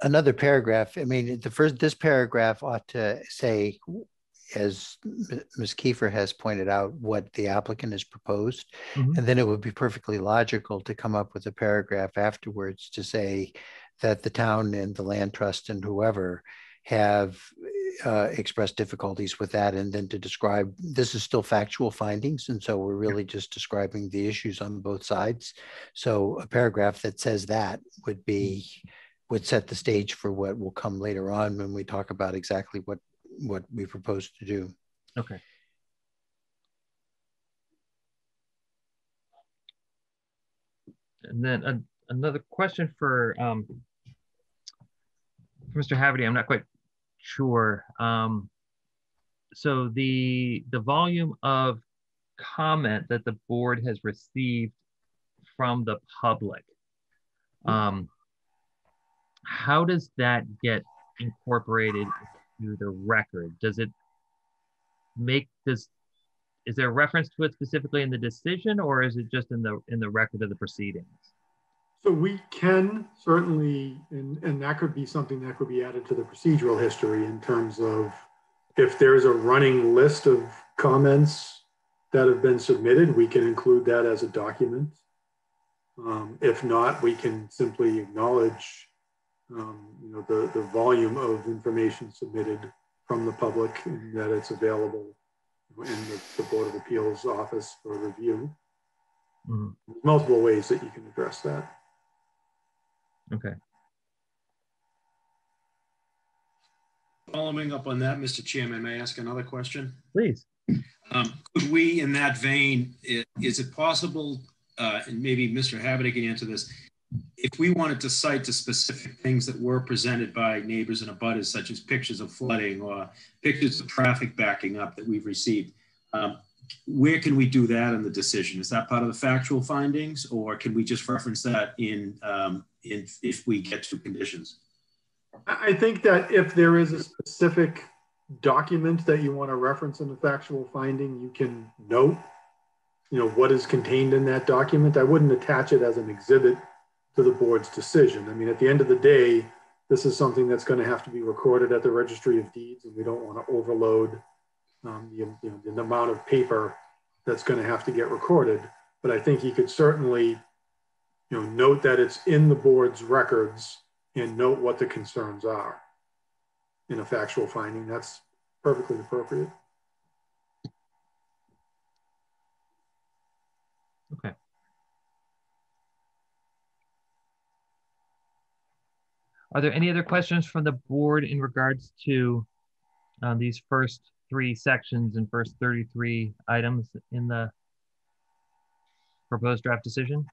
another paragraph. I mean, the first this paragraph ought to say, as Miz Kiefer has pointed out, what the applicant has proposed, mm-hmm. and then it would be perfectly logical to come up with a paragraph afterwards to say that the town and the land trust and whoever have uh, expressed difficulties with that, and then to describe this is still factual findings, and so we're really just describing the issues on both sides. So a paragraph that says that would be would set the stage for what will come later on when we talk about exactly what what we propose to do. Okay. And then uh, another question for um, for Mister Haverty. I'm not quite Sure. Um, so the the volume of comment that the board has received from the public, um, how does that get incorporated into the record? Does it make this? Is there a reference to it specifically in the decision, or is it just in the in the record of the proceedings? So we can certainly, and, and that could be something that could be added to the procedural history in terms of if there's a running list of comments that have been submitted, we can include that as a document. Um, if not, we can simply acknowledge um, you know, the, the volume of information submitted from the public and that it's available in the, the Board of Appeals office for review. Mm-hmm. Multiple ways that you can address that. Okay. Following up on that, Mister Chairman, may I ask another question? Please. Um, could we, in that vein, is it possible, uh, and maybe Mister Haverty can answer this, if we wanted to cite the specific things that were presented by neighbors and abutters, such as pictures of flooding or pictures of traffic backing up that we've received, um, where can we do that in the decision? Is that part of the factual findings, or can we just reference that in, um, in if we get to conditions? I think that if there is a specific document that you want to reference in the factual finding, you can note, you know, what is contained in that document. I wouldn't attach it as an exhibit to the board's decision. I mean, at the end of the day, this is something that's going to have to be recorded at the Registry of Deeds, and we don't want to overload Um, the, you know, the amount of paper that's going to have to get recorded. But I think you could certainly, you know, note that it's in the board's records and note what the concerns are in a factual finding. That's perfectly appropriate. Okay. Are there any other questions from the board in regards to uh, these first three sections and first thirty-three items in the proposed draft decision?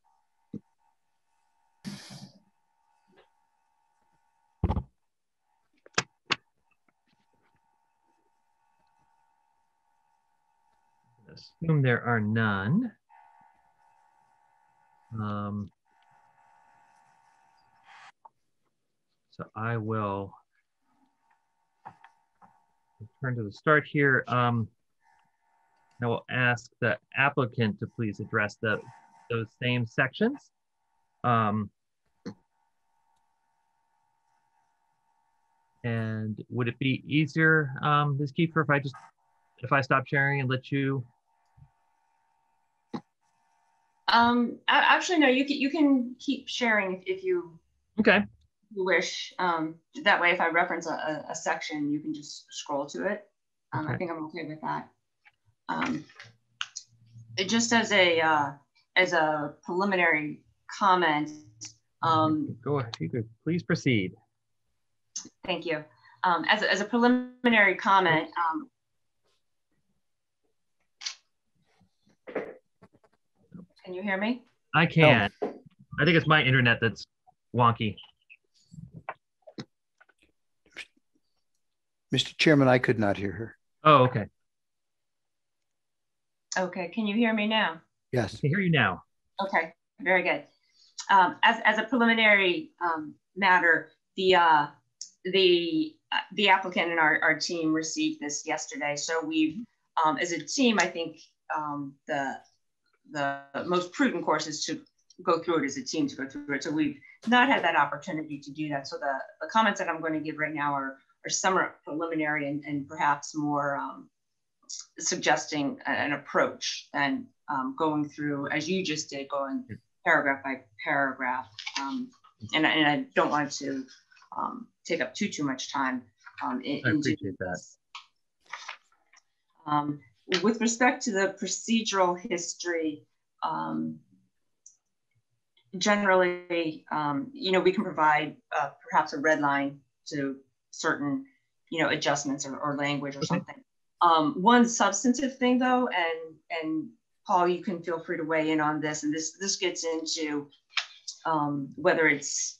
Assume there are none. Um, so I will turn to the start here. Um, I will ask the applicant to please address the, those same sections. Um, and would it be easier, um, Miz Kiefer, if I just if I stop sharing and let you? Um, actually, no. You can you can keep sharing if, if you. Okay. Wish um that way if I reference a, a section you can just scroll to it. um, okay. I think I'm okay with that. Um it just as a uh as a preliminary comment, um go ahead, you could please proceed. Thank you. um as a, as a preliminary comment, um can you hear me? I can. Oh. I think it's my internet that's wonky. Mister Chairman, I could not hear her. Oh, okay. Okay, can you hear me now? Yes. I can hear you now. Okay, very good. Um, as, as a preliminary um, matter, the, uh, the, uh, the applicant and our, our team received this yesterday. So we've, um, as a team, I think um, the, the most prudent course is to go through it as a team, to go through it. So we've not had that opportunity to do that. So the, the comments that I'm going to give right now are or some are preliminary and, and perhaps more um, suggesting an approach and um, going through, as you just did, going paragraph by paragraph. Um, and, and I don't want to um, take up too, too much time. Um, in, I appreciate that. Um, with respect to the procedural history, um, generally, um, you know, we can provide uh, perhaps a red line to certain, you know, adjustments or, or language or something. Um, one substantive thing, though, and and Paul, you can feel free to weigh in on this. And this this gets into um, whether it's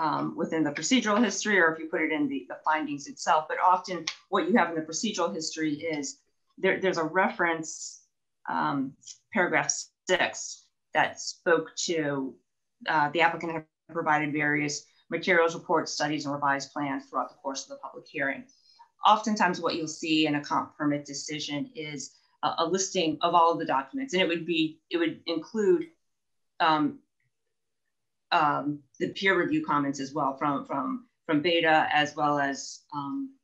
um, within the procedural history, or if you put it in the, the findings itself. But often what you have in the procedural history is there, there's a reference, um, paragraph six, that spoke to uh, the applicant had provided various materials, reports, studies, and revised plans throughout the course of the public hearing. Oftentimes what you'll see in a comp permit decision is a, a listing of all of the documents, and it would be, it would include um, um, the peer review comments as well from, from, from Beta, as well as um,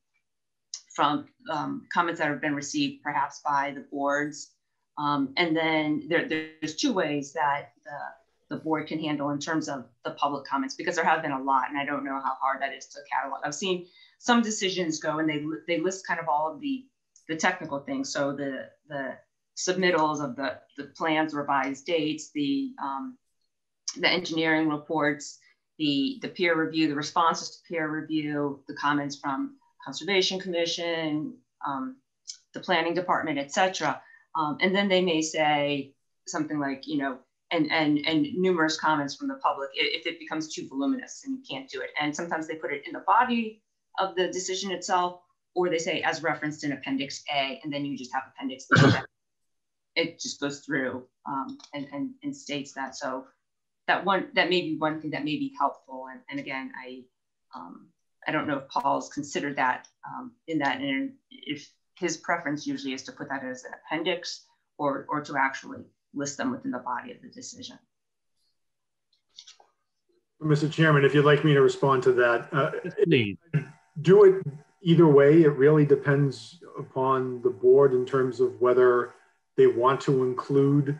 from um, comments that have been received perhaps by the boards. Um, and then there, there's two ways that the, the board can handle in terms of the public comments, because there have been a lot, and I don't know how hard that is to catalog. I've seen some decisions go and they, they list kind of all of the, the technical things. So the, the submittals of the, the plans, revised dates, the, um, the engineering reports, the, the peer review, the responses to peer review, the comments from Conservation Commission, um, the planning department, et cetera. Um, and then they may say something like, you know, and, and, and numerous comments from the public if it becomes too voluminous and you can't do it. And sometimes they put it in the body of the decision itself, or they say as referenced in Appendix A, and then you just have Appendix A. It just goes through um, and, and, and states that. So that one, that may be one thing that may be helpful. And, and again, I, um, I don't know if Paul's considered that um, in that, and if his preference usually is to put that as an appendix, or, or to actually list them within the body of the decision. Mister Chairman, if you'd like me to respond to that, uh, please. Do it either way. It really depends upon the board in terms of whether they want to include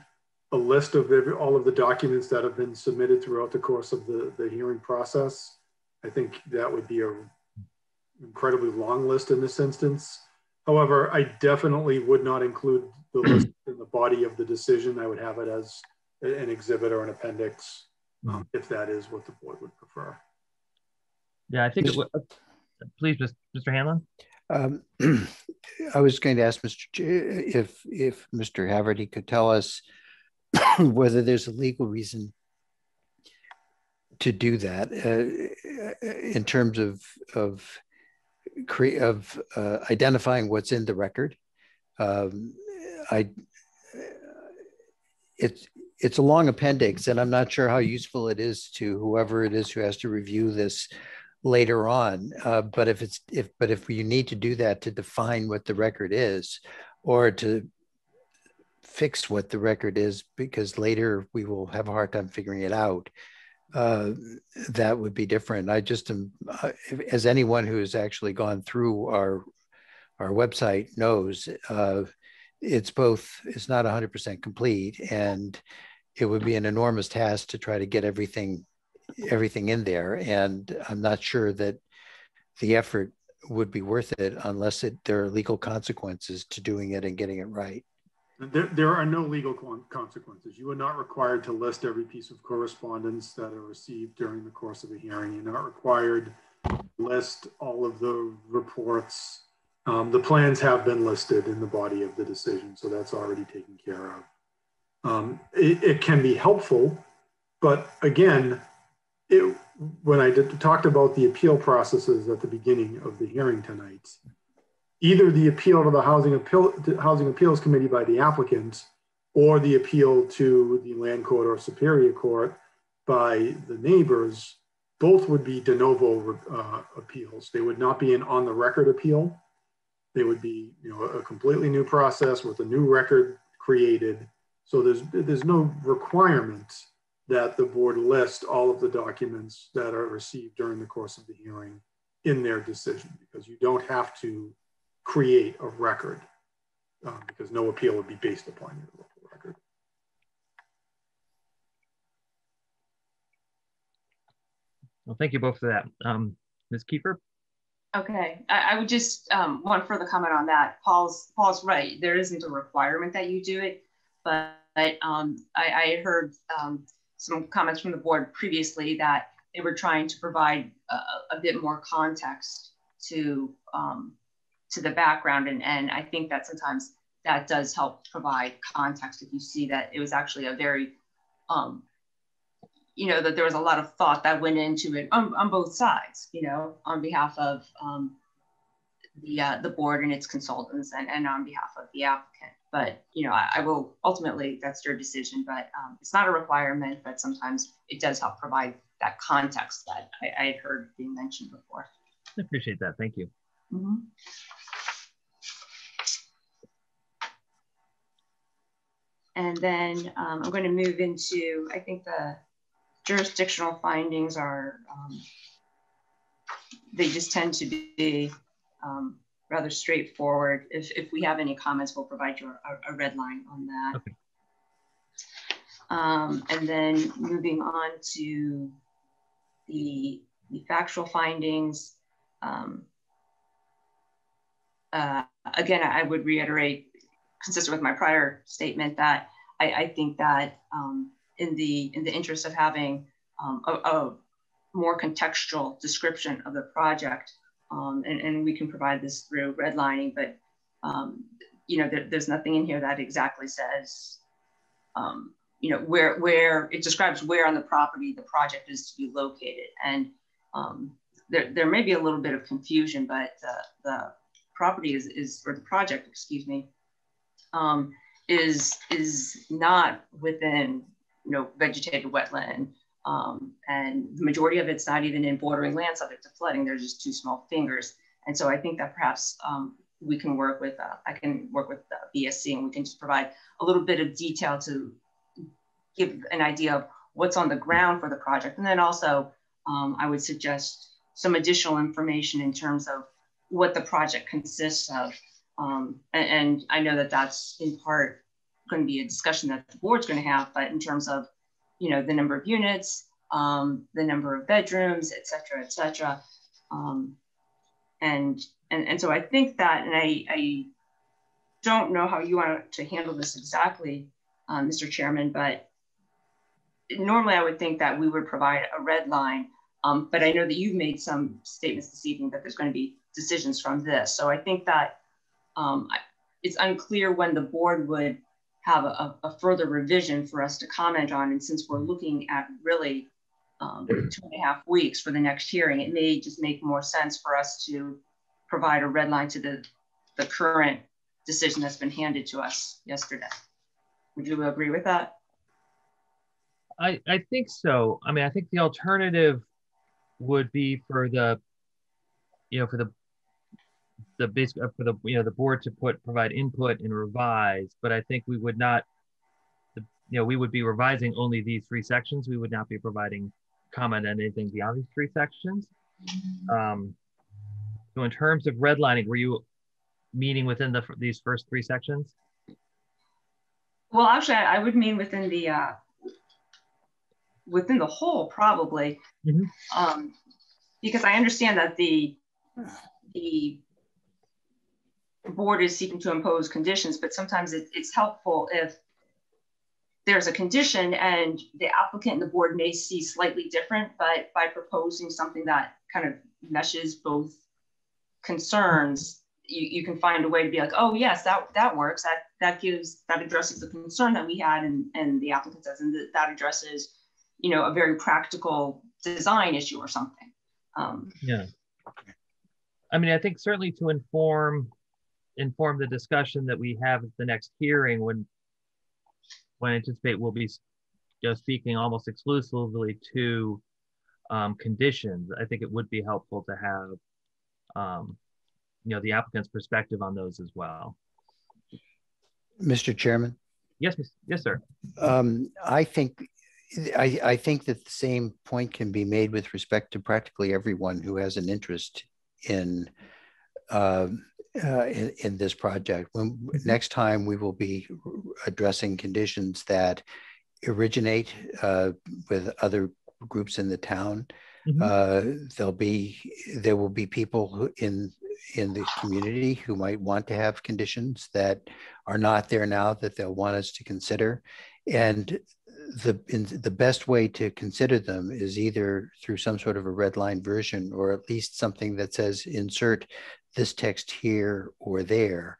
a list of every, all of the documents that have been submitted throughout the course of the, the hearing process. I think that would be an incredibly long list in this instance. However, I definitely would not include the list in the body of the decision. I would have it as an exhibit or an appendix, um, if that is what the board would prefer. Yeah, I think it would. Please, Mister Hanlon. Um, I was going to ask Mister Ch if if Mister Haverty could tell us whether there's a legal reason to do that uh, in terms of of. of uh, identifying what's in the record. Um, I, it's, it's a long appendix, and I'm not sure how useful it is to whoever it is who has to review this later on. Uh, but if it's, if, but if you need to do that to define what the record is, or to fix what the record is, because later we will have a hard time figuring it out, uh that would be different. I just am, uh, as anyone who has actually gone through our our website knows, uh it's both, it's not one hundred percent complete, and it would be an enormous task to try to get everything everything in there, and I'm not sure that the effort would be worth it unless it, there are legal consequences to doing it and getting it right. There, there are no legal consequences. You are not required to list every piece of correspondence that are received during the course of a hearing. You're not required to list all of the reports. Um, the plans have been listed in the body of the decision, so that's already taken care of. Um, it, it can be helpful, but again, it, when I did, talked about the appeal processes at the beginning of the hearing tonight, either the appeal to the Housing, appeal, to Housing Appeals Committee by the applicant, or the appeal to the Land Court or Superior Court by the neighbors, both would be de novo uh, appeals. They would not be an on-the-record appeal. They would be, you know, a completely new process with a new record created. So there's, there's no requirement that the board list all of the documents that are received during the course of the hearing in their decision, because you don't have to create a record, um, because no appeal would be based upon your local record. Well, thank you both for that. Um, Miz Kiefer? Okay, I, I would just, um, one further comment on that. Paul's, Paul's right, there isn't a requirement that you do it, but um, I, I heard um, some comments from the board previously that they were trying to provide a, a bit more context to um, to the background. And, and I think that sometimes that does help provide context if you see that it was actually a very, um, you know, that there was a lot of thought that went into it on, on both sides, you know, on behalf of um, the uh, the board and its consultants, and, and on behalf of the applicant. But, you know, I, I will ultimately, that's their decision, but um, it's not a requirement, but sometimes it does help provide that context that I, I had heard being mentioned before. I appreciate that. Thank you. Mm-hmm. And then um, I'm going to move into, I think the jurisdictional findings are, um, they just tend to be um, rather straightforward. If, if we have any comments, we'll provide you a, a red line on that. Okay. Um, and then moving on to the, the factual findings. Um, uh, again, I would reiterate, consistent with my prior statement, that I, I think that um, in the in the interest of having um, a, a more contextual description of the project, um, and, and we can provide this through redlining, but um, you know, there, there's nothing in here that exactly says, um, you know, where where it describes where on the property the project is to be located, and um, there there may be a little bit of confusion, but the, the property is is or the project, excuse me. Um, is is not within, you know, vegetated wetland, um, and the majority of it's not even in bordering land subject to flooding. They're just two small fingers, and so I think that perhaps um, we can work with uh, I can work with the B S C, and we can just provide a little bit of detail to give an idea of what's on the ground for the project, and then also um, I would suggest some additional information in terms of what the project consists of. Um, and, and I know that that's in part going to be a discussion that the board's going to have, but in terms of, you know, the number of units, um, the number of bedrooms, et cetera, et cetera. Um, and, and, and so I think that, and I, I don't know how you want to handle this exactly, uh, Mister Chairman, but normally I would think that we would provide a red line, um, but I know that you've made some statements this evening that there's going to be decisions from this. So I think that Um, it's unclear when the board would have a, a further revision for us to comment on. And since we're looking at really um, two and a half weeks for the next hearing, it may just make more sense for us to provide a red line to the, the current decision that's been handed to us yesterday. Would you agree with that? I, I think so. I mean, I think the alternative would be for the, you know, for the the base for the you know the board to put provide input and revise, but I think we would not, you know, we would be revising only these three sections. We would not be providing comment on anything beyond these three sections. Um, so in terms of redlining, were you meaning within the these first three sections? Well, actually, I would mean within the uh, within the whole probably, mm-hmm. um, because I understand that the the board is seeking to impose conditions, but sometimes it, it's helpful if there's a condition and the applicant and the board may see slightly different, but by proposing something that kind of meshes both concerns, you, you can find a way to be like, oh yes, that that works, that that gives, that addresses the concern that we had, and and the applicant says, and that, that addresses, you know, a very practical design issue or something. Um, yeah, I mean, I think certainly to inform inform the discussion that we have at the next hearing, when when I anticipate we'll be just speaking almost exclusively to um, conditions. I think it would be helpful to have um, you know, the applicant's perspective on those as well. Mister Chairman? Yes, yes, sir. Um, I think I, I think that the same point can be made with respect to practically everyone who has an interest in uh, Uh, in, in this project. When next time we will be addressing conditions that originate uh, with other groups in the town. Mm-hmm. uh, there'll be there will be people who in in the community who might want to have conditions that are not there now that they'll want us to consider, and the in, the best way to consider them is either through some sort of a red line version, or at least something that says insert this text here or there.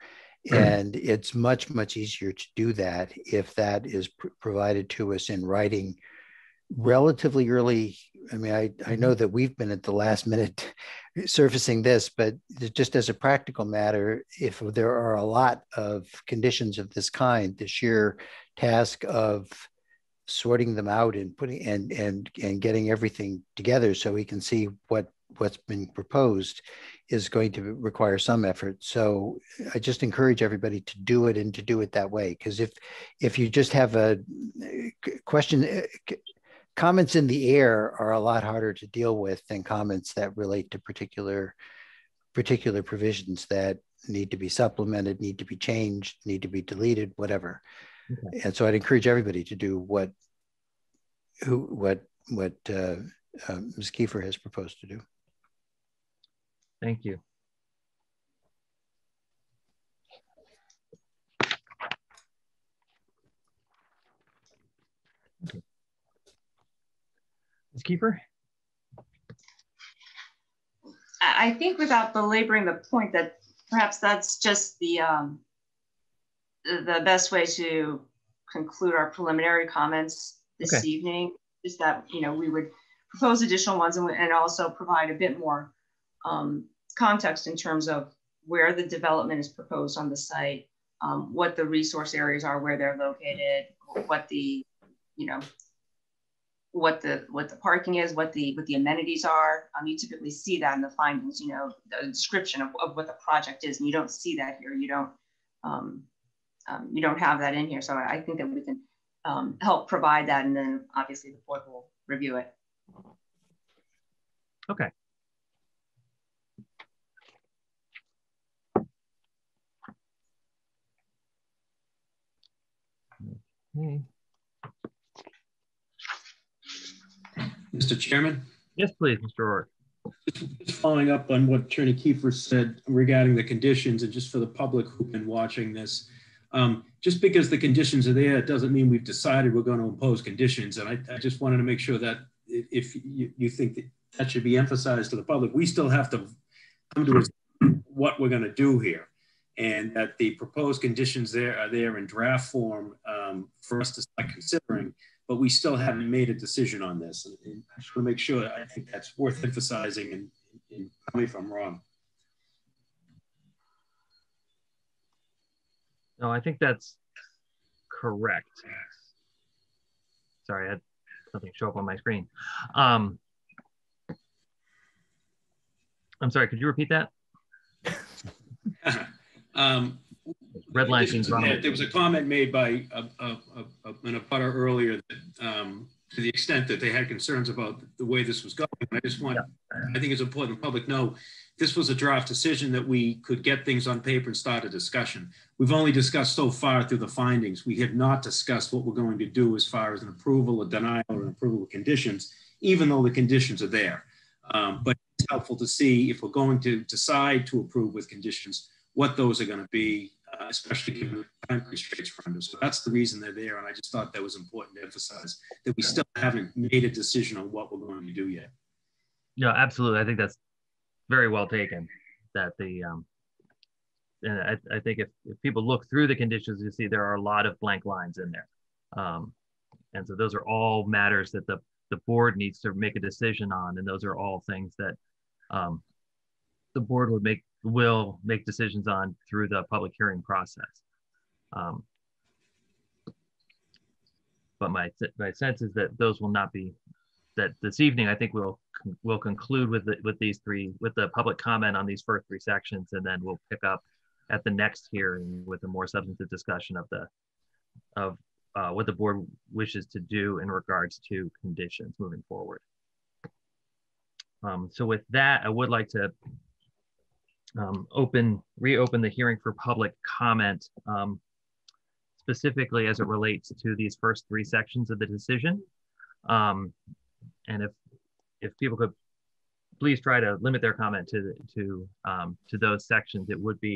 And it's much, much easier to do that if that is pr- provided to us in writing relatively early. I mean, I, I know that we've been at the last minute surfacing this, but just as a practical matter, if there are a lot of conditions of this kind, the sheer task of sorting them out and putting and and and getting everything together so we can see what what's been proposed is going to require some effort. So I just encourage everybody to do it and to do it that way. Because if if you just have a question, comments in the air are a lot harder to deal with than comments that relate to particular particular provisions that need to be supplemented, need to be changed, need to be deleted, whatever. Okay. And so I'd encourage everybody to do what who what what uh, uh, Miz Kiefer has proposed to do. Thank you. Okay. Miz Kiefer? I think without belaboring the point that perhaps that's just the um, the best way to conclude our preliminary comments this okay. evening is that, you know, we would propose additional ones and, and also provide a bit more um, context in terms of where the development is proposed on the site, um, what the resource areas are, where they're located, what the, you know, what the what the parking is, what the what the amenities are. Um, you typically see that in the findings, you know, the description of, of what the project is, and you don't see that here. You don't. Um, Um, you don't have that in here. So I think that we can um, help provide that. And then obviously the board will review it. Okay. Okay. Mister Chairman? Yes, please, Mister O'Rourke. Just following up on what Attorney Kiefer said regarding the conditions, and just for the public who've been watching this, Um, just because the conditions are there, it doesn't mean we've decided we're going to impose conditions. And I, I just wanted to make sure that if you, you think that, that should be emphasized to the public, we still have to come to what we're going to do here, and that the proposed conditions there are there in draft form um, for us to start considering, but we still haven't made a decision on this. And, and I just want to make sure that I think that's worth emphasizing, and, and tell me if I'm wrong. No, I think that's correct. Sorry, I had something show up on my screen. Um, I'm sorry, could you repeat that? um, Red line seems wrong. There was a comment made by a, a, a, a, an abutter earlier that, um, to the extent that they had concerns about the way this was going. I just want, yeah. I think it's important the public know this was a draft decision, that we could get things on paper and start a discussion. We've only discussed so far through the findings. We have not discussed what we're going to do as far as an approval, a denial, or an approval of conditions, even though the conditions are there. Um, but it's helpful to see if we're going to decide to approve with conditions, what those are going to be, uh, especially given the time constraints for us. So that's the reason they're there. And I just thought that was important to emphasize that we still haven't made a decision on what we're going to do yet. No, absolutely. I think that's very well taken, that the, um, and I, I think if, if people look through the conditions, you see there are a lot of blank lines in there. Um, and so those are all matters that the, the board needs to make a decision on. And those are all things that um, the board would make, will make decisions on through the public hearing process. Um, but my, my sense is that those will not be, that this evening, I think we'll we'll conclude with the, with these three with the public comment on these first three sections, and then we'll pick up at the next hearing with a more substantive discussion of the of uh, what the board wishes to do in regards to conditions moving forward. Um, so with that, I would like to um, open reopen the hearing for public comment, um, specifically as it relates to these first three sections of the decision. Um, And if if people could please try to limit their comment to to um, to those sections, it would be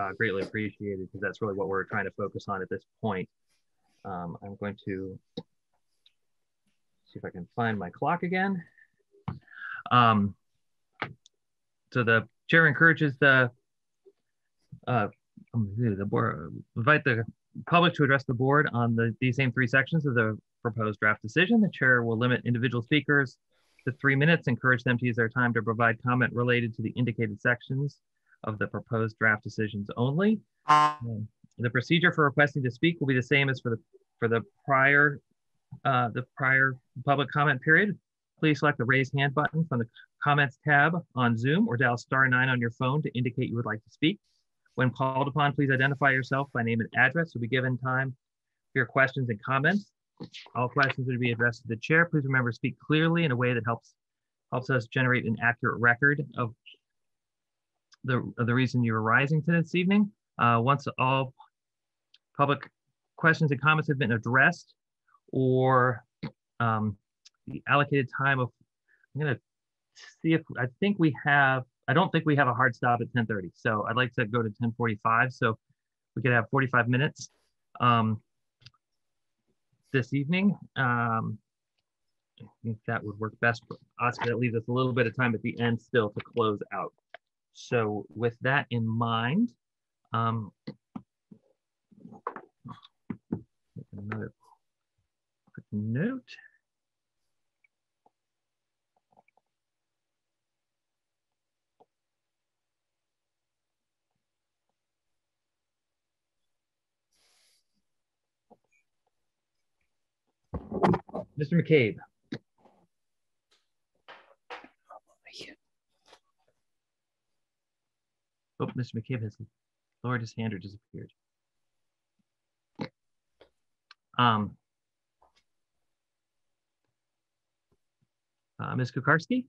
uh, greatly appreciated, because that's really what we're trying to focus on at this point. Um, I'm going to see if I can find my clock again. Um, so the chair encourages the uh, the board invite the public to address the board on the these same three sections of the proposed draft decision. The chair will limit individual speakers to three minutes, encourage them to use their time to provide comment related to the indicated sections of the proposed draft decisions only. Um, the procedure for requesting to speak will be the same as for the for the prior uh, the prior public comment period. Please select the raise hand button from the comments tab on Zoom or dial star nine on your phone to indicate you would like to speak. When called upon, please identify yourself by name and address. You'll be given time for your questions and comments. All questions will be addressed to the chair. Please remember to speak clearly in a way that helps helps us generate an accurate record of the, of the reason you are rising to this evening. Uh, once all public questions and comments have been addressed, or um, the allocated time of, I'm going to see if I think we have. I don't think we have a hard stop at ten thirty, so I'd like to go to ten forty-five. So we could have forty-five minutes um, this evening. Um, I think that would work best for us. That leaves us a little bit of time at the end still to close out. So with that in mind, um, another quick note. Mister McCabe. Oh, Mister McCabe has lowered his hand or disappeared. Um, uh, Miz Kukarski?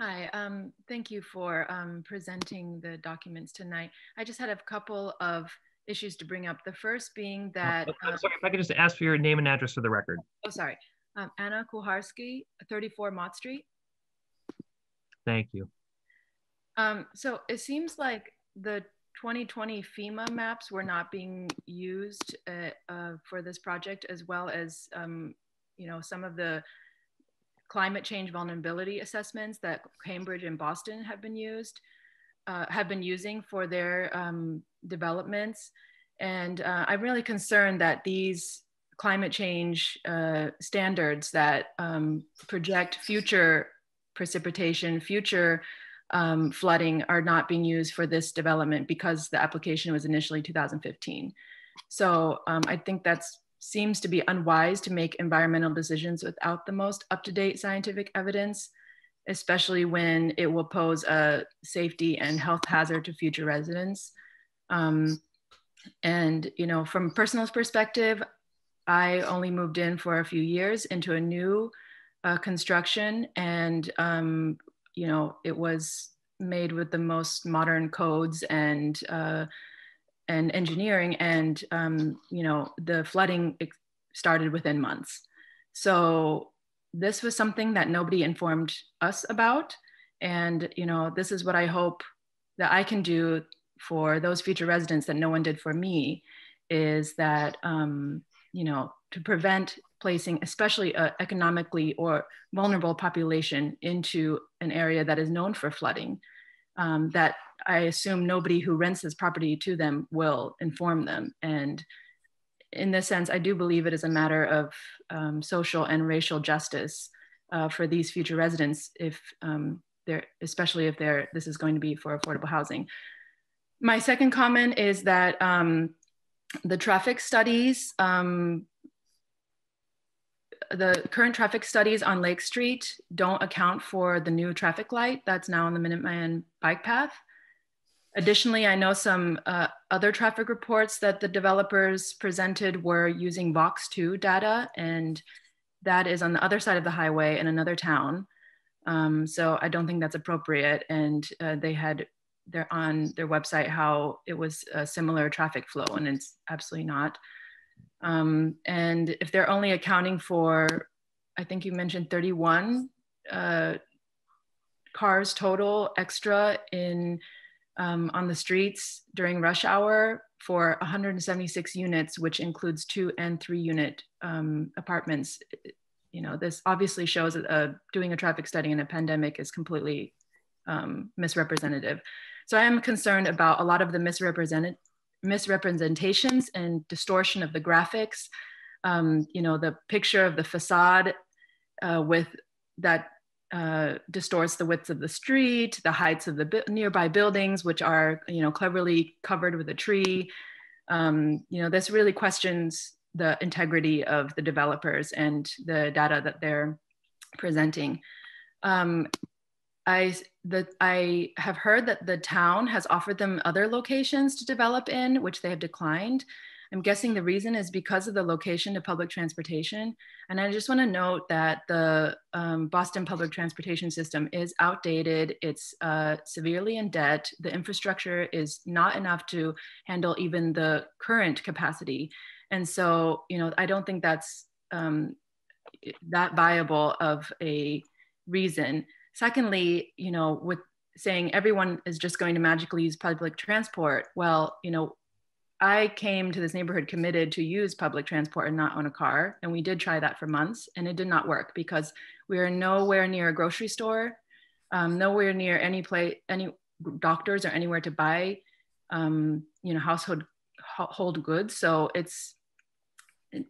Hi, um, thank you for um, presenting the documents tonight. I just had a couple of issues to bring up. The first being that- I'm um, sorry, if I could just ask for your name and address for the record. Oh, sorry. Um, Anna Kuharski, thirty-four Mott Street. Thank you. Um, so it seems like the twenty twenty FEMA maps were not being used uh, uh, for this project, as well as, um, you know, some of the climate change vulnerability assessments that Cambridge and Boston have been used. Uh, have been using for their um, developments. And uh, I'm really concerned that these climate change uh, standards that um, project future precipitation, future um, flooding are not being used for this development because the application was initially two thousand fifteen. So um, I think that seems to be unwise to make environmental decisions without the most up-to-date scientific evidence, especially when it will pose a safety and health hazard to future residents. Um, and, you know, from a personal perspective, I only moved in for a few years into a new uh, construction, and, um, you know, it was made with the most modern codes and, uh, and engineering, and, um, you know, the flooding started within months. So this was something that nobody informed us about. And, you know, this is what I hope that I can do for those future residents that no one did for me, is that, um, you know, to prevent placing, especially an economically or vulnerable population into an area that is known for flooding, um, that I assume nobody who rents this property to them will inform them. And in this sense, I do believe it is a matter of um, social and racial justice uh, for these future residents, if um, they're, especially if they're, this is going to be for affordable housing. My second comment is that um, the traffic studies, um, the current traffic studies on Lake Street don't account for the new traffic light that's now on the Minuteman bike path. Additionally, I know some uh, other traffic reports that the developers presented were using Vox two data, and that is on the other side of the highway in another town. Um, so I don't think that's appropriate. And uh, they had their, on their website how it was a similar traffic flow, and it's absolutely not. Um, and if they're only accounting for, I think you mentioned thirty-one uh, cars total extra in Um, on the streets during rush hour for one hundred seventy-six units, which includes two and three unit um, apartments. You know, this obviously shows that uh, doing a traffic study in a pandemic is completely um, misrepresentative. So I am concerned about a lot of the misrepresented misrepresentations and distortion of the graphics. Um, you know, the picture of the facade uh, with that uh, distorts the width of the street, the heights of the bu nearby buildings, which are, you know, cleverly covered with a tree. Um, you know, this really questions the integrity of the developers and the data that they're presenting. Um, I, the, I have heard that the town has offered them other locations to develop in, which they have declined. I'm guessing the reason is because of the location to public transportation. And I just wanna note that the um, Boston public transportation system is outdated. It's uh, severely in debt. The infrastructure is not enough to handle even the current capacity. And so, you know, I don't think that's um, that viable of a reason. Secondly, you know, with saying everyone is just going to magically use public transport, well, you know, I came to this neighborhood committed to use public transport and not own a car. And we did try that for months and it did not work because we are nowhere near a grocery store, um, nowhere near any place, any doctors or anywhere to buy, um, you know, household hold goods. So it's,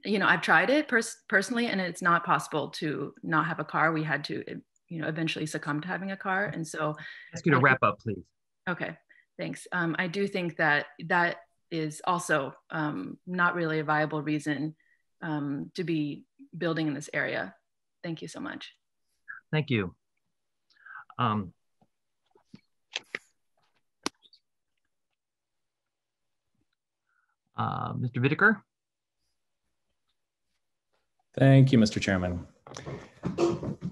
you know, I've tried it pers personally and it's not possible to not have a car. We had to, you know, eventually succumb to having a car. And so— Ask you to wrap up, please. Okay, thanks. Um, I do think that that is also um, not really a viable reason um, to be building in this area. Thank you so much. Thank you. Um, uh, Mister Whitaker. Thank you, Mister Chairman.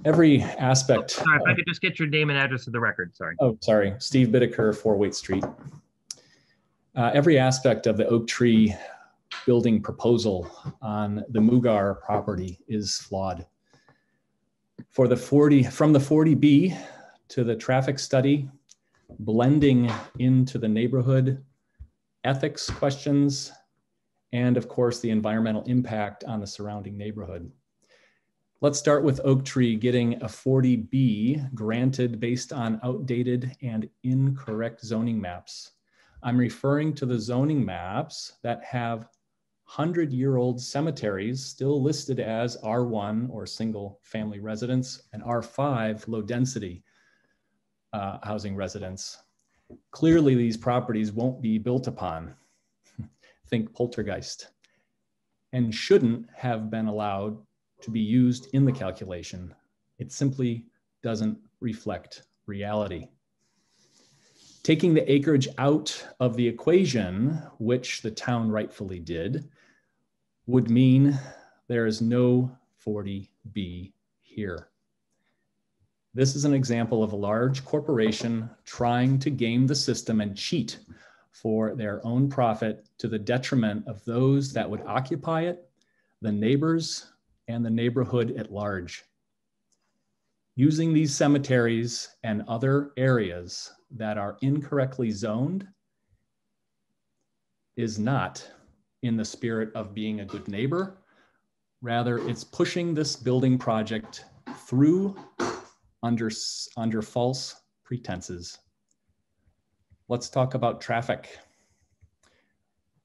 Every aspect— oh, sorry, if I could just get your name and address of the record, sorry. Oh, sorry, Steve Whitaker, Four Waite Street. Uh, every aspect of the Oak Tree building proposal on the Mugar property is flawed. For the forty, from the forty B to the traffic study, blending into the neighborhood, ethics questions, and of course the environmental impact on the surrounding neighborhood. Let's start with Oak Tree getting a forty B granted based on outdated and incorrect zoning maps. I'm referring to the zoning maps that have hundred-year-old cemeteries still listed as R one or single family residence and R five low density uh, housing residence. Clearly these properties won't be built upon, think poltergeist, and shouldn't have been allowed to be used in the calculation. It simply doesn't reflect reality. Taking the acreage out of the equation, which the town rightfully did, would mean there is no forty B here. This is an example of a large corporation trying to game the system and cheat for their own profit to the detriment of those that would occupy it, the neighbors, and the neighborhood at large. Using these cemeteries and other areas that are incorrectly zoned is not in the spirit of being a good neighbor. Rather, it's pushing this building project through under, under false pretenses. Let's talk about traffic.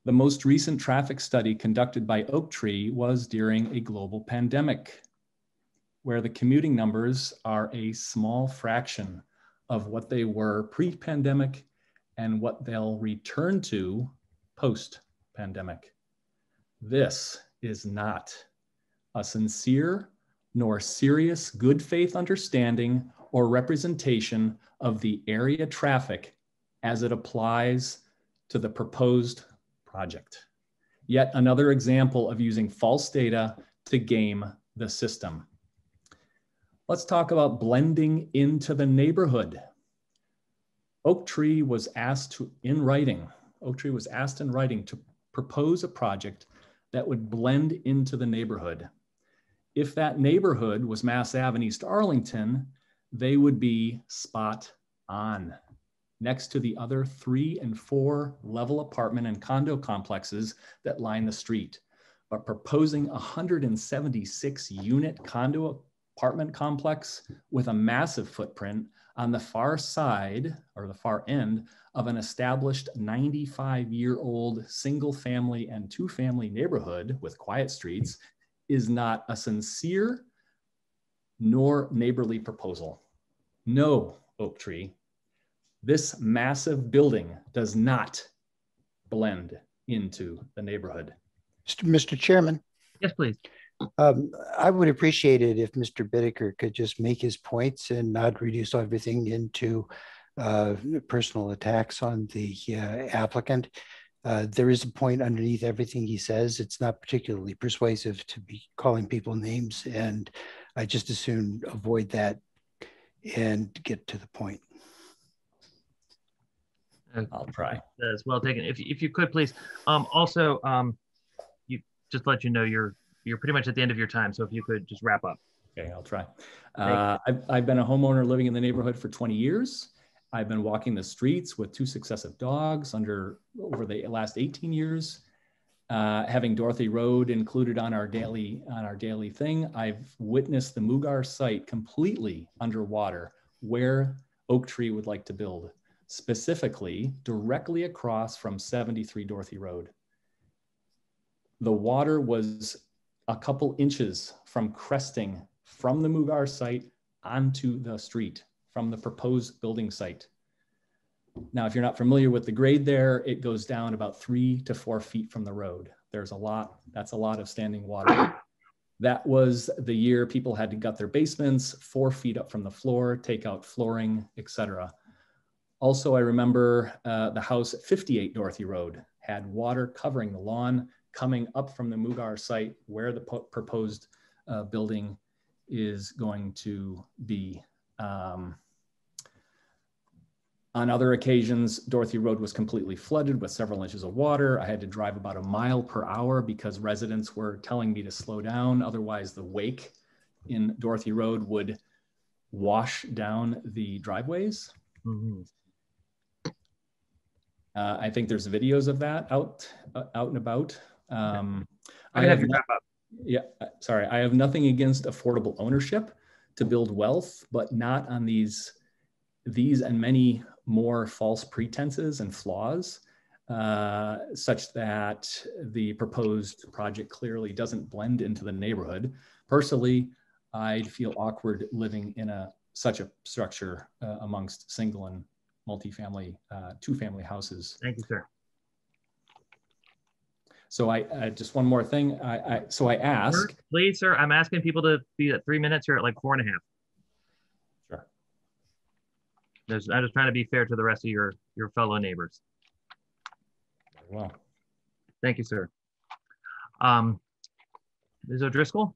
The most recent traffic study conducted by Oak Tree was during a global pandemic, where the commuting numbers are a small fraction of what they were pre-pandemic and what they'll return to post-pandemic. This is not a sincere nor serious good faith understanding or representation of the area traffic as it applies to the proposed project. Yet another example of using false data to game the system. Let's talk about blending into the neighborhood. Oak Tree was asked to, in writing, Oak Tree was asked in writing to propose a project that would blend into the neighborhood. If that neighborhood was Mass Ave and East Arlington, they would be spot on, next to the other three and four level apartment and condo complexes that line the street. But proposing a one hundred seventy-six unit condo apartment complex with a massive footprint on the far side or the far end of an established ninety-five year old single family and two family neighborhood with quiet streets is not a sincere nor neighborly proposal. No, Oak Tree, this massive building does not blend into the neighborhood. Mister Chairman. Yes, please. Um, I would appreciate it if Mister Bittaker could just make his points and not reduce everything into uh, personal attacks on the uh, applicant. Uh, there is a point underneath everything he says. It's not particularly persuasive to be calling people names, and I just as soon avoid that and get to the point. And I'll try. That's well taken. If, if you could, please. Um, also, um, you just let you know you're you're pretty much at the end of your time. So if you could just wrap up. Okay, I'll try. Uh, I've, I've been a homeowner living in the neighborhood for twenty years. I've been walking the streets with two successive dogs under over the last eighteen years. Uh, having Dorothy Road included on our daily on our daily thing, I've witnessed the Mugar site completely underwater where Oak Tree would like to build, specifically directly across from seventy-three Dorothy Road. The water was a couple inches from cresting from the Mugar site onto the street from the proposed building site. Now, if you're not familiar with the grade there, it goes down about three to four feet from the road. There's a lot, that's a lot of standing water. That was the year people had to gut their basements, four feet up from the floor, take out flooring, et cetera. Also, I remember uh, the house at fifty-eight Dorothy Road had water covering the lawn coming up from the Mugar site where the proposed uh, building is going to be. Um, On other occasions, Dorothy Road was completely flooded with several inches of water. I had to drive about a mile per hour because residents were telling me to slow down. Otherwise, the wake in Dorothy Road would wash down the driveways. Mm-hmm. uh, I think there's videos of that out, uh, out and about. Um, I, I have, have no, yeah, sorry. I have nothing against affordable ownership to build wealth, but not on these, these and many more false pretenses and flaws, uh, such that the proposed project clearly doesn't blend into the neighborhood. Personally, I'd feel awkward living in a such a structure uh, amongst single and multifamily, uh, two-family houses. Thank you, sir. So I uh, just one more thing. I, I so I ask, please, sir. I'm asking people to be at three minutes. You're at like four and a half. There's, I'm just trying to be fair to the rest of your, your fellow neighbors. Wow. Thank you, sir. Um, Miz O'Driscoll?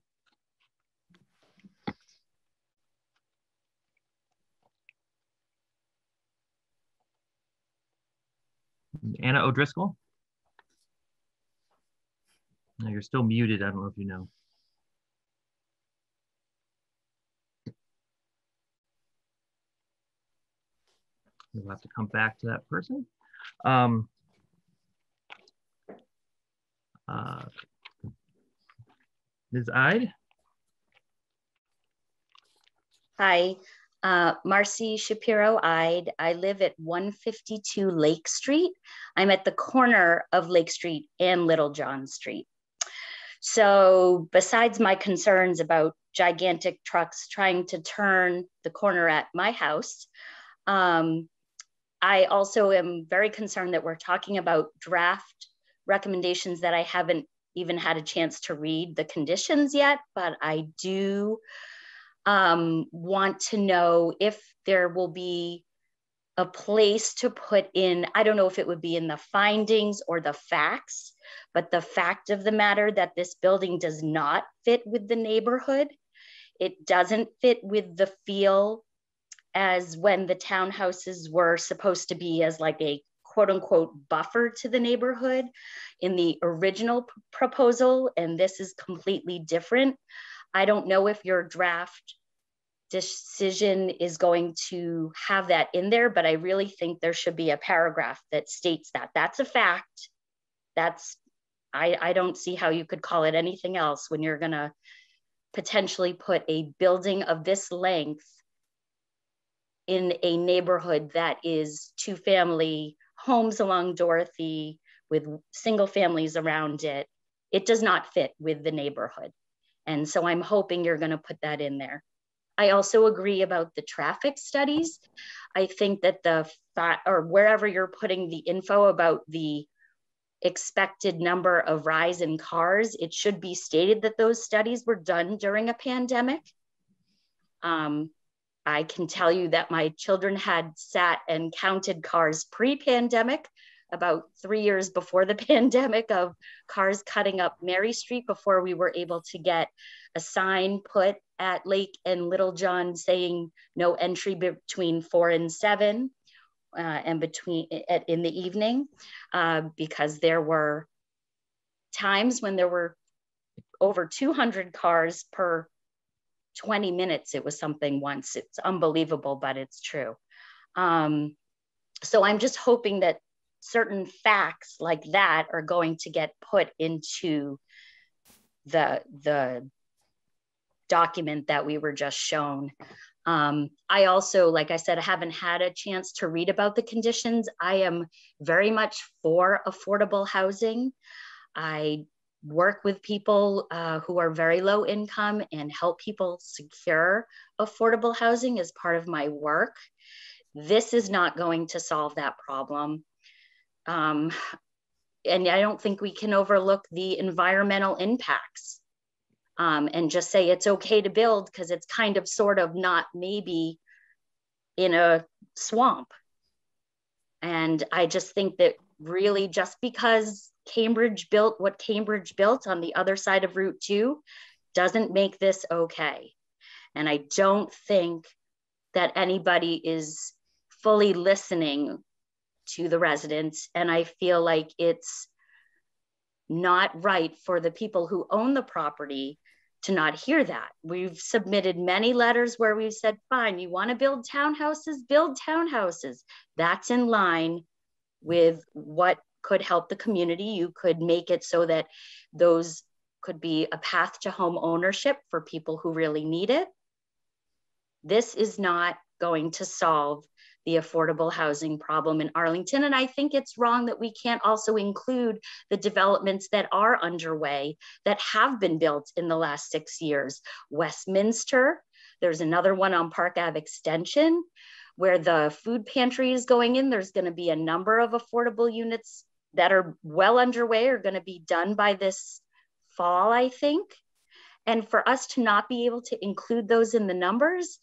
Anna O'Driscoll? No, you're still muted. I don't know if you know. We'll have to come back to that person. Um, uh, Miz Ide? Hi, uh, Marcy Shapiro Ide. I live at one fifty-two Lake Street. I'm at the corner of Lake Street and Little John Street. So besides my concerns about gigantic trucks trying to turn the corner at my house, um, I also am very concerned that we're talking about draft recommendations that I haven't even had a chance to read the conditions yet, but I do um, want to know if there will be a place to put in, I don't know if it would be in the findings or the facts, but the fact of the matter that this building does not fit with the neighborhood. It doesn't fit with the feel as when the townhouses were supposed to be as like a quote unquote buffer to the neighborhood in the original proposal, and this is completely different. I don't know if your draft decision is going to have that in there, but I really think there should be a paragraph that states that. That's a fact. That's, I, I don't see how you could call it anything else when you're gonna potentially put a building of this length in a neighborhood that is two family homes along Dorothy with single families around it, it does not fit with the neighborhood. And so I'm hoping you're gonna put that in there. I also agree about the traffic studies. I think that the, or wherever you're putting the info about the expected number of rise in cars, it should be stated that those studies were done during a pandemic. Um, I can tell you that my children had sat and counted cars pre-pandemic, about three years before the pandemic, of cars cutting up Mary Street before we were able to get a sign put at Lake and Little John saying no entry between four and seven uh, and between at, in the evening, uh, because there were times when there were over two hundred cars per twenty minutes. It was something once. It's unbelievable, but it's true. Um, so I'm just hoping that certain facts like that are going to get put into the, the document that we were just shown. Um, I also, like I said, I haven't had a chance to read about the conditions. I am very much for affordable housing. I work with people uh, who are very low income and help people secure affordable housing as part of my work. This is not going to solve that problem. Um, and I don't think we can overlook the environmental impacts um, and just say it's okay to build because it's kind of sort of not maybe in a swamp. And I just think that really just because Cambridge built what Cambridge built on the other side of Route two doesn't make this okay. And I don't think that anybody is fully listening to the residents. And I feel like it's not right for the people who own the property to not hear that. We've submitted many letters where we've said, fine, you want to build townhouses, build townhouses. That's in line with what could help the community. You could make it so that those could be a path to home ownership for people who really need it. This is not going to solve the affordable housing problem in Arlington. And I think it's wrong that we can't also include the developments that are underway that have been built in the last six years. Westminster, there's another one on Park Ave Extension where the food pantry is going in. There's gonna be a number of affordable units that are well underway, are gonna be done by this fall, I think. And for us to not be able to include those in the numbers,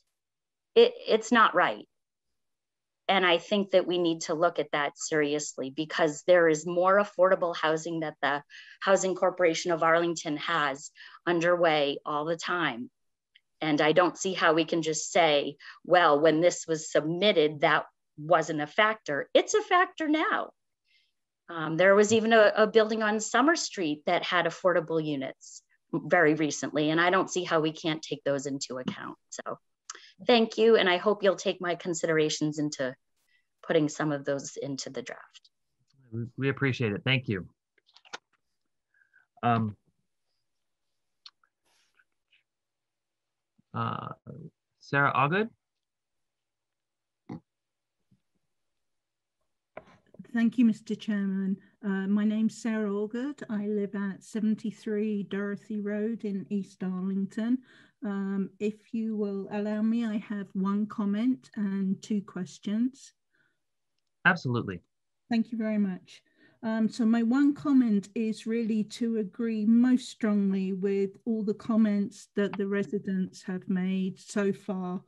it, it's not right. And I think that we need to look at that seriously because there is more affordable housing that the Housing Corporation of Arlington has underway all the time. And I don't see how we can just say, well, when this was submitted, that wasn't a factor. It's a factor now. Um, there was even a, a building on Summer Street that had affordable units very recently. And I don't see how we can't take those into account. So thank you. And I hope you'll take my considerations into putting some of those into the draft. We appreciate it. Thank you. Um, uh, Sarah, all good? Thank you, Mister Chairman. Uh, my name's Sarah Allgood. I live at seventy-three Dorothy Road in East Arlington. Um, if you will allow me, I have one comment and two questions. Absolutely. Thank you very much. Um, so my one comment is really to agree most strongly with all the comments that the residents have made so far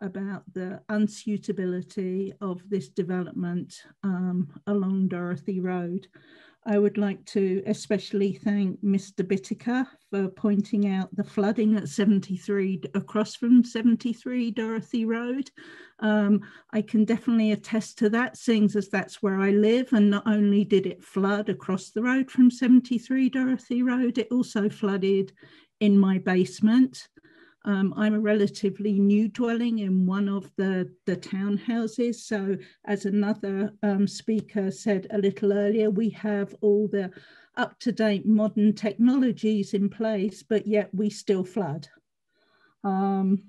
about the unsuitability of this development um, along Dorothy Road. I would like to especially thank Mister Bittiker for pointing out the flooding at seventy-three, across from seventy-three Dorothy Road. Um, I can definitely attest to that, seeing as that's where I live, and not only did it flood across the road from seventy-three Dorothy Road, it also flooded in my basement. Um, I'm a relatively new dwelling in one of the, the townhouses. So as another um, speaker said a little earlier, we have all the up-to-date modern technologies in place, but yet we still flood. Um,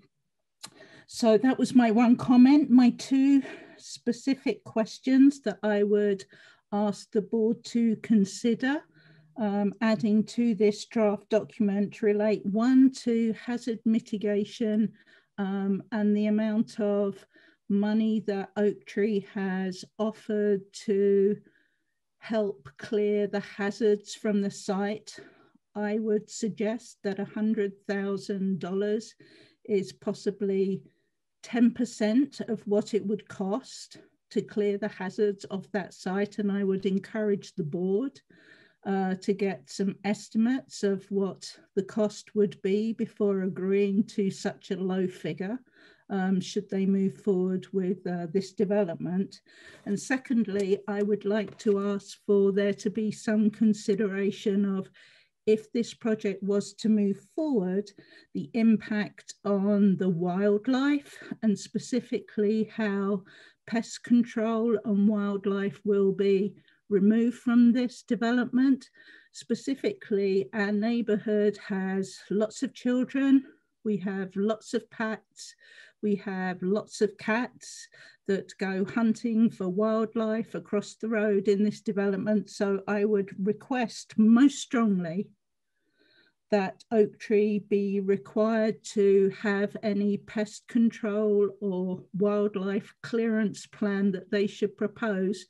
so that was my one comment. My two specific questions that I would ask the board to consider um, adding to this draft document relate one to hazard mitigation um, and the amount of money that Oak Tree has offered to help clear the hazards from the site. I would suggest that one hundred thousand dollars is possibly ten percent of what it would cost to clear the hazards of that site, and I would encourage the board uh, to get some estimates of what the cost would be before agreeing to such a low figure, um, should they move forward with uh, this development. And secondly, I would like to ask for there to be some consideration of, if this project was to move forward, the impact on the wildlife and specifically how pest control and wildlife will be removed from this development. Specifically, our neighbourhood has lots of children, we have lots of pets, we have lots of cats that go hunting for wildlife across the road in this development. So I would request most strongly that Oak Tree be required to have any pest control or wildlife clearance plan that they should propose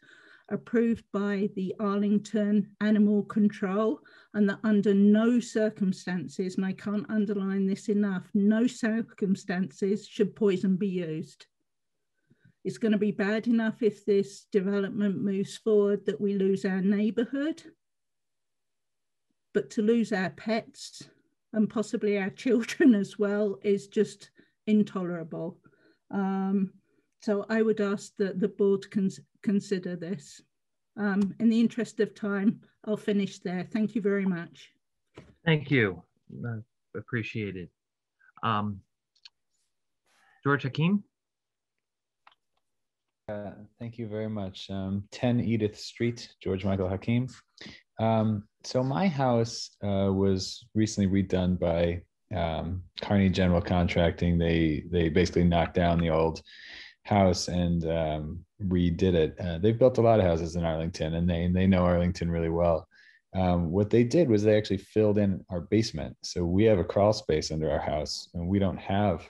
approved by the Arlington Animal Control, and that under no circumstances, and I can't underline this enough, no circumstances should poison be used. It's going to be bad enough if this development moves forward that we lose our neighbourhood, but to lose our pets and possibly our children as well is just intolerable. Um, so I would ask that the board cons consider this. Um, in the interest of time, I'll finish there. Thank you very much. Thank you. Uh, appreciate it. Um, George Hakeem. Uh, thank you very much. Um, ten Edith Street, George Michael Hakeem. Um, so my house uh, was recently redone by um, Kearney General Contracting. They, they basically knocked down the old house and um, redid it. Uh, they've built a lot of houses in Arlington, and they, and they know Arlington really well. Um, what they did was they actually filled in our basement. So we have a crawl space under our house, and we don't have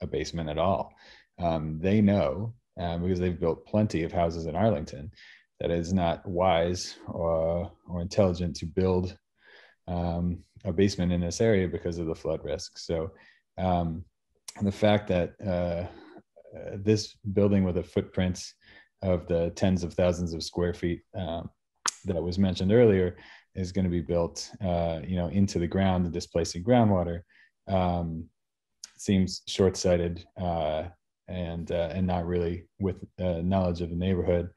a basement at all. Um, they know, uh, because they've built plenty of houses in Arlington, that it is not wise or, or intelligent to build um, a basement in this area because of the flood risk. So um, the fact that uh, Uh, this building with a footprint of the tens of thousands of square feet um, that was mentioned earlier is going to be built, uh, you know, into the ground and displacing groundwater, um, seems short-sighted uh, and uh, and not really with uh, knowledge of the neighborhood.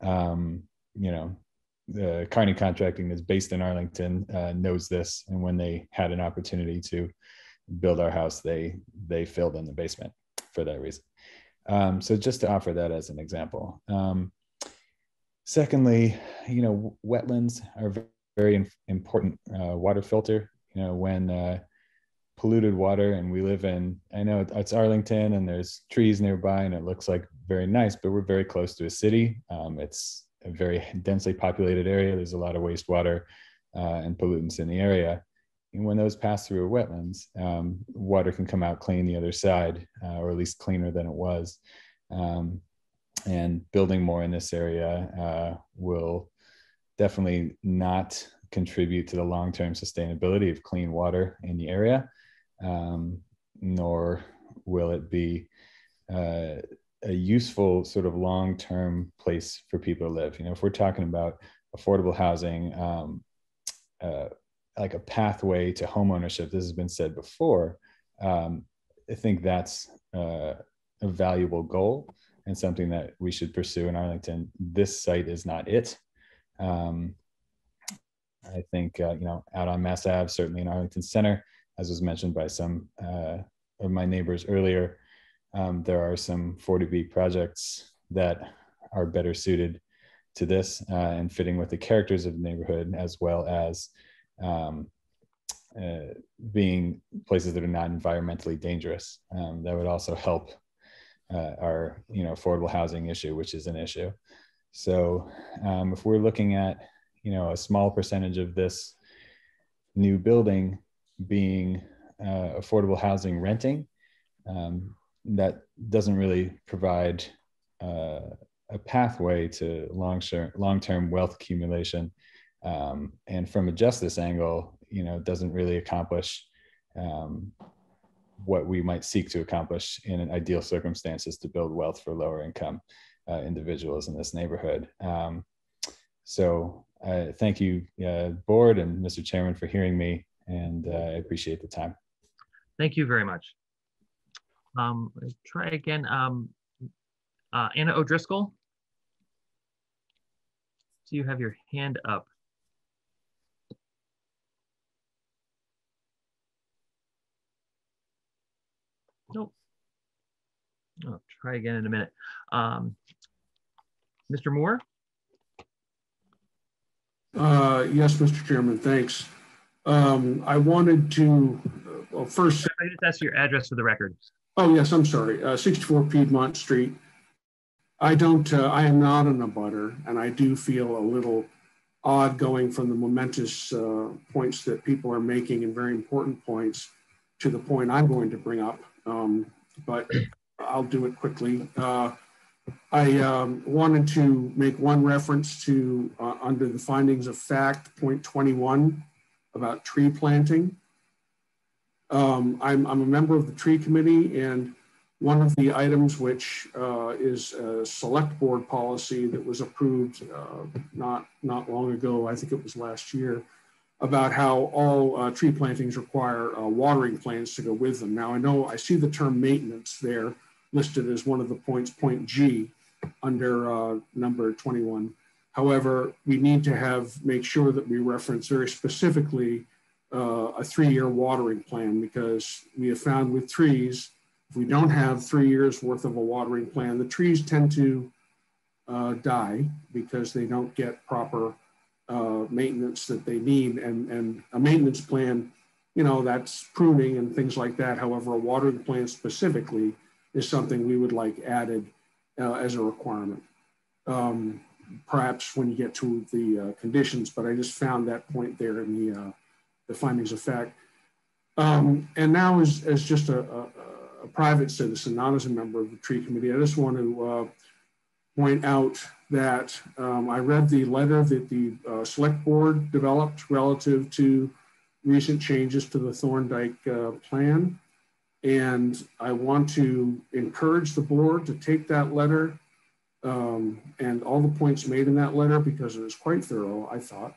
Um, you know, the Kearney Contracting is based in Arlington, uh, knows this, and when they had an opportunity to build our house, they they filled in the basement for that reason. Um, so just to offer that as an example. Um, secondly, you know, wetlands are very important uh, water filter. You know, when uh, polluted water, and we live in, I know it's Arlington and there's trees nearby and it looks like very nice, but we're very close to a city. Um, it's a very densely populated area. There's a lot of wastewater uh, and pollutants in the area. And when those pass through wetlands, um, water can come out clean the other side, uh, or at least cleaner than it was. Um, and building more in this area uh, will definitely not contribute to the long-term sustainability of clean water in the area, um, nor will it be uh, a useful sort of long-term place for people to live. You know, if we're talking about affordable housing, um, uh, like a pathway to homeownership, this has been said before, um, I think that's uh, a valuable goal and something that we should pursue in Arlington. This site is not it. Um, I think, uh, you know, out on Mass Ave, certainly in Arlington Center, as was mentioned by some uh, of my neighbors earlier, um, there are some forty B projects that are better suited to this uh, and fitting with the characters of the neighborhood, as well as Um, uh, being places that are not environmentally dangerous. Um, that would also help uh, our, you know, affordable housing issue, which is an issue. So um, if we're looking at, you know, a small percentage of this new building being uh, affordable housing renting, um, that doesn't really provide uh, a pathway to long-term long-term wealth accumulation. Um, and from a justice angle, you know, doesn't really accomplish um, what we might seek to accomplish in an ideal circumstances to build wealth for lower income uh, individuals in this neighborhood. Um, so uh, thank you, uh, board and Mister Chairman, for hearing me, and uh, I appreciate the time. Thank you very much. Um, try again, um, uh, Anna O'Driscoll. So you have your hand up. Nope. I'll try again in a minute. Um, Mister Moore? Uh, yes, Mister Chairman, thanks. Um, I wanted to uh, well, first- I just asked your address for the record. Oh, yes, I'm sorry, uh, sixty-four Piedmont Street. I don't, uh, I am not an abutter, and I do feel a little odd going from the momentous uh, points that people are making, and very important points, to the point I'm going to bring up, um, but I'll do it quickly. Uh, I um, wanted to make one reference to, uh, under the findings of fact, point twenty-one, about tree planting. Um, I'm, I'm a member of the tree committee, and one of the items which uh, is a select board policy that was approved uh, not, not long ago, I think it was last year, about how all uh, tree plantings require uh, watering plans to go with them. Now I know I see the term maintenance there listed as one of the points, point G, under uh, number twenty-one. However, we need to have, make sure that we reference very specifically uh, a three-year watering plan, because we have found with trees, if we don't have three years worth of a watering plan, the trees tend to uh, die because they don't get proper uh, maintenance that they need. And, and a maintenance plan, you know, that's pruning and things like that. However, a watering plan specifically is something we would like added uh, as a requirement, um, perhaps when you get to the uh, conditions, but I just found that point there in the, uh, the findings of fact. Um, and now as, as just a, a a private citizen, not as a member of the tree committee, I just want to uh, point out that um, I read the letter that the uh, select board developed relative to recent changes to the Thorndike uh, plan. And I want to encourage the board to take that letter um, and all the points made in that letter, because it was quite thorough, I thought,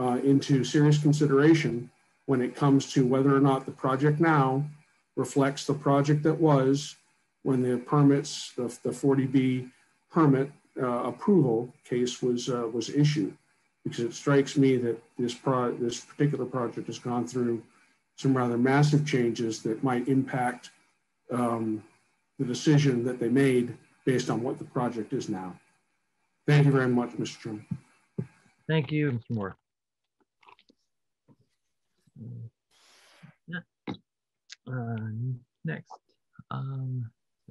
uh, into serious consideration when it comes to whether or not the project now reflects the project that was when the permits, the, the forty B permit uh, approval case was uh, was issued, because it strikes me that this pro this particular project has gone through some rather massive changes that might impact um, the decision that they made based on what the project is now. Thank you very much, Mister Chairman. Thank you, Mister Moore. Uh, next, um,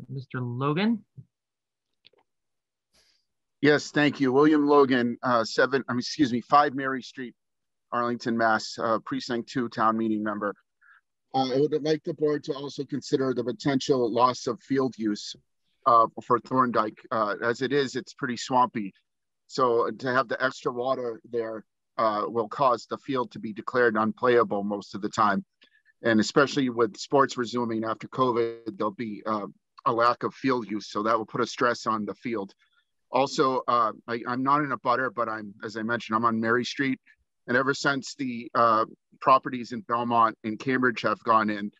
Mister Logan. Yes, thank you. William Logan, uh, seven, I mean, excuse me, five Mary Street, Arlington, Mass, uh, precinct two town meeting member. Uh, I would like the board to also consider the potential loss of field use uh, for Thorndike. Uh, as it is, it's pretty swampy. So to have the extra water there uh, will cause the field to be declared unplayable most of the time. And especially with sports resuming after COVID, there'll be uh, a lack of field use. So that will put a stress on the field. Also, uh, I, I'm not in a butter, but I'm, as I mentioned, I'm on Mary Street. And ever since the uh, properties in Belmont and Cambridge have gone in,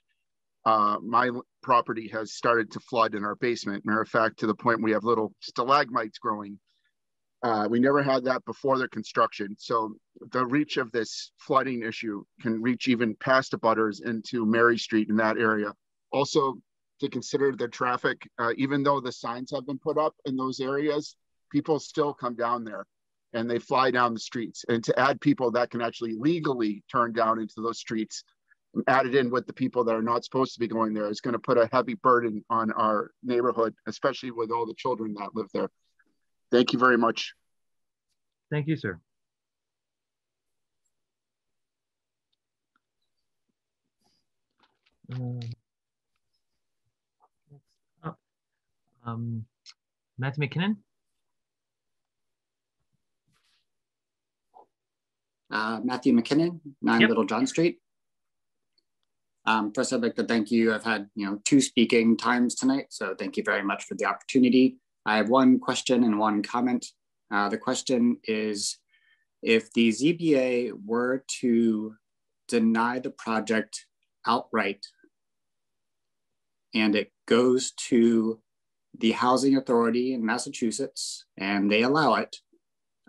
uh, my property has started to flood in our basement. Matter of fact, to the point we have little stalagmites growing. Uh, we never had that before the construction. So the reach of this flooding issue can reach even past abutters into Mary Street in that area. Also, to consider the traffic, uh, even though the signs have been put up in those areas, people still come down there and they fly down the streets. And to add people that can actually legally turn down into those streets added in with the people that are not supposed to be going there is going to put a heavy burden on our neighborhood, especially with all the children that live there. Thank you very much. Thank you, sir. Um, next up, um, Matt McKinnon. Uh, Matthew McKinnon, nine yep. Little John Street. Um, first, I'd like to thank you. I've had you know two speaking times tonight, so thank you very much for the opportunity. I have one question and one comment. Uh, the question is, if the Z B A were to deny the project outright and it goes to the Housing Authority in Massachusetts and they allow it,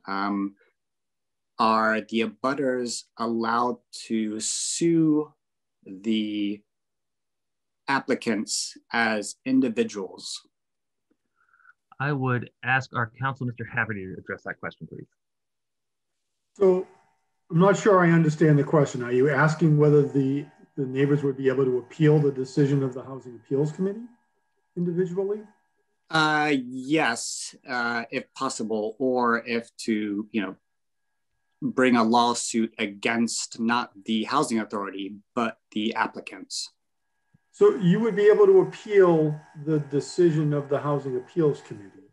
um, are the abutters allowed to sue the applicants as individuals? I would ask our counsel, Mister Haverty, to address that question, please. So I'm not sure I understand the question. Are you asking whether the, the neighbors would be able to appeal the decision of the Housing Appeals Committee individually? Uh, yes, uh, if possible, or if to, you know, bring a lawsuit against not the Housing Authority, but the applicants. So you would be able to appeal the decision of the Housing Appeals Committee.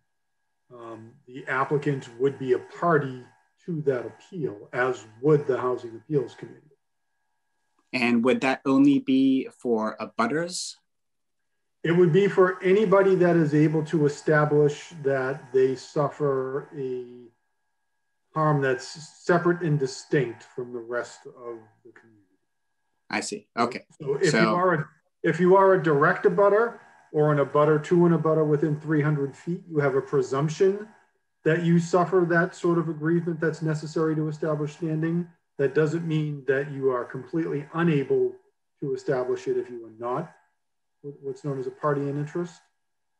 Um, the applicant would be a party to that appeal, as would the Housing Appeals Committee. And would that only be for abutters? It would be for anybody that is able to establish that they suffer a harm that's separate and distinct from the rest of the community. I see. Okay. So if so, you are a, if you are a direct abutter or an abutter to an abutter within three hundred feet, you have a presumption that you suffer that sort of aggrievement that's necessary to establish standing. That doesn't mean that you are completely unable to establish it if you are not what's known as a party in interest,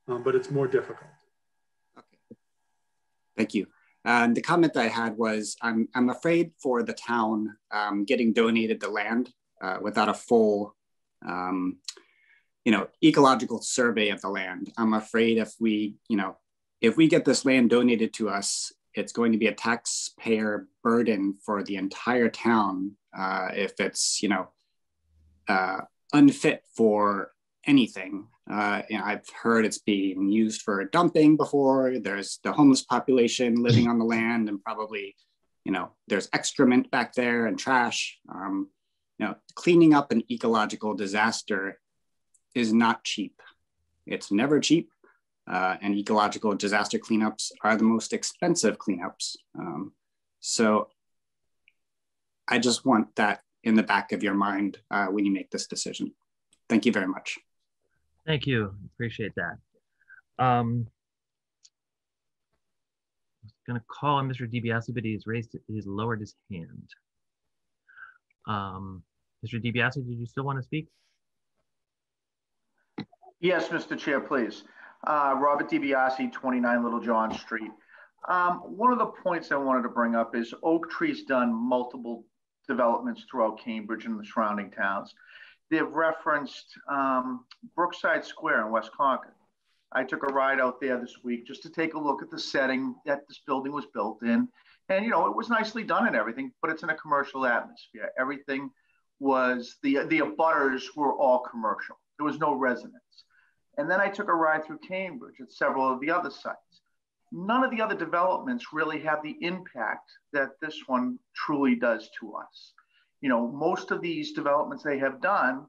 um, but it's more difficult. Okay. Thank you. Um, the comment that I had was, I'm, I'm afraid for the town um, getting donated the land uh, without a full, um, you know, ecological survey of the land. I'm afraid if we, you know, if we get this land donated to us, it's going to be a taxpayer burden for the entire town uh, if it's, you know, uh, unfit for anything. Uh, you know, I've heard it's being used for dumping before. There's the homeless population living on the land, and probably, you know, there's excrement back there and trash. Um, you know, cleaning up an ecological disaster is not cheap. It's never cheap, uh, and ecological disaster cleanups are the most expensive cleanups. Um, so I just want that in the back of your mind uh, when you make this decision. Thank you very much. Thank you, appreciate that. Um, I'm gonna call on Mister DiBiase, but he's raised, he's lowered his hand. Um, Mister DiBiase, did you still want to speak? Yes, Mister Chair, please. Uh, Robert DiBiase, twenty-nine Little John Street. Um, one of the points I wanted to bring up is Oak Tree's done multiple developments throughout Cambridge and the surrounding towns. They've referenced um, Brookside Square in West Concord. I took a ride out there this week just to take a look at the setting that this building was built in. And, you know, it was nicely done and everything, but it's in a commercial atmosphere. Everything was, the, the abutters were all commercial. There was no residence. And then I took a ride through Cambridge at several of the other sites. None of the other developments really have the impact that this one truly does to us. You know, most of these developments they have done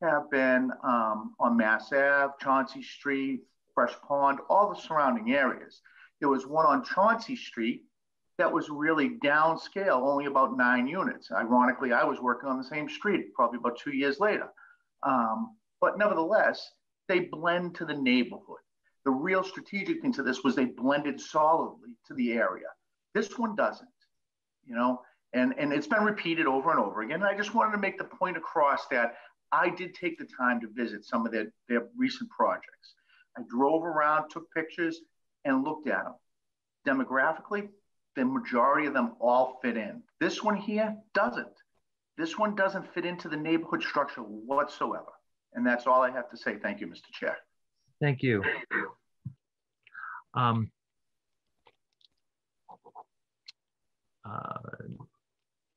have been um, on Mass Avenue, Chauncey Street, Fresh Pond, all the surrounding areas. There was one on Chauncey Street that was really downscale, only about nine units. Ironically, I was working on the same street probably about two years later. Um, but nevertheless, they blend to the neighborhood. The real strategic thing to this was they blended solidly to the area. This one doesn't, you know. And, and it's been repeated over and over again. And I just wanted to make the point across that I did take the time to visit some of their, their recent projects. I drove around, took pictures, and looked at them. Demographically, the majority of them all fit in. This one here doesn't. This one doesn't fit into the neighborhood structure whatsoever. And that's all I have to say. Thank you, Mister Chair. Thank you. Um, uh,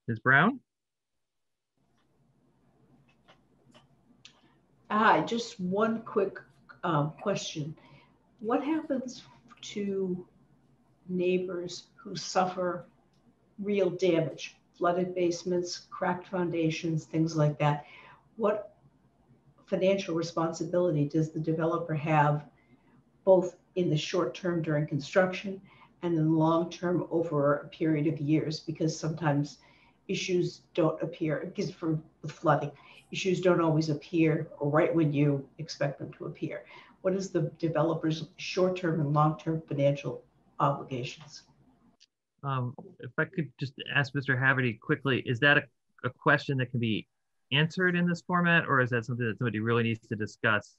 Miz Brown? Hi, just one quick um, question. What happens to neighbors who suffer real damage? Flooded basements, cracked foundations, things like that. What financial responsibility does the developer have, both in the short term during construction and in the long term over a period of years? Because sometimes issues don't appear, because for with flooding, issues don't always appear or right when you expect them to appear. What is the developer's short term and long term financial obligations? Um, if I could just ask Mister Haverty quickly, is that a, a question that can be answered in this format, or is that something that somebody really needs to discuss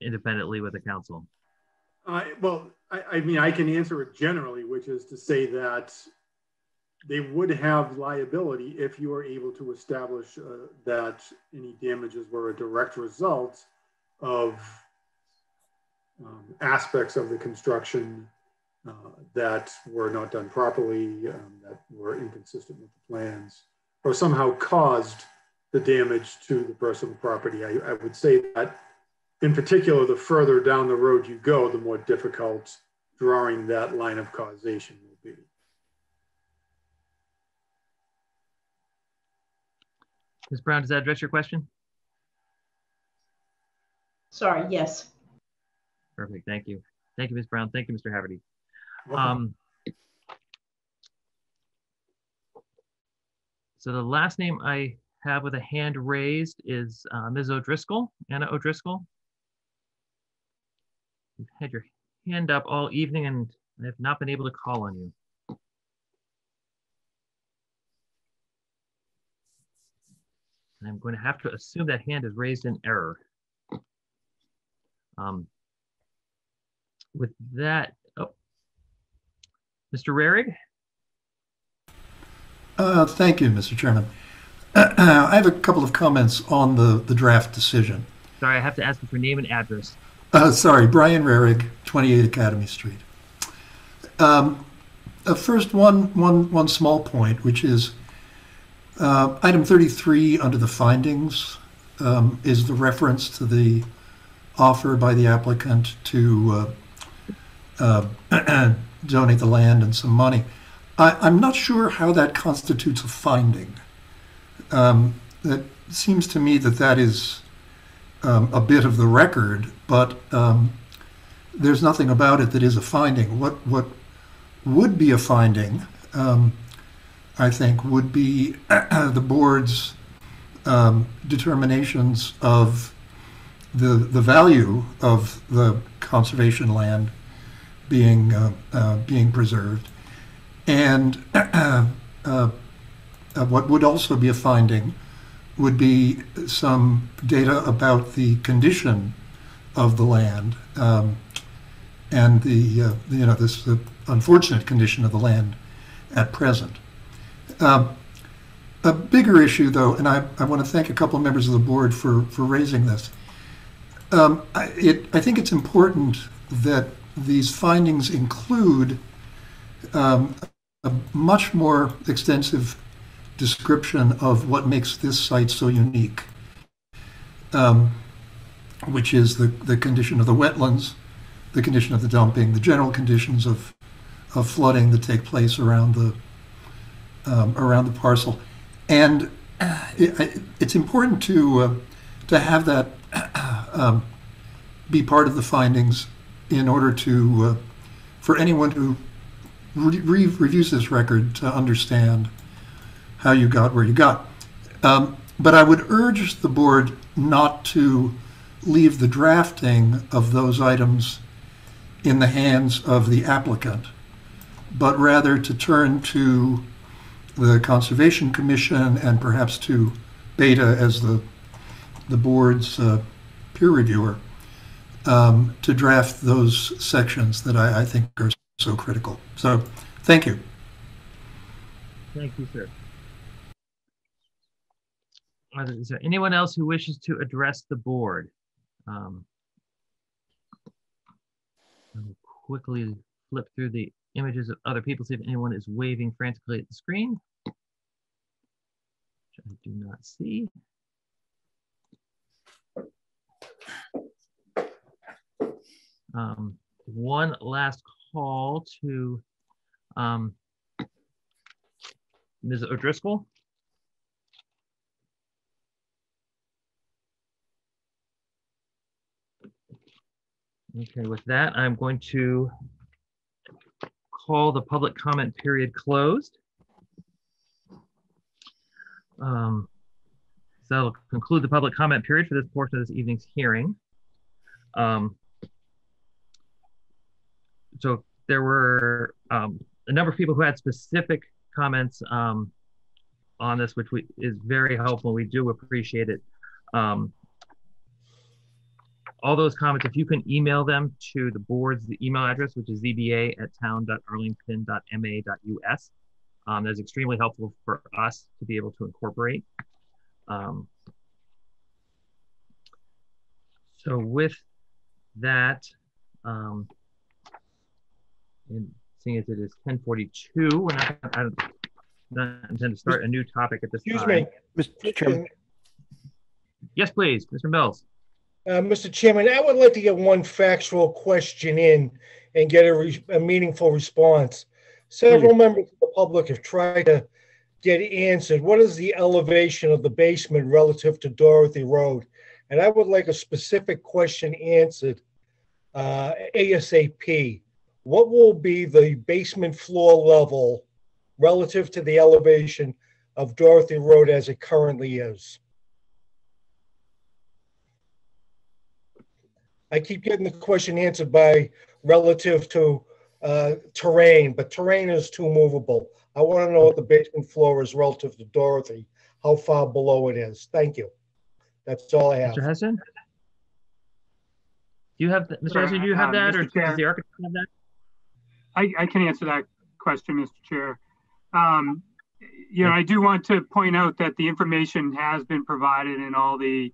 independently with the council? Uh, well, I, I mean, I can answer it generally, which is to say that they would have liability if you are able to establish uh, that any damages were a direct result of um, aspects of the construction Uh, that were not done properly, um, that were inconsistent with the plans, or somehow caused the damage to the personal property. I, I would say that, in particular, the further down the road you go, the more difficult drawing that line of causation will be. Miz Brown, does that address your question? Sorry, yes. Perfect, thank you. Thank you, Miz Brown. Thank you, Mister Haverty. Um, so the last name I have with a hand raised is uh, Miz O'Driscoll, Anna O'Driscoll. You've had your hand up all evening and I have not been able to call on you. And I'm going to have to assume that hand is raised in error. Um, with that, Mister Rarig? Uh, thank you, Mister Chairman. I have a couple of comments on the, the draft decision. Sorry, I have to ask you for name and address. Uh, sorry, Brian Rarig, twenty-eight Academy Street. Um, uh, first, one, one, one small point, which is uh, item thirty-three under the findings um, is the reference to the offer by the applicant to uh, uh, donate the land and some money. I, I'm not sure how that constitutes a finding. Um, it seems to me that that is um, a bit of the record, but um, there's nothing about it that is a finding. What, what would be a finding, um, I think, would be the board's um, determinations of the, the value of the conservation land being uh, uh, being preserved, and uh, uh, uh, what would also be a finding would be some data about the condition of the land um, and the uh, you know this the unfortunate condition of the land at present. Uh, a bigger issue, though, and I, I want to thank a couple of members of the board for for raising this. Um, I, it I think it's important that these findings include um, a much more extensive description of what makes this site so unique, um, which is the, the condition of the wetlands, the condition of the dumping, the general conditions of, of flooding that take place around the, um, around the parcel. And it, it's important to, uh, to have that um, be part of the findings in order to, uh, for anyone who re re reviews this record to understand how you got where you got. Um, but I would urge the board not to leave the drafting of those items in the hands of the applicant, but rather to turn to the Conservation Commission and perhaps to Beta as the, the board's uh, peer reviewer, Um, to draft those sections that I, I think are so critical. So, thank you. Thank you, sir. Is there anyone else who wishes to address the board? Um, I'll quickly flip through the images of other people, see if anyone is waving frantically at the screen, which I do not see. Um, one last call to um, Miz O'Driscoll. Okay, with that, I'm going to call the public comment period closed. Um, so that'll conclude the public comment period for this portion of this evening's hearing. Um, so there were um, a number of people who had specific comments um, on this, which we, is very helpful. We do appreciate it. Um, All those comments, if you can email them to the board's the email address, which is z b a at town dot arlington dot m a dot u s. Um, that's extremely helpful for us to be able to incorporate. Um, so with that, um, and seeing as it is ten forty-two, and I, I don't intend to start a new topic at this Excuse time. Excuse me, Mister Chairman. Yes, please, Mister Mills. Uh, Mister Chairman, I would like to get one factual question in and get a, re a meaningful response. Several mm. members of the public have tried to get answered. What is the elevation of the basement relative to Dorothy Road? And I would like a specific question answered uh, ASAP. What will be the basement floor level relative to the elevation of Dorothy Road as it currently is? I keep getting the question answered by relative to uh, terrain, but terrain is too movable. I want to know what the basement floor is relative to Dorothy, how far below it is. Thank you. That's all I have. Mister Hession? Do you have, the, Mister Hession, do you have that, uh, or does the architect have that? I, I can answer that question, Mister Chair. Um, you know, I do want to point out that the information has been provided in all the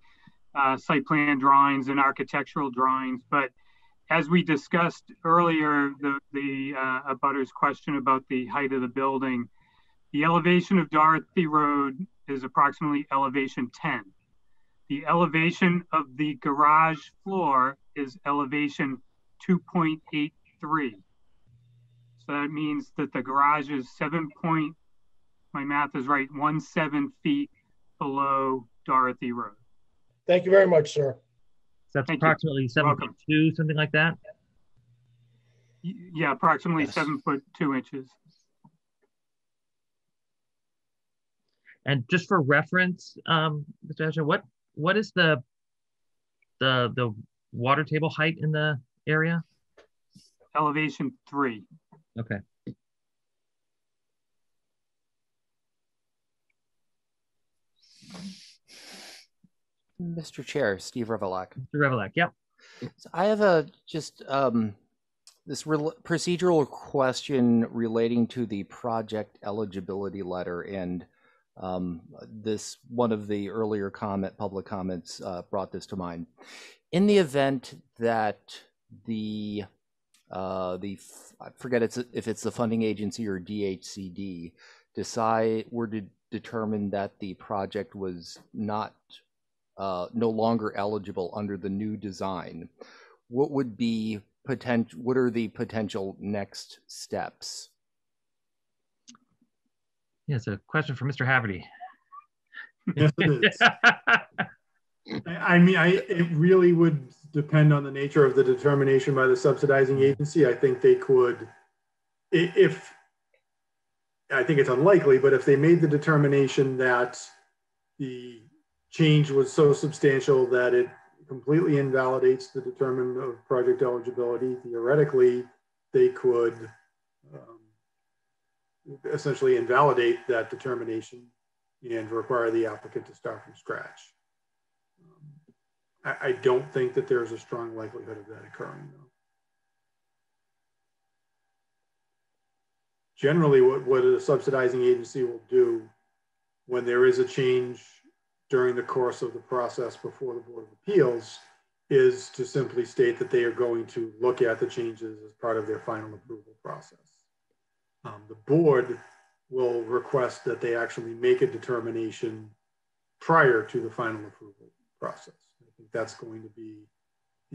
Uh, site plan drawings and architectural drawings, but as we discussed earlier, the, the uh, abutter's question about the height of the building, the elevation of Dorothy Road is approximately elevation ten. The elevation of the garage floor is elevation two point eight three. So that means that the garage is seven point, my math is right, one seven feet below Dorothy Road. Thank you very much, sir. So that's Thank approximately you. seven foot two, something like that? Yeah, approximately yes. seven foot two inches. And just for reference, um, Mister Hession, what what is the the the water table height in the area? Elevation three. Okay. Mister Chair, Steve Revilak. Mister Revilak, yeah. So I have a just um, this procedural question relating to the project eligibility letter, and um, this one of the earlier comment, public comments uh, brought this to mind. In the event that the uh, the I forget it's, if it's the funding agency or D H C D decide were to determine that the project was not Uh, no longer eligible under the new design, what would be potential? What are the potential next steps? Yes, yeah, a question for Mister Haverty. Yes, it is. I mean, I, it really would depend on the nature of the determination by the subsidizing agency. I think they could, if I think it's unlikely, but if they made the determination that the change was so substantial that it completely invalidates the determination of project eligibility, theoretically, they could um, essentially invalidate that determination and require the applicant to start from scratch. Um, I, I don't think that there's a strong likelihood of that occurring, though. Generally, what, what a subsidizing agency will do when there is a change during the course of the process before the Board of Appeals is to simply state that they are going to look at the changes as part of their final approval process. Um, the board will request that they actually make a determination prior to the final approval process. I think that's going to be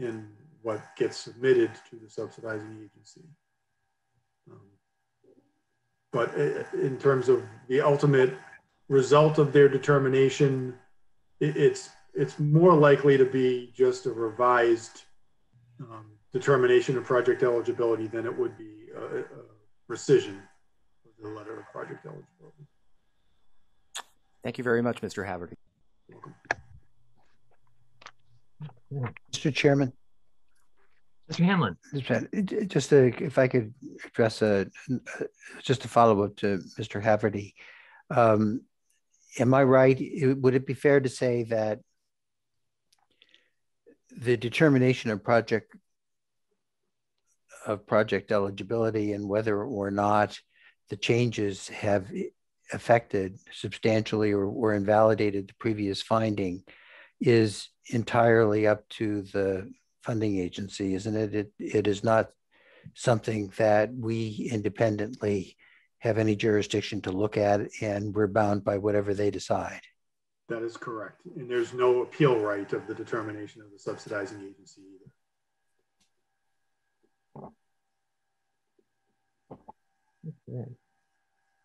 in what gets submitted to the subsidizing agency. Um, but in terms of the ultimate result of their determination, it's, it's more likely to be just a revised um, determination of project eligibility than it would be a, a rescission of the letter of project eligibility. Thank you very much, Mister Haverty. Welcome. Mister Chairman. Mister Hanlon. Just to, if I could address a, just a follow up to Mister Haverty. Um, am I right? Would it be fair to say that the determination of project of project eligibility and whether or not the changes have affected substantially or, or invalidated the previous finding is entirely up to the funding agency, isn't it? It, it is not something that we independently have any jurisdiction to look at, and we're bound by whatever they decide. That is correct. And there's no appeal right of the determination of the subsidizing agency either. Okay.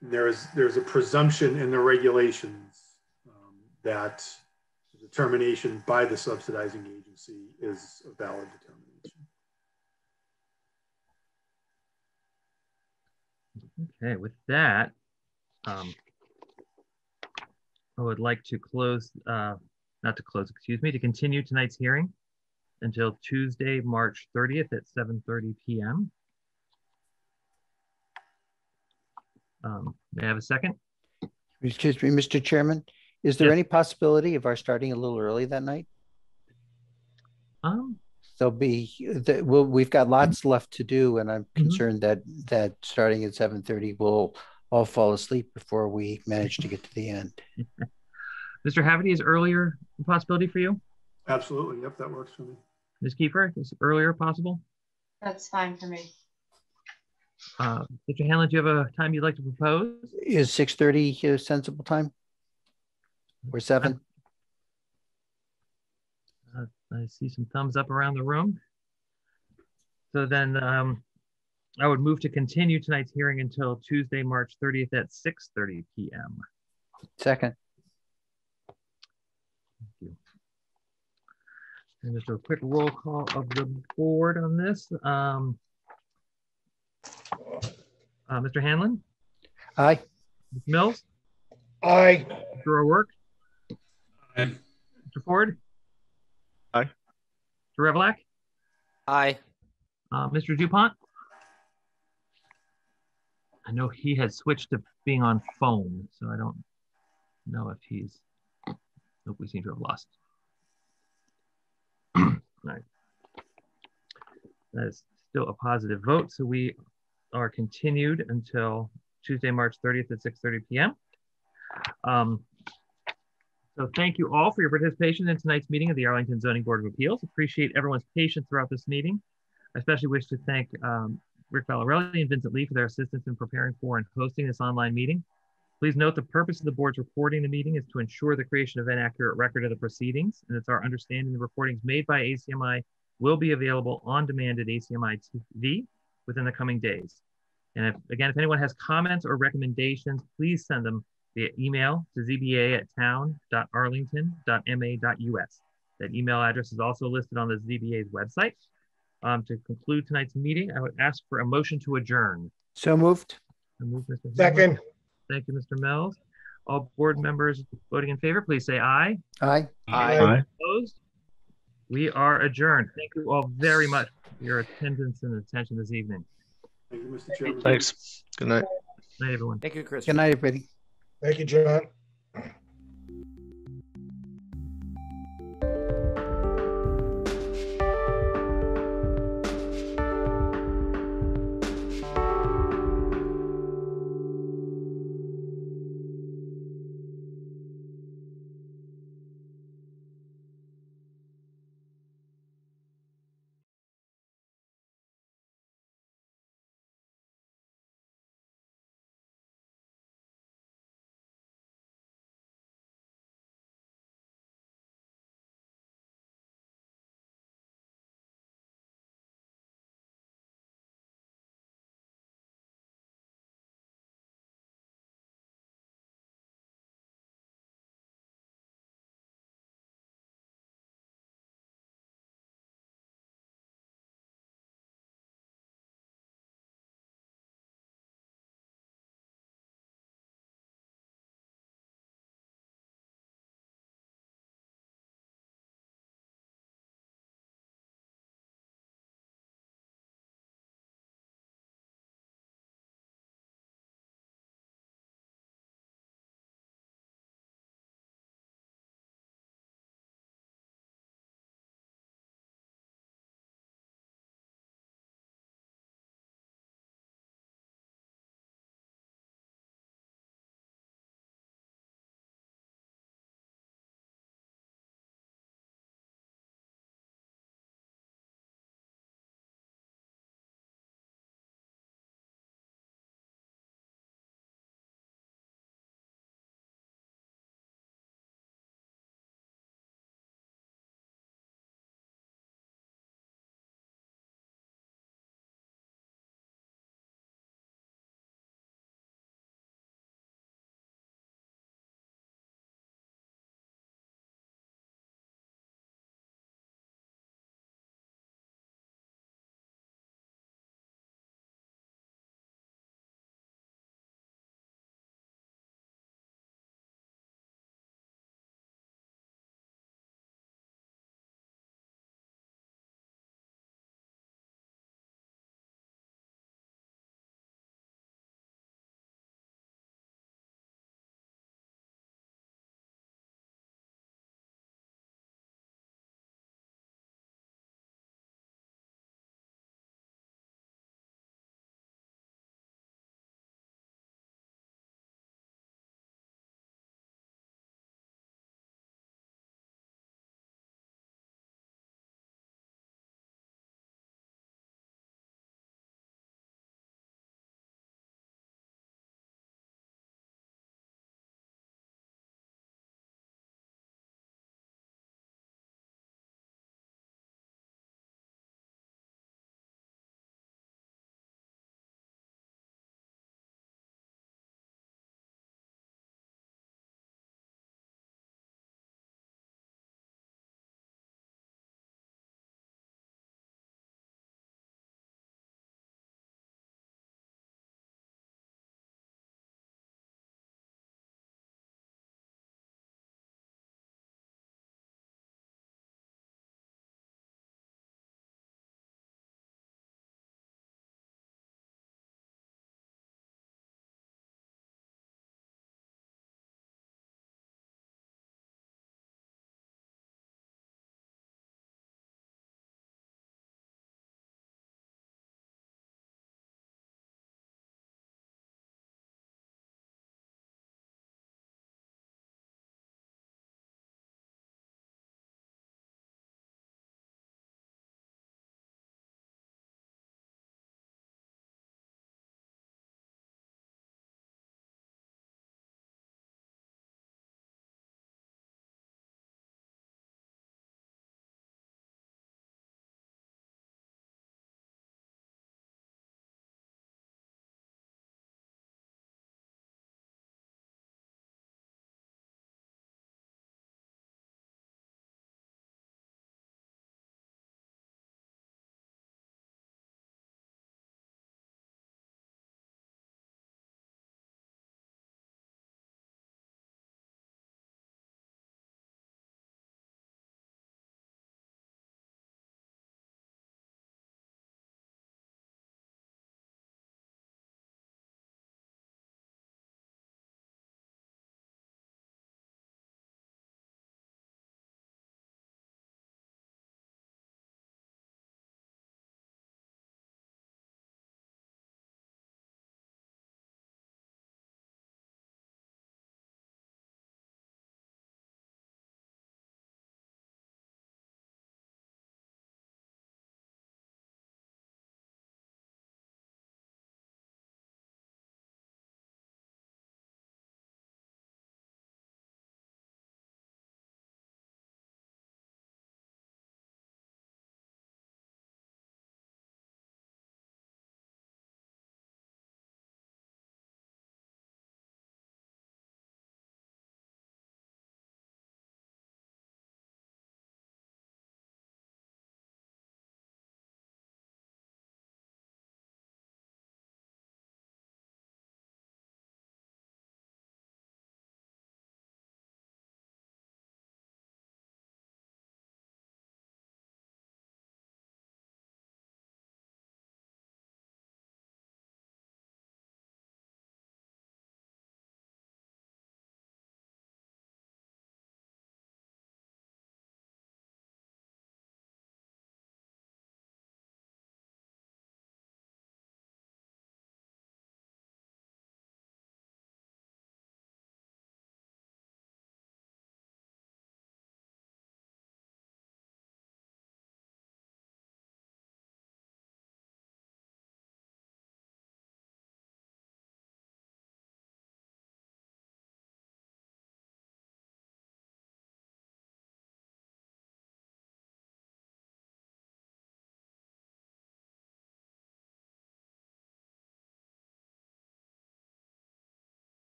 There is, there's a presumption in the regulations um, that the determination by the subsidizing agency is a valid determination. Okay, with that, um, I would like to close, uh, not to close, excuse me, to continue tonight's hearing until Tuesday, March thirtieth at seven thirty p m Um, may I have a second? Excuse me, Mister Chairman. Is there yes. any possibility of our starting a little early that night? Um, There'll be, the, we'll, we've got lots left to do, and I'm concerned mm-hmm. that that starting at seven thirty we'll all fall asleep before we manage to get to the end. Mister Haverty, is earlier a possibility for you? Absolutely. Yep, that works for me. Miz Kiefer, is earlier possible? That's fine for me. Uh, Mister Hanlon, do you have a time you'd like to propose? Is six thirty a sensible time? Or seven? Uh, I see some thumbs up around the room. So then um, I would move to continue tonight's hearing until Tuesday, March thirtieth at six thirty p m Second. Thank you. And just a quick roll call of the board on this. Um, Uh, Mister Hanlon? Aye. Miz Mills? Aye. Mister O'Rourke? Aye. Mister Ford? Aye. Mister Revilak? Aye. Uh, Mister DuPont? I know he has switched to being on phone, so I don't know if he's... Nope, we seem to have lost. All right. That is still a positive vote, so we are continued until Tuesday, March thirtieth at six thirty p m Um, so thank you all for your participation in tonight's meeting of the Arlington Zoning Board of Appeals. Appreciate everyone's patience throughout this meeting. I especially wish to thank um, Rick Valorelli and Vincent Lee for their assistance in preparing for and hosting this online meeting. Please note the purpose of the board's recording the meeting is to ensure the creation of an accurate record of the proceedings, and it's our understanding the recordings made by A C M I will be available on demand at A C M I T V within the coming days. And if, again, if anyone has comments or recommendations, please send them via email to z b a at town dot arlington dot m a dot u s. That email address is also listed on the Z B A's website. Um, to conclude tonight's meeting, I would ask for a motion to adjourn. So moved. So moved, Mister Second. Thank you, Mister Mills. All board members voting in favor, please say aye. Aye. Aye. Aye. Opposed? We are adjourned. Thank you all very much for your attendance and attention this evening. Thank you, Mister Chairman. Thanks. Good night. Good night, everyone. Thank you, Chris. Good night, everybody. Thank you, John.